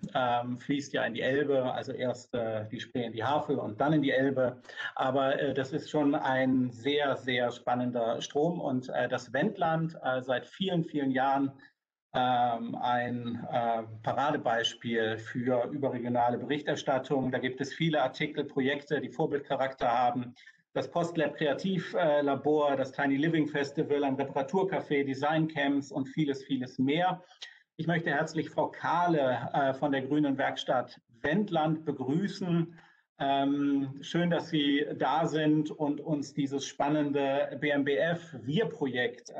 fließt ja in die Elbe. Also erst die Spree in die Havel und dann in die Elbe. Aber das ist schon ein sehr, sehr spannender Strom. Und das Wendland seit vielen, vielen Jahren ein Paradebeispiel für überregionale Berichterstattung. Da gibt es viele Artikel, Projekte, die Vorbildcharakter haben. Das Postlab Kreativlabor, das Tiny Living Festival, ein Reparaturcafé, Designcamps und vieles, vieles mehr. Ich möchte herzlich Frau Kahle von der Grünen Werkstatt Wendland begrüßen. Schön, dass Sie da sind und uns dieses spannende BMBF-Wir-Projekt,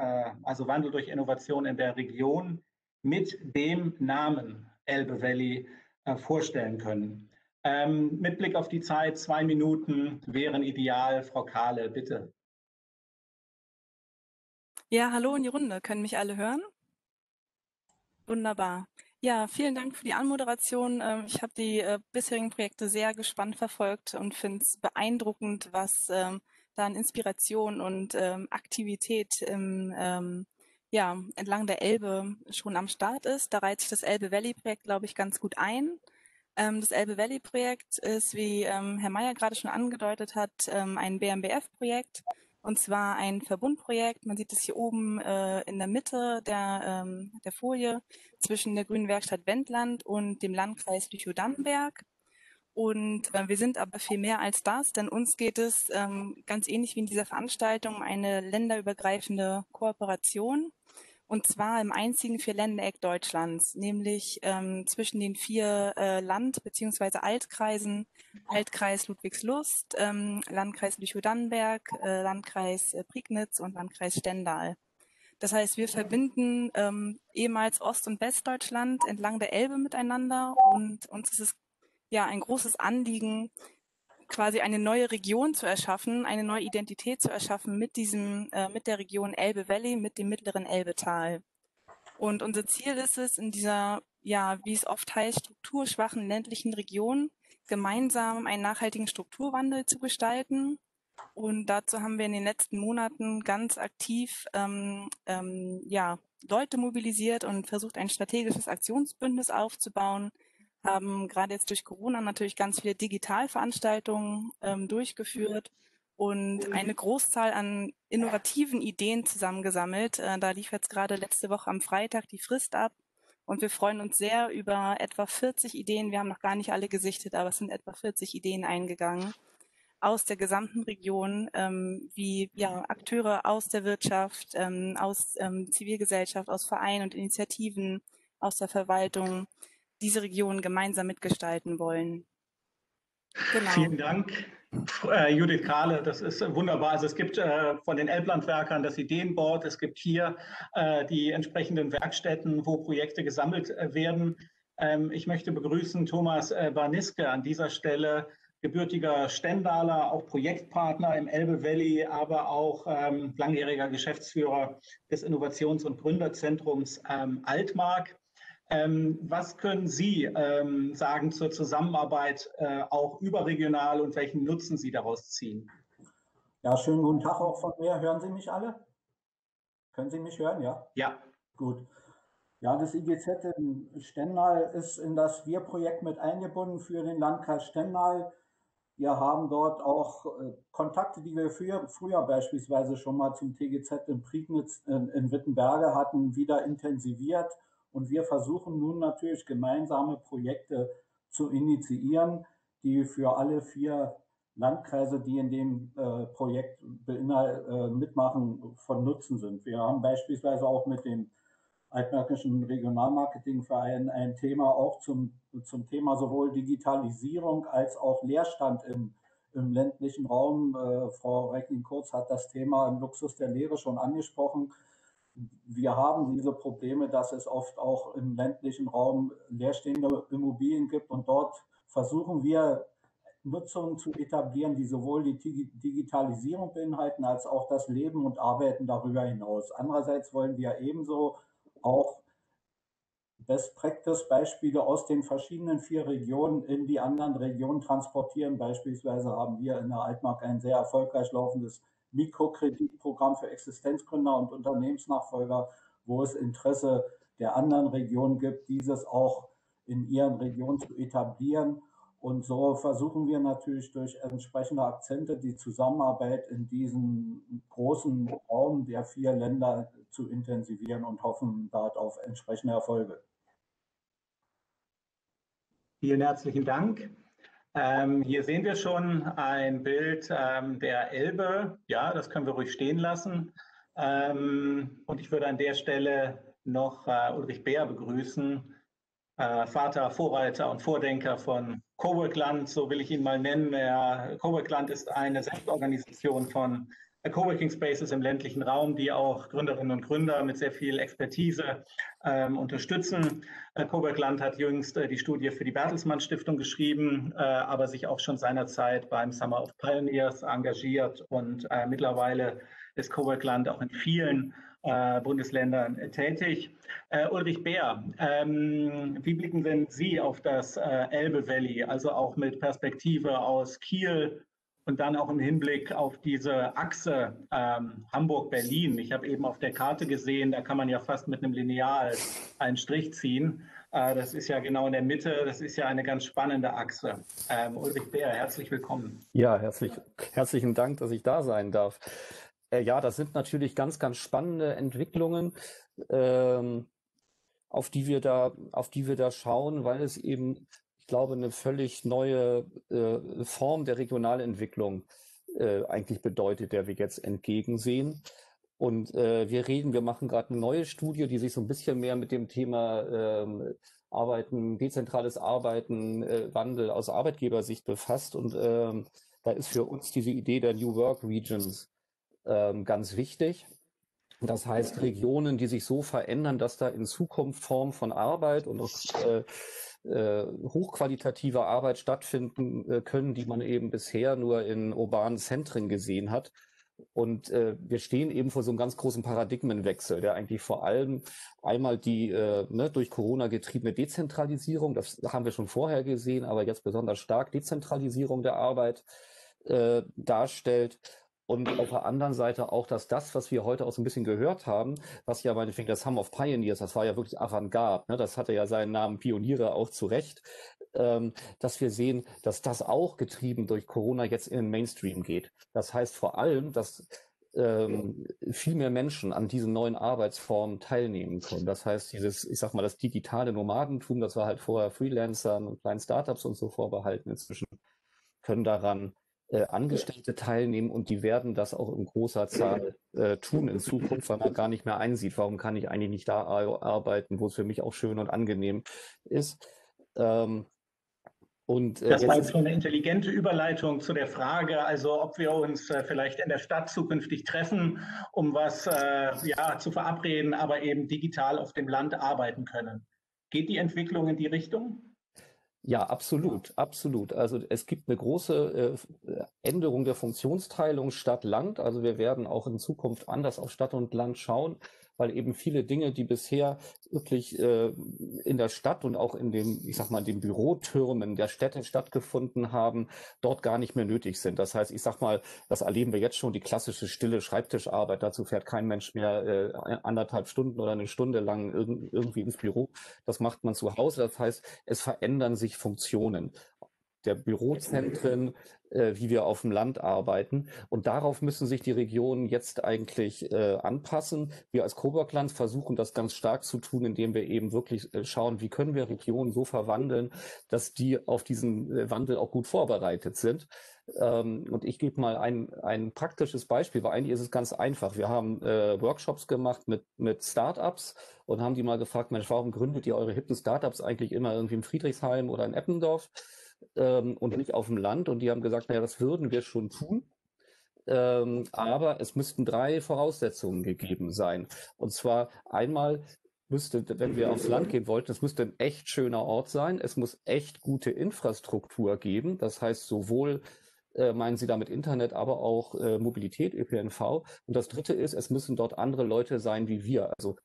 also Wandel durch Innovation in der Region, mit dem Namen Elbe Valley vorstellen können. Mit Blick auf die Zeit, 2 Minuten wären ideal. Frau Kahle, bitte. Ja, hallo in die Runde. Können mich alle hören? Wunderbar. Ja, vielen Dank für die Anmoderation. Ich habe die bisherigen Projekte sehr gespannt verfolgt und finde es beeindruckend, was da an Inspiration und Aktivität entlang der Elbe schon am Start ist. Da reiht sich das Elbe Valley Projekt, glaube ich, ganz gut ein. Das Elbe Valley Projekt ist, wie Herr Mayer gerade schon angedeutet hat, ein BMBF-Projekt, und zwar ein Verbundprojekt. Man sieht es hier oben in der Mitte der Folie zwischen der Grünen Werkstatt Wendland und dem Landkreis Lüchow-Dannenberg. Und wir sind aber viel mehr als das, denn uns geht es ganz ähnlich wie in dieser Veranstaltung um eine länderübergreifende Kooperation. Und zwar im einzigen Vierländereck Deutschlands, nämlich zwischen den 4 Land- bzw. Altkreisen, Altkreis Ludwigslust, Landkreis Lüchow-Dannenberg, Landkreis Prignitz und Landkreis Stendal. Das heißt, wir verbinden ehemals Ost- und Westdeutschland entlang der Elbe miteinander, und uns ist es ja ein großes Anliegen, quasi eine neue Region zu erschaffen, eine neue Identität zu erschaffen mit der Region Elbe Valley, mit dem mittleren Elbetal. Und unser Ziel ist es, in dieser, ja, wie es oft heißt, strukturschwachen ländlichen Region gemeinsam einen nachhaltigen Strukturwandel zu gestalten. Und dazu haben wir in den letzten Monaten ganz aktiv Leute mobilisiert und versucht, ein strategisches Aktionsbündnis aufzubauen, haben gerade jetzt durch Corona natürlich ganz viele Digitalveranstaltungen durchgeführt und eine Großzahl an innovativen Ideen zusammengesammelt. Da lief jetzt gerade letzte Woche am Freitag die Frist ab, und wir freuen uns sehr über etwa 40 Ideen. Wir haben noch gar nicht alle gesichtet, aber es sind etwa 40 Ideen eingegangen aus der gesamten Region, wie Akteure aus der Wirtschaft, aus Zivilgesellschaft, aus Vereinen und Initiativen, aus der Verwaltung, diese Region gemeinsam mitgestalten wollen. Genau. Vielen Dank, Judith Kahle. Das ist wunderbar. Also es gibt von den Elblandwerkern das Ideenboard. Es gibt hier die entsprechenden Werkstätten, wo Projekte gesammelt werden. Ich möchte begrüßen Thomas Barniske an dieser Stelle, gebürtiger Stendaler, auch Projektpartner im Elbe Valley, aber auch langjähriger Geschäftsführer des Innovations- und Gründerzentrums Altmark. Was können Sie sagen zur Zusammenarbeit auch überregional und welchen Nutzen Sie daraus ziehen? Ja, schönen guten Tag auch von mir. Hören Sie mich alle? Können Sie mich hören? Ja? Ja. Gut. Ja, das IGZ in Stendal ist in das Wir-Projekt mit eingebunden für den Landkreis Stendal. Wir haben dort auch Kontakte, die wir früher beispielsweise schon mal zum TGZ in Prignitz in Wittenberge hatten, wieder intensiviert. Und wir versuchen nun natürlich gemeinsame Projekte zu initiieren, die für alle 4 Landkreise, die in dem Projekt mitmachen, von Nutzen sind. Wir haben beispielsweise auch mit dem Altmärkischen Regionalmarketingverein ein Thema auch zum Thema sowohl Digitalisierung als auch Leerstand im ländlichen Raum. Frau Reckling-Kurz hat das Thema im Luxus der Lehre schon angesprochen. Wir haben diese Probleme, dass es oft auch im ländlichen Raum leerstehende Immobilien gibt, und dort versuchen wir Nutzungen zu etablieren, die sowohl die Digitalisierung beinhalten als auch das Leben und Arbeiten darüber hinaus. Andererseits wollen wir ebenso auch Best-Practice-Beispiele aus den verschiedenen 4 Regionen in die anderen Regionen transportieren. Beispielsweise haben wir in der Altmark ein sehr erfolgreich laufendes Mikrokreditprogramm für Existenzgründer und Unternehmensnachfolger, wo es Interesse der anderen Regionen gibt, dieses auch in ihren Regionen zu etablieren. Und so versuchen wir natürlich durch entsprechende Akzente die Zusammenarbeit in diesem großen Raum der 4 Länder zu intensivieren und hoffen dort auf entsprechende Erfolge. Vielen herzlichen Dank. Hier sehen wir schon ein Bild der Elbe. Ja, das können wir ruhig stehen lassen. Und ich würde an der Stelle noch Ulrich Bär begrüßen, Vater, Vorreiter und Vordenker von Coworkland, so will ich ihn mal nennen. Coworkland ist eine Selbstorganisation von Coworking Spaces im ländlichen Raum, die auch Gründerinnen und Gründer mit sehr viel Expertise unterstützen. Coworkland hat jüngst die Studie für die Bertelsmann Stiftung geschrieben, aber sich auch schon seinerzeit beim Summer of Pioneers engagiert. Und mittlerweile ist Coworkland auch in vielen Bundesländern tätig. Ulrich Bär, wie blicken denn Sie auf das Elbe Valley, also auch mit Perspektive aus Kiel und dann auch im Hinblick auf diese Achse Hamburg-Berlin? Ich habe eben auf der Karte gesehen, da kann man ja fast mit einem Lineal einen Strich ziehen. Das ist ja genau in der Mitte, das ist ja eine ganz spannende Achse. Ulrich Bär, herzlich willkommen. Ja, herzlichen Dank, dass ich da sein darf. Ja, das sind natürlich ganz, ganz spannende Entwicklungen, auf die wir da schauen, weil es eben, ich glaube, eine völlig neue Form der Regionalentwicklung eigentlich bedeutet, der wir jetzt entgegensehen. Und wir machen gerade eine neue Studie, die sich so ein bisschen mehr mit dem Thema Arbeiten, dezentrales Arbeiten, Wandel aus Arbeitgebersicht befasst. Und da ist für uns diese Idee der New Work Regions ganz wichtig. Das heißt, Regionen, die sich so verändern, dass da in Zukunft Formen von Arbeit und hochqualitativer Arbeit stattfinden können, die man eben bisher nur in urbanen Zentren gesehen hat. Und wir stehen eben vor so einem ganz großen Paradigmenwechsel, der eigentlich vor allem einmal die durch Corona getriebene Dezentralisierung, das haben wir schon vorher gesehen, aber jetzt besonders stark Dezentralisierung der Arbeit darstellt. Und auf der anderen Seite auch, dass das, was wir heute auch so ein bisschen gehört haben, was ja meinetwegen das Summer of Pioneers, das war ja wirklich Avantgarde, ne? Das hatte ja seinen Namen Pioniere auch zu Recht, dass wir sehen, dass das auch getrieben durch Corona jetzt in den Mainstream geht. Das heißt vor allem, dass viel mehr Menschen an diesen neuen Arbeitsformen teilnehmen können. Das heißt, dieses, ich sag mal, das digitale Nomadentum, das war halt vorher Freelancern und kleinen Startups und so vorbehalten, inzwischen können daran Angestellte teilnehmen und die werden das auch in großer Zahl tun in Zukunft, weil man gar nicht mehr einsieht, warum kann ich eigentlich nicht da arbeiten, wo es für mich auch schön und angenehm ist. Das war jetzt so eine intelligente Überleitung zu der Frage, also ob wir uns vielleicht in der Stadt zukünftig treffen, um was zu verabreden, aber eben digital auf dem Land arbeiten können. Geht die Entwicklung in die Richtung? Ja, absolut, absolut. Also es gibt eine große Änderung der Funktionsteilung Stadt-Land. Also wir werden auch in Zukunft anders auf Stadt und Land schauen, weil eben viele Dinge, die bisher wirklich in der Stadt und auch in den, ich sag mal, den Bürotürmen der Städte stattgefunden haben, dort gar nicht mehr nötig sind. Das heißt, ich sag mal, das erleben wir jetzt schon, die klassische stille Schreibtischarbeit. Dazu fährt kein Mensch mehr 1,5 Stunden oder eine Stunde lang irgendwie ins Büro. Das macht man zu Hause. Das heißt, es verändern sich Funktionen der Bürozentren, wie wir auf dem Land arbeiten. Und darauf müssen sich die Regionen jetzt eigentlich anpassen. Wir als Coworkland versuchen das ganz stark zu tun, indem wir eben wirklich schauen, wie können wir Regionen so verwandeln, dass die auf diesen Wandel auch gut vorbereitet sind. Und ich gebe mal ein praktisches Beispiel, weil eigentlich ist es ganz einfach. Wir haben Workshops gemacht mit Startups und haben die mal gefragt, Mensch, warum gründet ihr eure hippen Startups eigentlich immer irgendwie in Friedrichshain oder in Eppendorf und nicht auf dem Land? Und die haben gesagt, naja, das würden wir schon tun, aber es müssten 3 Voraussetzungen gegeben sein. Und zwar einmal müsste, wenn wir aufs Land gehen wollten, es müsste ein echt schöner Ort sein, es muss echt gute Infrastruktur geben, das heißt sowohl, meinen Sie damit Internet, aber auch Mobilität, ÖPNV. Und das Dritte ist, es müssen dort andere Leute sein wie wir, also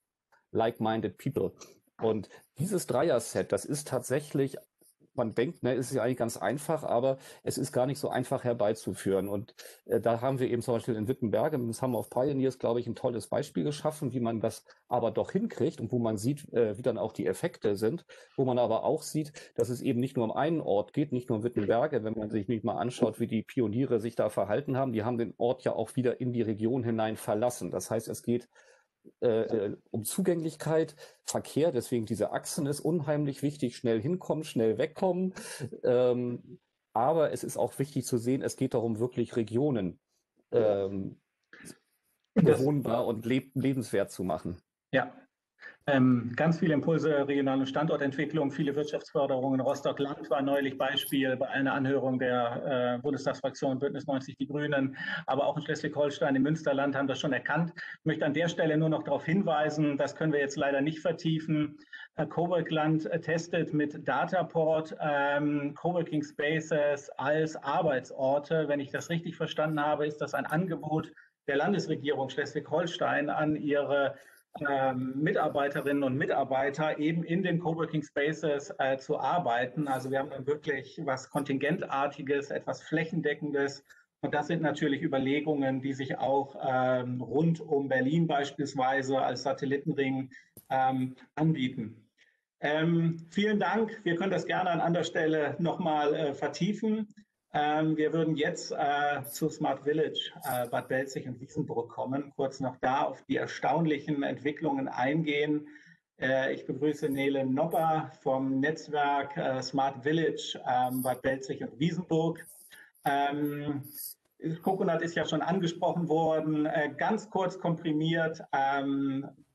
like-minded people. Und dieses Dreier-Set, das ist tatsächlich, man denkt, ne, ist ja eigentlich ganz einfach, aber es ist gar nicht so einfach herbeizuführen. Und da haben wir eben zum Beispiel in Wittenberg im Summer of Pioneers, glaube ich, ein tolles Beispiel geschaffen, wie man das aber doch hinkriegt und wo man sieht, wie dann auch die Effekte sind, wo man aber auch sieht, dass es eben nicht nur um einen Ort geht, nicht nur um Wittenberg. Wenn man sich nicht mal anschaut, wie die Pioniere sich da verhalten haben, die haben den Ort ja auch wieder in die Region hinein verlassen. Das heißt, es geht um Zugänglichkeit, Verkehr, deswegen diese Achsen ist unheimlich wichtig, schnell hinkommen, schnell wegkommen. Aber es ist auch wichtig zu sehen, es geht darum, wirklich Regionen bewohnbar und lebenswert zu machen. Ja, ganz viele Impulse, regionale Standortentwicklung, viele Wirtschaftsförderungen. Rostock-Land war neulich Beispiel bei einer Anhörung der Bundestagsfraktion Bündnis 90 Die Grünen, aber auch in Schleswig-Holstein, im Münsterland haben das schon erkannt. Ich möchte an der Stelle nur noch darauf hinweisen, das können wir jetzt leider nicht vertiefen. Coworkland testet mit Dataport Coworking Spaces als Arbeitsorte. Wenn ich das richtig verstanden habe, ist das ein Angebot der Landesregierung Schleswig-Holstein an ihre Mitarbeiterinnen und Mitarbeiter, eben in den Coworking Spaces zu arbeiten. Also wir haben dann wirklich was Kontingentartiges, etwas Flächendeckendes. Und das sind natürlich Überlegungen, die sich auch rund um Berlin beispielsweise als Satellitenring anbieten. Vielen Dank. Wir können das gerne an anderer Stelle nochmal vertiefen. Wir würden jetzt zu Smart Village, Bad Belzig und Wiesenburg kommen, kurz noch da auf die erstaunlichen Entwicklungen eingehen. Ich begrüße Nele Nopper vom Netzwerk Smart Village, Bad Belzig und Wiesenburg. COCONAT ist ja schon angesprochen worden, ganz kurz komprimiert.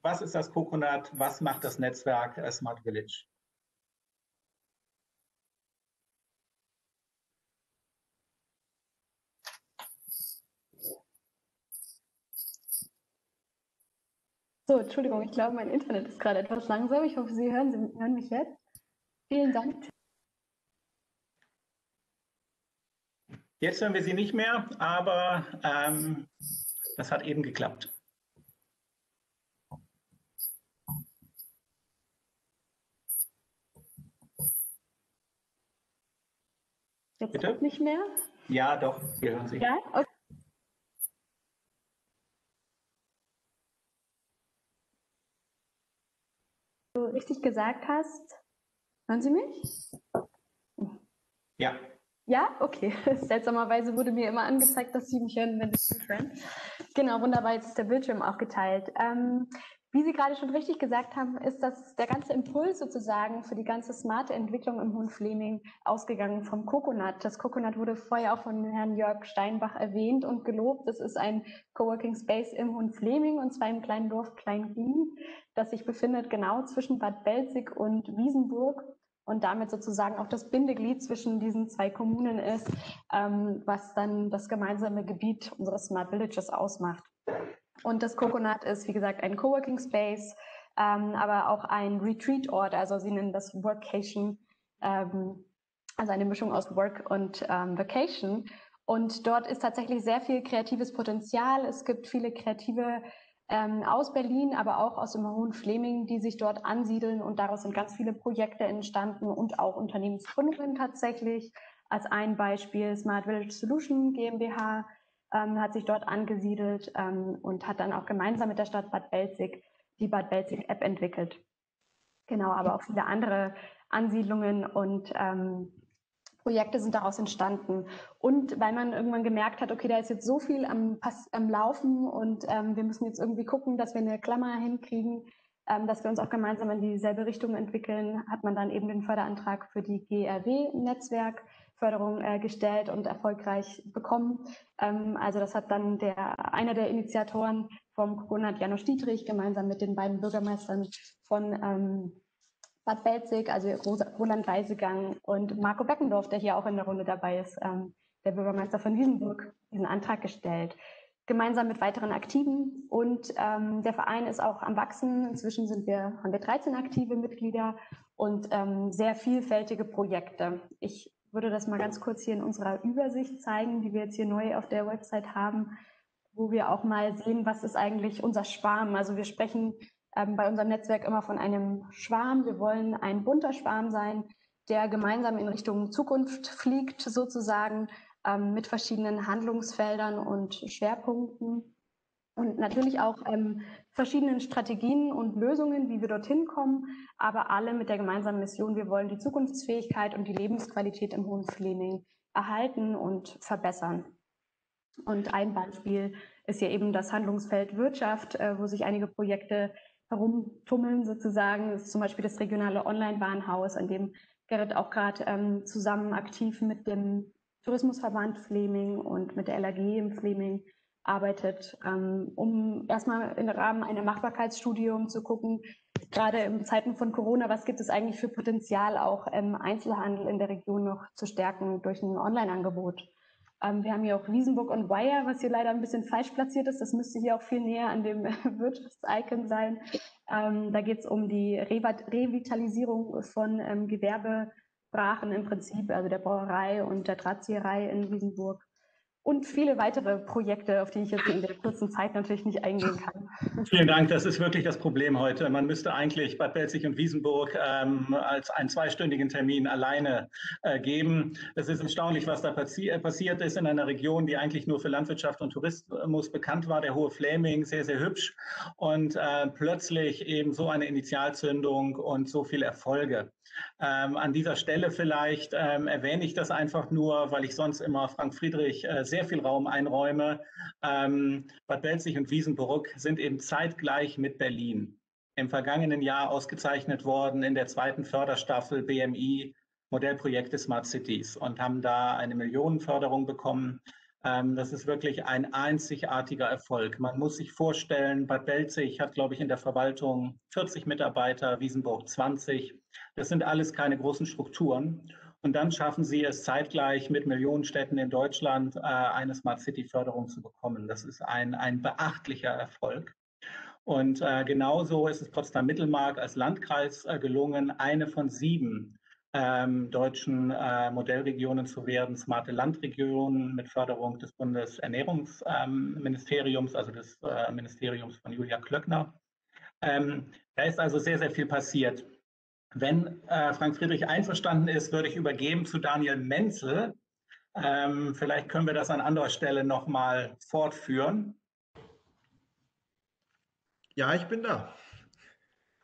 Was ist das COCONAT? Was macht das Netzwerk Smart Village? So, Entschuldigung, ich glaube, mein Internet ist gerade etwas langsam. Ich hoffe, Sie hören mich jetzt. Vielen Dank. Jetzt hören wir Sie nicht mehr, aber das hat eben geklappt. Jetzt bitte? Nicht mehr? Ja, doch, wir hören Sie. Ja, okay. Du richtig gesagt hast. Hören Sie mich? Ja. Ja? Okay. Seltsamerweise wurde mir immer angezeigt, dass Sie mich hören, wenn ich mich höre. Genau, wunderbar, jetzt ist der Bildschirm auch geteilt. Wie Sie gerade schon richtig gesagt haben, ist das der ganze Impuls sozusagen für die ganze smarte Entwicklung im Hohen Fläming ausgegangen vom COCONAT. Das COCONAT wurde vorher auch von Herrn Jörg Steinbach erwähnt und gelobt. Das ist ein Coworking Space im Hohen Fläming und zwar im kleinen Dorf Klein-Wien, das sich befindet genau zwischen Bad Belzig und Wiesenburg und damit sozusagen auch das Bindeglied zwischen diesen zwei Kommunen ist, was dann das gemeinsame Gebiet unseres Smart Villages ausmacht. Und das COCONAT ist, wie gesagt, ein Coworking Space, aber auch ein Retreat-Ort, also sie nennen das Workcation, also eine Mischung aus Work und Vacation. Und dort ist tatsächlich sehr viel kreatives Potenzial. Es gibt viele Kreative aus Berlin, aber auch aus dem Hohen Fläming, die sich dort ansiedeln. Und daraus sind ganz viele Projekte entstanden und auch Unternehmensgründungen tatsächlich. Als ein Beispiel Smart Village Solution GmbH. Hat sich dort angesiedelt und hat dann auch gemeinsam mit der Stadt Bad Belzig die Bad Belzig App entwickelt. Genau, aber auch viele andere Ansiedlungen und Projekte sind daraus entstanden. Und weil man irgendwann gemerkt hat, okay, da ist jetzt so viel am Laufen und wir müssen jetzt irgendwie gucken, dass wir eine Klammer hinkriegen, dass wir uns auch gemeinsam in dieselbe Richtung entwickeln, hat man dann eben den Förderantrag für die GRW-Netzwerk Förderung gestellt und erfolgreich bekommen. Also das hat dann einer der Initiatoren vom COCONAT, Janusz Dietrich, gemeinsam mit den beiden Bürgermeistern von Bad Belzig, also Roland Weisegang und Marco Beckendorf, der hier auch in der Runde dabei ist, der Bürgermeister von Wiesenburg, diesen Antrag gestellt. Gemeinsam mit weiteren Aktiven und der Verein ist auch am Wachsen. Inzwischen haben wir 13 aktive Mitglieder und sehr vielfältige Projekte. Ich würde das mal ganz kurz hier in unserer Übersicht zeigen, die wir jetzt hier neu auf der Website haben, wo wir auch mal sehen, was ist eigentlich unser Schwarm. Also wir sprechen bei unserem Netzwerk immer von einem Schwarm. Wir wollen ein bunter Schwarm sein, der gemeinsam in Richtung Zukunft fliegt sozusagen, mit verschiedenen Handlungsfeldern und Schwerpunkten und natürlich auch verschiedenen Strategien und Lösungen, wie wir dorthin kommen, aber alle mit der gemeinsamen Mission, wir wollen die Zukunftsfähigkeit und die Lebensqualität im Hohen Fläming erhalten und verbessern. Und ein Beispiel ist ja eben das Handlungsfeld Wirtschaft, wo sich einige Projekte herumtummeln sozusagen. Das ist zum Beispiel das regionale Online-Warenhaus, an dem Gerrit auch gerade zusammen aktiv mit dem Tourismusverband Fläming und mit der LAG im Fläming arbeitet, um erstmal im Rahmen einer Machbarkeitsstudie zu gucken, gerade in Zeiten von Corona, was gibt es eigentlich für Potenzial auch im Einzelhandel in der Region noch zu stärken durch ein Online-Angebot. Wir haben hier auch Wiesenburg on Wire, was hier leider ein bisschen falsch platziert ist. Das müsste hier auch viel näher an dem Wirtschafts-Icon sein. Da geht es um die Revitalisierung von Gewerbebrachen im Prinzip, also der Brauerei und der Drahtzieherei in Wiesenburg. Und viele weitere Projekte, auf die ich jetzt in der kurzen Zeit natürlich nicht eingehen kann. Vielen Dank, das ist wirklich das Problem heute. Man müsste eigentlich Bad Belzig und Wiesenburg als einen zweistündigen Termin alleine geben. Es ist erstaunlich, was da passiert ist in einer Region, die eigentlich nur für Landwirtschaft und Tourismus bekannt war, der Hohe Fläming, sehr, sehr hübsch. Und plötzlich eben so eine Initialzündung und so viele Erfolge. An dieser Stelle vielleicht erwähne ich das einfach nur, weil ich sonst immer Frank Friedrich sehr viel Raum einräume. Bad Belzig und Wiesenburg sind eben zeitgleich mit Berlin im vergangenen Jahr ausgezeichnet worden in der zweiten Förderstaffel BMI Modellprojekte Smart Cities und haben da eine Millionenförderung bekommen. Das ist wirklich ein einzigartiger Erfolg. Man muss sich vorstellen, Bad Belzig hat, glaube ich, in der Verwaltung 40 Mitarbeiter, Wiesenburg 20. Das sind alles keine großen Strukturen. Und dann schaffen sie es zeitgleich mit Millionenstädten in Deutschland eine Smart City-Förderung zu bekommen. Das ist ein beachtlicher Erfolg. Und genauso ist es Potsdam-Mittelmark als Landkreis gelungen, eine von 7 deutschen Modellregionen zu werden, smarte Landregionen mit Förderung des Bundesernährungsministeriums, also des Ministeriums von Julia Klöckner. Da ist also sehr, sehr viel passiert. Wenn Frank Friedrich einverstanden ist, würde ich übergeben zu Daniel Menzel. Vielleicht können wir das an anderer Stelle nochmal fortführen. Ja, ich bin da.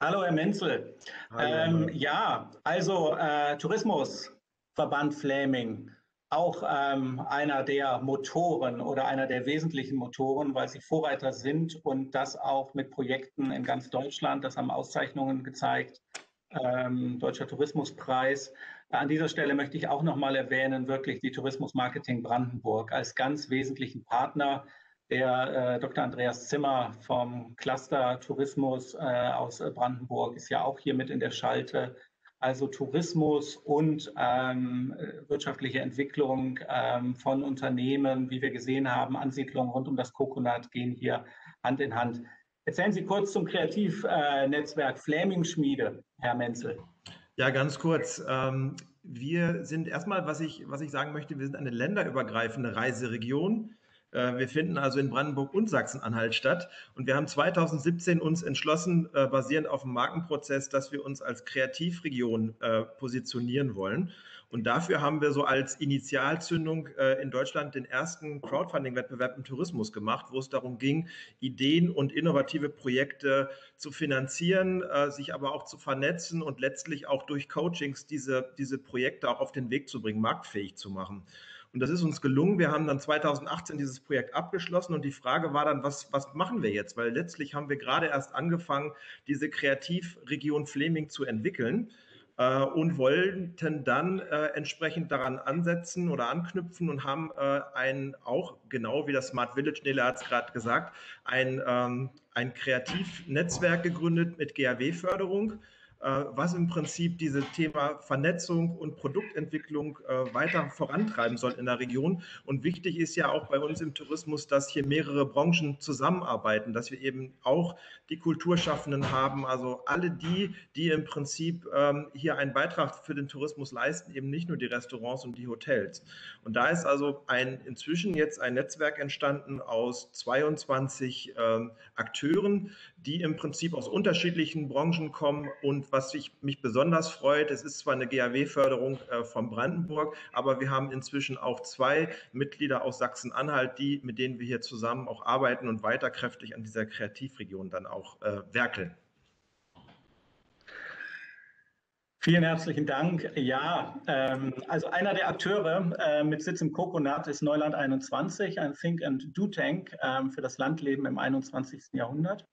Hallo, Herr Menzel. Hallo. Ja, also Tourismusverband Fläming, auch einer der Motoren oder einer der wesentlichen Motoren, weil sie Vorreiter sind und das auch mit Projekten in ganz Deutschland. Das haben Auszeichnungen gezeigt. Deutscher Tourismuspreis. An dieser Stelle möchte ich auch nochmal erwähnen, wirklich die Tourismusmarketing Brandenburg als ganz wesentlichen Partner. Der Dr. Andreas Zimmer vom Cluster Tourismus aus Brandenburg ist ja auch hier mit in der Schalte. Also Tourismus und wirtschaftliche Entwicklung von Unternehmen, wie wir gesehen haben, Ansiedlungen rund um das COCONAT gehen hier Hand in Hand. Erzählen Sie kurz zum Kreativnetzwerk Fläming-Schmiede, Herr Menzel. Ja, ganz kurz. Wir sind erstmal, was ich sagen möchte, wir sind eine länderübergreifende Reiseregion. Wir finden also in Brandenburg und Sachsen-Anhalt statt. Und wir haben 2017 uns entschlossen, basierend auf dem Markenprozess, dass wir uns als Kreativregion positionieren wollen. Und dafür haben wir so als Initialzündung in Deutschland den ersten Crowdfunding-Wettbewerb im Tourismus gemacht, wo es darum ging, Ideen und innovative Projekte zu finanzieren, sich aber auch zu vernetzen und letztlich auch durch Coachings diese Projekte auch auf den Weg zu bringen, marktfähig zu machen. Und das ist uns gelungen. Wir haben dann 2018 dieses Projekt abgeschlossen und die Frage war dann, was machen wir jetzt? Weil letztlich haben wir gerade erst angefangen, diese Kreativregion Fläming zu entwickeln und wollten dann entsprechend daran ansetzen oder anknüpfen und haben auch, genau wie das Smart Village, Nele hat es gerade gesagt, ein Kreativnetzwerk gegründet mit GAW-Förderung, was im Prinzip dieses Thema Vernetzung und Produktentwicklung weiter vorantreiben soll in der Region. Und wichtig ist ja auch bei uns im Tourismus, dass hier mehrere Branchen zusammenarbeiten, dass wir eben auch die Kulturschaffenden haben, also alle die, die im Prinzip hier einen Beitrag für den Tourismus leisten, eben nicht nur die Restaurants und die Hotels. Und da ist also inzwischen jetzt ein Netzwerk entstanden aus 22 Akteuren, die im Prinzip aus unterschiedlichen Branchen kommen. Und was mich besonders freut, es ist zwar eine GAW-Förderung von Brandenburg, aber wir haben inzwischen auch 2 Mitglieder aus Sachsen-Anhalt, mit denen wir hier zusammen auch arbeiten und weiter kräftig an dieser Kreativregion dann auch werkeln. Vielen herzlichen Dank. Ja, also einer der Akteure mit Sitz im COCONAT ist Neuland 21, ein Think and Do Tank für das Landleben im 21. Jahrhundert.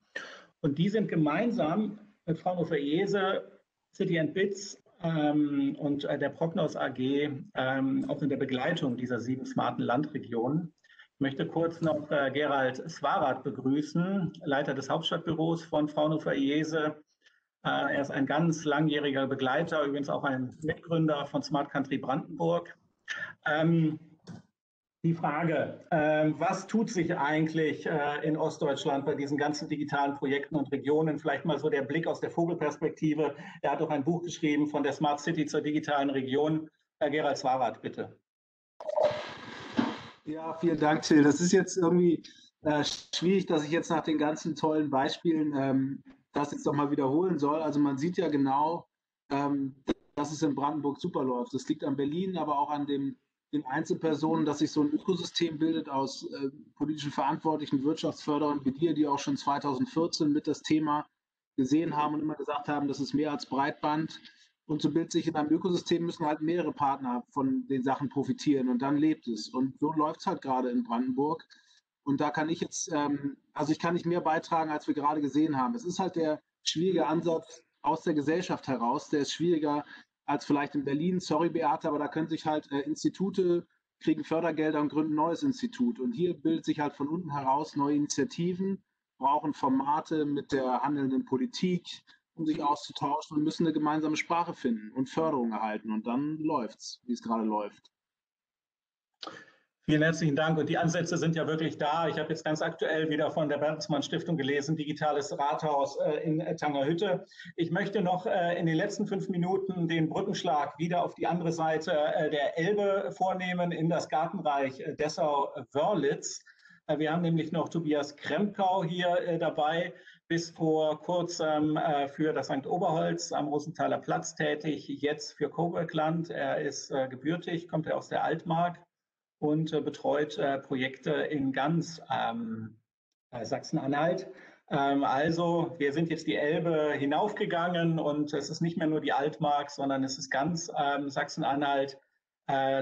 Und die sind gemeinsam mit Fraunhofer Jese, City & Bits und der Prognos AG auch in der Begleitung dieser 7 smarten Landregionen. Ich möchte kurz noch Gerald Swarath begrüßen, Leiter des Hauptstadtbüros von Fraunhofer Jese. Er ist ein ganz langjähriger Begleiter, übrigens auch ein Mitgründer von Smart Country Brandenburg. Die Frage, was tut sich eigentlich in Ostdeutschland bei diesen ganzen digitalen Projekten und Regionen? Vielleicht mal so der Blick aus der Vogelperspektive. Er hat auch ein Buch geschrieben, von der Smart City zur digitalen Region. Herr Gerald Swarath, bitte. Ja, vielen Dank, Till. Das ist jetzt irgendwie schwierig, dass ich jetzt nach den ganzen tollen Beispielen das jetzt nochmal wiederholen soll. Also man sieht ja genau, dass es in Brandenburg super läuft. Das liegt an Berlin, aber auch an den Einzelpersonen, dass sich so ein Ökosystem bildet aus politischen Verantwortlichen, Wirtschaftsförderern wie dir, die auch schon 2014 mit das Thema gesehen haben und immer gesagt haben, das ist mehr als Breitband. Und so bildet sich in einem Ökosystem, müssen halt mehrere Partner von den Sachen profitieren und dann lebt es. Und so läuft es halt gerade in Brandenburg. Und da kann ich jetzt, also ich kann nicht mehr beitragen, als wir gerade gesehen haben. Es ist halt der schwierige Ansatz aus der Gesellschaft heraus, der ist schwieriger als vielleicht in Berlin. Sorry, Beate, aber da können sich halt Institute kriegen Fördergelder und gründen ein neues Institut. Und hier bildet sich halt von unten heraus neue Initiativen, brauchen Formate mit der handelnden Politik, um sich auszutauschen und müssen eine gemeinsame Sprache finden und Förderung erhalten. Und dann läuft's, wie es gerade läuft. Vielen herzlichen Dank. Und die Ansätze sind ja wirklich da. Ich habe jetzt ganz aktuell wieder von der Bertelsmann Stiftung gelesen, digitales Rathaus in Tangerhütte. Ich möchte noch in den letzten 5 Minuten den Brückenschlag wieder auf die andere Seite der Elbe vornehmen, in das Gartenreich Dessau-Wörlitz. Wir haben nämlich noch Tobias Kremkau hier dabei, bis vor kurzem für das St. Oberholz am Rosenthaler Platz tätig, jetzt für Coworkland. Er ist gebürtig, kommt er aus der Altmark und betreut Projekte in ganz Sachsen-Anhalt. Also wir sind jetzt die Elbe hinaufgegangen und es ist nicht mehr nur die Altmark, sondern es ist ganz Sachsen-Anhalt.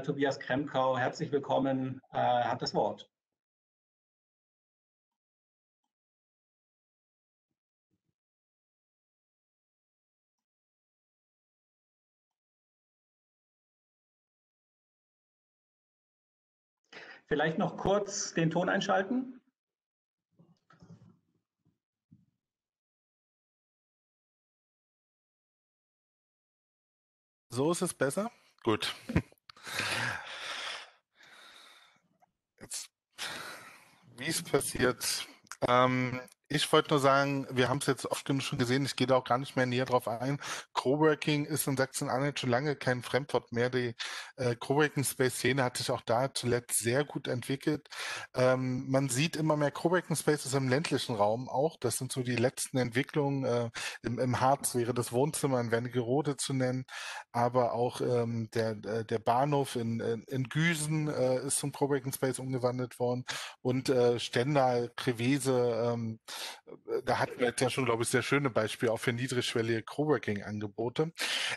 Tobias Kremkau, herzlich willkommen, hat das Wort. Vielleicht noch kurz den Ton einschalten. So ist es besser? Gut. Jetzt, wie es passiert. Ich wollte nur sagen, wir haben es jetzt oft genug schon gesehen, ich gehe da auch gar nicht mehr näher drauf ein. Coworking ist in Sachsen-Anhalt schon lange kein Fremdwort mehr. Die Coworking-Space-Szene hat sich auch da zuletzt sehr gut entwickelt. Man sieht immer mehr Coworking-Spaces im ländlichen Raum auch. Das sind so die letzten Entwicklungen. Im Harz wäre das Wohnzimmer in Wernigerode zu nennen, aber auch der Bahnhof in Güsen ist zum Coworking-Space umgewandelt worden und Stendal, Krevese, da hatten wir jetzt ja schon, glaube ich, sehr schöne Beispiele auch für niedrigschwellige Coworking-Angebote.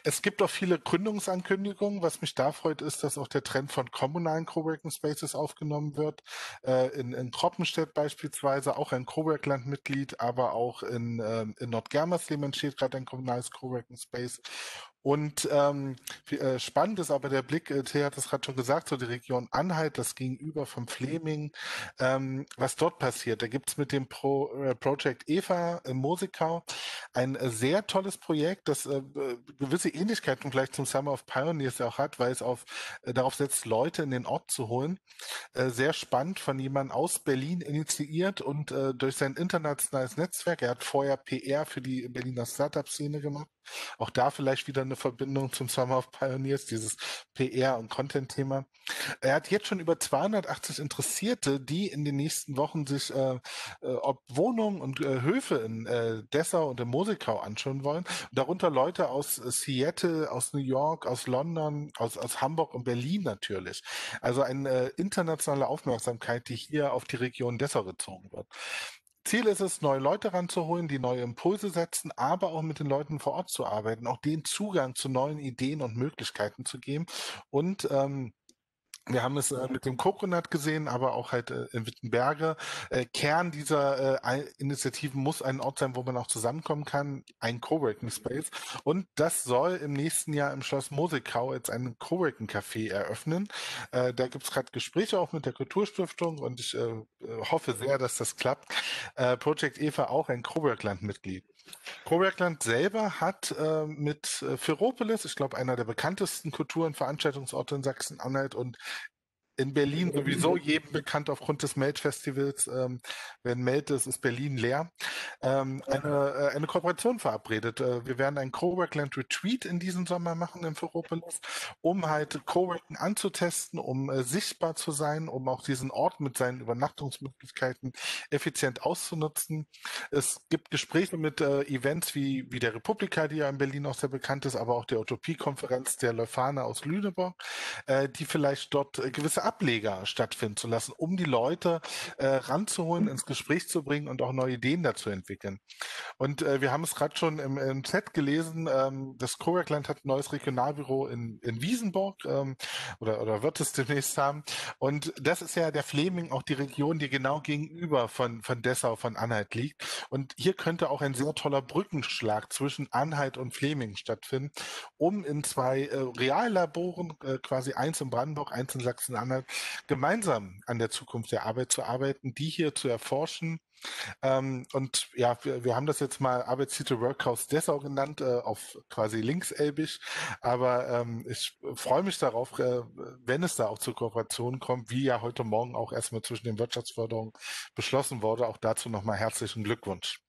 Es gibt auch viele Gründungsankündigungen. Was mich da freut, ist, dass auch der Trend von kommunalen Coworking-Spaces aufgenommen wird. In Troppenstedt beispielsweise, auch ein Coworkland-Mitglied, aber auch in Nordgermersheim entsteht gerade ein kommunales Coworking-Space. Und spannend ist aber der Blick, Thea hat es gerade schon gesagt, so die Region Anhalt, das Gegenüber vom Fläming, was dort passiert. Da gibt es mit dem Project Eva in Mösigkau ein sehr tolles Projekt, das gewisse Ähnlichkeiten vielleicht zum Summer of Pioneers ja auch hat, weil es darauf setzt, Leute in den Ort zu holen. Sehr spannend, von jemandem aus Berlin initiiert und durch sein internationales Netzwerk. Er hat vorher PR für die Berliner Startup-Szene gemacht. Auch da vielleicht wieder eine Verbindung zum Summer of Pioneers, dieses PR- und Content-Thema. Er hat jetzt schon über 280 Interessierte, die in den nächsten Wochen sich ob Wohnungen und Höfe in Dessau und in Mösigkau anschauen wollen. Darunter Leute aus Seattle, aus New York, aus London, aus Hamburg und Berlin natürlich. Also eine internationale Aufmerksamkeit, die hier auf die Region Dessau gezogen wird. Ziel ist es, neue Leute ranzuholen, die neue Impulse setzen, aber auch mit den Leuten vor Ort zu arbeiten, auch denen Zugang zu neuen Ideen und Möglichkeiten zu geben. Und wir haben es mit dem COCONAT gesehen, aber auch halt in Wittenberge. Kern dieser Initiativen muss ein Ort sein, wo man auch zusammenkommen kann, ein Coworking Space. Und das soll im nächsten Jahr im Schloss Mösigkau jetzt einen Coworking Café eröffnen. Da gibt es gerade Gespräche auch mit der Kulturstiftung und ich hoffe sehr, dass das klappt. Project Eva auch ein Coworkland-Mitglied. Coworkland selber hat mit Ferropolis, ich glaube, einer der bekanntesten Kultur- und Veranstaltungsorte in Sachsen-Anhalt und in Berlin sowieso jedem bekannt aufgrund des Melt-Festivals, wenn Melt ist, ist Berlin leer, eine Kooperation verabredet. Wir werden ein Coworkland Retreat in diesem Sommer machen in Ferropolis, um halt Coworking anzutesten, um sichtbar zu sein, um auch diesen Ort mit seinen Übernachtungsmöglichkeiten effizient auszunutzen. Es gibt Gespräche mit Events wie der Republika, die ja in Berlin auch sehr bekannt ist, aber auch der Utopie-Konferenz der Leuphana aus Lüneburg, die vielleicht dort gewisse Ableger stattfinden zu lassen, um die Leute ranzuholen, ins Gespräch zu bringen und auch neue Ideen dazu entwickeln. Und wir haben es gerade schon im Chat gelesen, das Coworkland hat ein neues Regionalbüro in Wiesenburg oder wird es demnächst haben. Und das ist ja der Fläming, auch die Region, die genau gegenüber von Dessau, von Anhalt liegt. Und hier könnte auch ein sehr toller Brückenschlag zwischen Anhalt und Fläming stattfinden, um in zwei Reallaboren, quasi eins in Brandenburg, eins in Sachsen-Anhalt, gemeinsam an der Zukunft der Arbeit zu arbeiten, die hier zu erforschen. Und ja, wir haben das jetzt mal Arbeitstitel Workhouse Dessau genannt, auf quasi linkselbisch, aber ich freue mich darauf, wenn es da auch zu Kooperationen kommt, wie ja heute Morgen auch erstmal zwischen den Wirtschaftsförderungen beschlossen wurde. Auch dazu nochmal herzlichen Glückwunsch.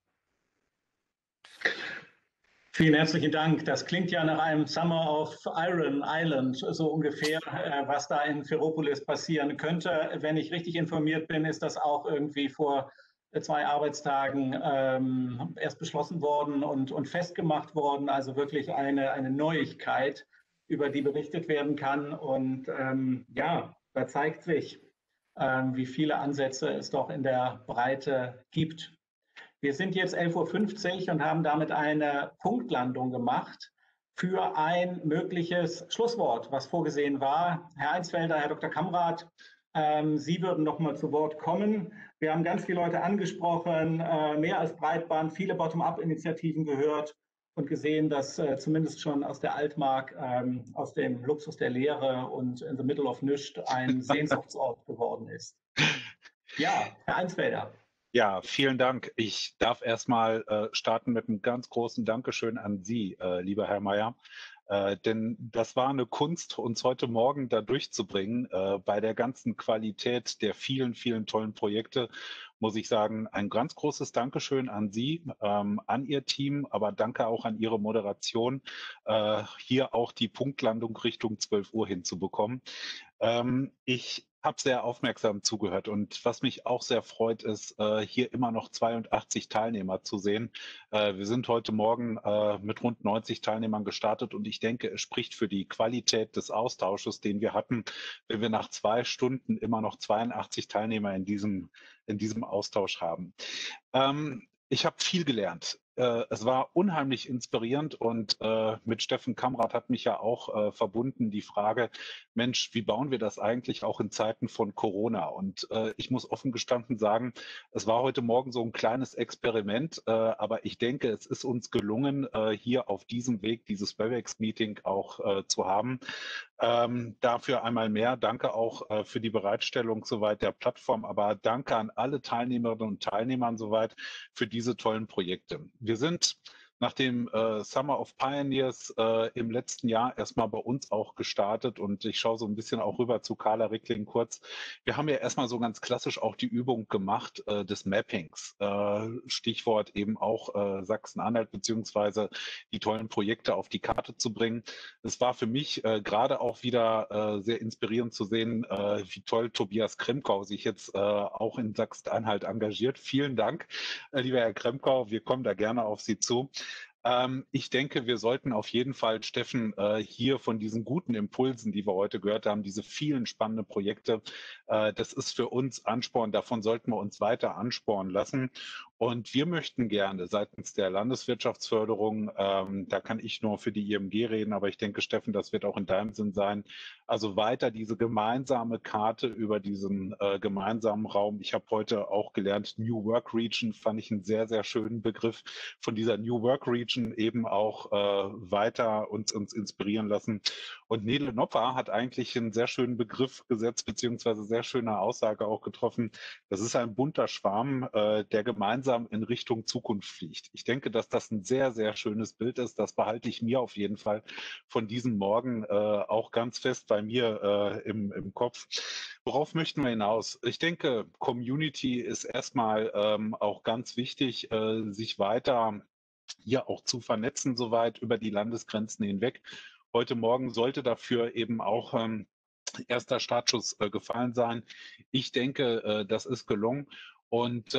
Vielen herzlichen Dank. Das klingt ja nach einem Summer of Iron Island, so ungefähr, was da in Ferropolis passieren könnte. Wenn ich richtig informiert bin, ist das auch irgendwie vor 2 Arbeitstagen erst beschlossen worden und festgemacht worden. Also wirklich eine Neuigkeit, über die berichtet werden kann. Und ja, da zeigt sich, wie viele Ansätze es doch in der Breite gibt. Wir sind jetzt 11:50 Uhr und haben damit eine Punktlandung gemacht für ein mögliches Schlusswort, was vorgesehen war. Herr Einsfelder, Herr Dr. Kamrath, Sie würden noch mal zu Wort kommen. Wir haben ganz viele Leute angesprochen, mehr als Breitband, viele Bottom-up-Initiativen gehört und gesehen, dass zumindest schon aus der Altmark, aus dem Luxus der Leere und in the middle of nichts ein Sehnsuchtsort geworden ist. Ja, Herr Einsfelder. Ja, vielen Dank. Ich darf erstmal starten mit einem ganz großen Dankeschön an Sie, lieber Herr Mayer. Denn das war eine Kunst, uns heute Morgen da durchzubringen. Bei der ganzen Qualität der vielen, vielen tollen Projekte muss ich sagen, ein ganz großes Dankeschön an Sie, an Ihr Team, aber danke auch an Ihre Moderation, hier auch die Punktlandung Richtung 12 Uhr hinzubekommen. Ich habe sehr aufmerksam zugehört und was mich auch sehr freut, ist, hier immer noch 82 Teilnehmer zu sehen. Wir sind heute Morgen mit rund 90 Teilnehmern gestartet und ich denke, es spricht für die Qualität des Austausches, den wir hatten, wenn wir nach 2 Stunden immer noch 82 Teilnehmer in diesem Austausch haben. Ich habe viel gelernt. Es war unheimlich inspirierend und mit Steffen Kamrath hat mich ja auch verbunden die Frage, Mensch, wie bauen wir das eigentlich auch in Zeiten von Corona? Und ich muss offen gestanden sagen, es war heute Morgen so ein kleines Experiment, aber ich denke, es ist uns gelungen, hier auf diesem Weg dieses WebEx-Meeting auch zu haben. Dafür einmal mehr danke auch für die Bereitstellung soweit der Plattform, aber danke an alle Teilnehmerinnen und Teilnehmern soweit für diese tollen Projekte. Wir sind nach dem Summer of Pioneers im letzten Jahr erstmal bei uns auch gestartet und ich schaue so ein bisschen auch rüber zu Carla Reckling-Kurz. Wir haben ja erstmal so ganz klassisch auch die Übung gemacht des Mappings, Stichwort eben auch Sachsen-Anhalt beziehungsweise die tollen Projekte auf die Karte zu bringen. Es war für mich gerade auch wieder sehr inspirierend zu sehen, wie toll Tobias Kremkau sich jetzt auch in Sachsen-Anhalt engagiert. Vielen Dank, lieber Herr Kremkau, wir kommen da gerne auf Sie zu. Ich denke, wir sollten auf jeden Fall, Steffen, hier von diesen guten Impulsen, die wir heute gehört haben, diese vielen spannenden Projekte, das ist für uns Ansporn, davon sollten wir uns weiter anspornen lassen. Und wir möchten gerne seitens der Landeswirtschaftsförderung, da kann ich nur für die IMG reden, aber ich denke, Steffen, das wird auch in deinem Sinn sein, also weiter diese gemeinsame Karte über diesen gemeinsamen Raum. Ich habe heute auch gelernt, New Work Region, fand ich einen sehr, sehr schönen Begriff, von dieser New Work Region eben auch weiter uns inspirieren lassen. Und Nele Nopper hat eigentlich einen sehr schönen Begriff gesetzt, beziehungsweise sehr schöne Aussage auch getroffen. Das ist ein bunter Schwarm, der gemeinsam in Richtung Zukunft fliegt. Ich denke, dass das ein sehr, sehr schönes Bild ist. Das behalte ich mir auf jeden Fall von diesem Morgen auch ganz fest bei mir im Kopf. Worauf möchten wir hinaus? Ich denke, Community ist erstmal auch ganz wichtig, sich weiter hier auch zu vernetzen, soweit über die Landesgrenzen hinweg. Heute Morgen sollte dafür eben auch erster Startschuss gefallen sein. Ich denke, das ist gelungen. Und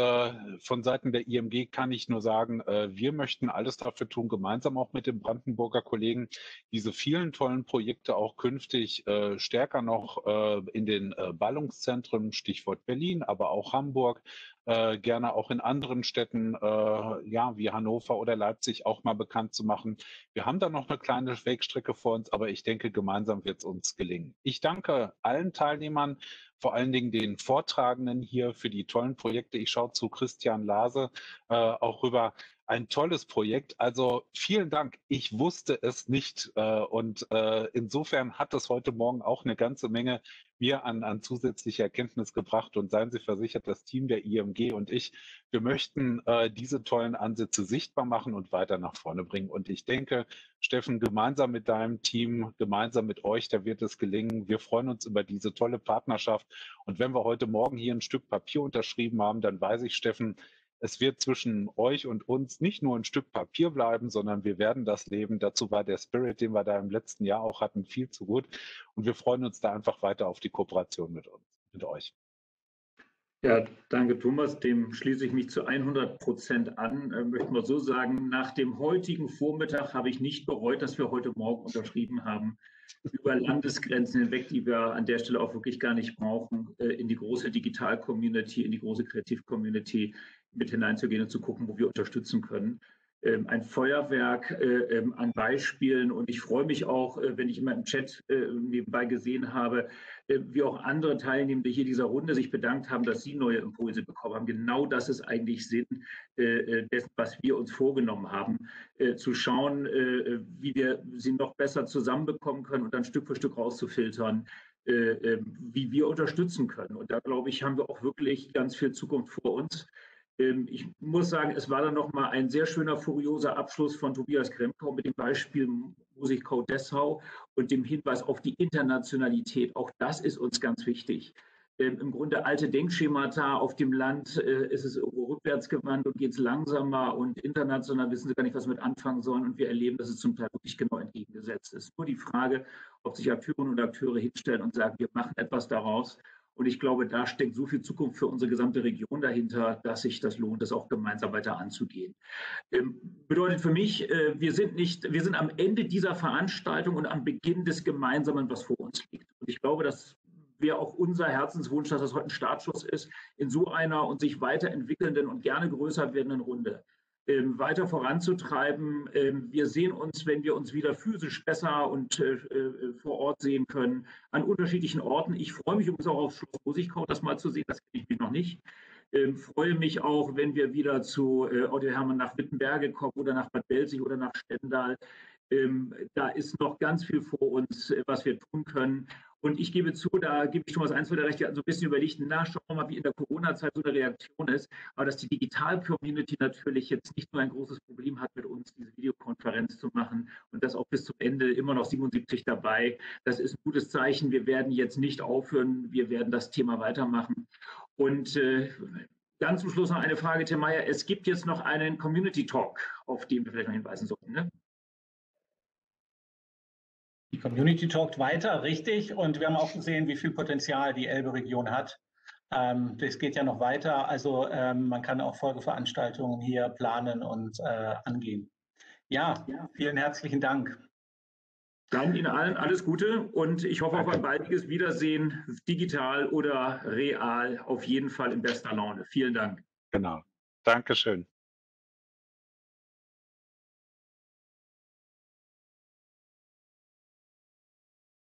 von Seiten der IMG kann ich nur sagen, wir möchten alles dafür tun, gemeinsam auch mit den Brandenburger Kollegen, diese vielen tollen Projekte auch künftig stärker noch in den Ballungszentren, Stichwort Berlin, aber auch Hamburg, gerne auch in anderen Städten, ja, wie Hannover oder Leipzig auch mal bekannt zu machen. Wir haben da noch eine kleine Wegstrecke vor uns, aber ich denke, gemeinsam wird es uns gelingen. Ich danke allen Teilnehmern, vor allen Dingen den Vortragenden hier für die tollen Projekte. Ich schaue zu Christian Lase auch rüber. Ein tolles Projekt. Also vielen Dank. Ich wusste es nicht. Und insofern hat das heute Morgen auch eine ganze Menge mir an zusätzliche Erkenntnis gebracht. Und seien Sie versichert, das Team der IMG und ich, wir möchten diese tollen Ansätze sichtbar machen und weiter nach vorne bringen. Und ich denke, Steffen, gemeinsam mit deinem Team, gemeinsam mit euch, da wird es gelingen. Wir freuen uns über diese tolle Partnerschaft. Und wenn wir heute Morgen hier ein Stück Papier unterschrieben haben, dann weiß ich, Steffen, es wird zwischen euch und uns nicht nur ein Stück Papier bleiben, sondern wir werden das leben. Dazu war der Spirit, den wir da im letzten Jahr auch hatten, viel zu gut. Und wir freuen uns da einfach weiter auf die Kooperation mit euch. Ja, danke Thomas. Dem schließe ich mich zu 100% an. Möchte mal so sagen, nach dem heutigen Vormittag habe ich nicht bereut, dass wir heute Morgen unterschrieben haben, über Landesgrenzen hinweg, die wir an der Stelle auch wirklich gar nicht brauchen, in die große Digital-Community, in die große Kreativ-Community mit hineinzugehen und zu gucken, wo wir unterstützen können. Ein Feuerwerk an Beispielen und ich freue mich auch, wenn ich immer im Chat nebenbei gesehen habe, wie auch andere Teilnehmende hier dieser Runde sich bedankt haben, dass sie neue Impulse bekommen haben. Genau das ist eigentlich Sinn dessen, was wir uns vorgenommen haben, zu schauen, wie wir sie noch besser zusammenbekommen können und dann Stück für Stück rauszufiltern, wie wir unterstützen können. Und da, glaube ich, haben wir auch wirklich ganz viel Zukunft vor uns. Ich muss sagen, es war dann nochmal ein sehr schöner, furioser Abschluss von Tobias Kremkau mit dem Beispiel Mösigkau Dessau und dem Hinweis auf die Internationalität. Auch das ist uns ganz wichtig. Im Grunde alte Denkschemata auf dem Land, ist es rückwärts gewandt und geht es langsamer und international wissen sie gar nicht, was mit anfangen sollen. Und wir erleben, dass es zum Teil wirklich genau entgegengesetzt ist. Nur die Frage, ob sich Akteurinnen und Akteure hinstellen und sagen, wir machen etwas daraus. Und ich glaube, da steckt so viel Zukunft für unsere gesamte Region dahinter, dass sich das lohnt, das auch gemeinsam weiter anzugehen. Bedeutet für mich, wir sind am Ende dieser Veranstaltung und am Beginn des Gemeinsamen, was vor uns liegt. Und ich glaube, das wäre auch unser Herzenswunsch, dass das heute ein Startschuss ist in so einer und sich weiterentwickelnden und gerne größer werdenden Runde. weiter voranzutreiben. Wir sehen uns, wenn wir uns wieder physisch besser und vor Ort sehen können, an unterschiedlichen Orten. Ich freue mich übrigens auch auf Schloss Mösigkau, das mal zu sehen, das kenne ich mich noch nicht. Freue mich auch, wenn wir wieder zu Oliver Hermann nach Wittenberge kommen oder nach Bad Belzig oder nach Stendal. Da ist noch ganz viel vor uns, was wir tun können. Und ich gebe zu, da gebe ich Thomas Einsweiler recht, so ein bisschen überlegt, schauen wir mal, wie in der Corona-Zeit so eine Reaktion ist. Aber dass die Digital-Community natürlich jetzt nicht nur ein großes Problem hat, mit uns diese Videokonferenz zu machen und das auch bis zum Ende immer noch 77 dabei, das ist ein gutes Zeichen. Wir werden jetzt nicht aufhören, wir werden das Thema weitermachen. Und dann zum Schluss noch eine Frage, Tim Meyer. Es gibt jetzt noch einen Community-Talk, auf den wir vielleicht noch hinweisen sollten, ne? Die Community talkt weiter, richtig. Und wir haben auch gesehen, wie viel Potenzial die Elbe-Region hat. Das geht ja noch weiter. Also man kann auch Folgeveranstaltungen hier planen und angehen. Ja, vielen herzlichen Dank. Dann Ihnen allen alles Gute und ich hoffe auf ein baldiges Wiedersehen, digital oder real, auf jeden Fall in bester Laune. Vielen Dank. Genau. Dankeschön.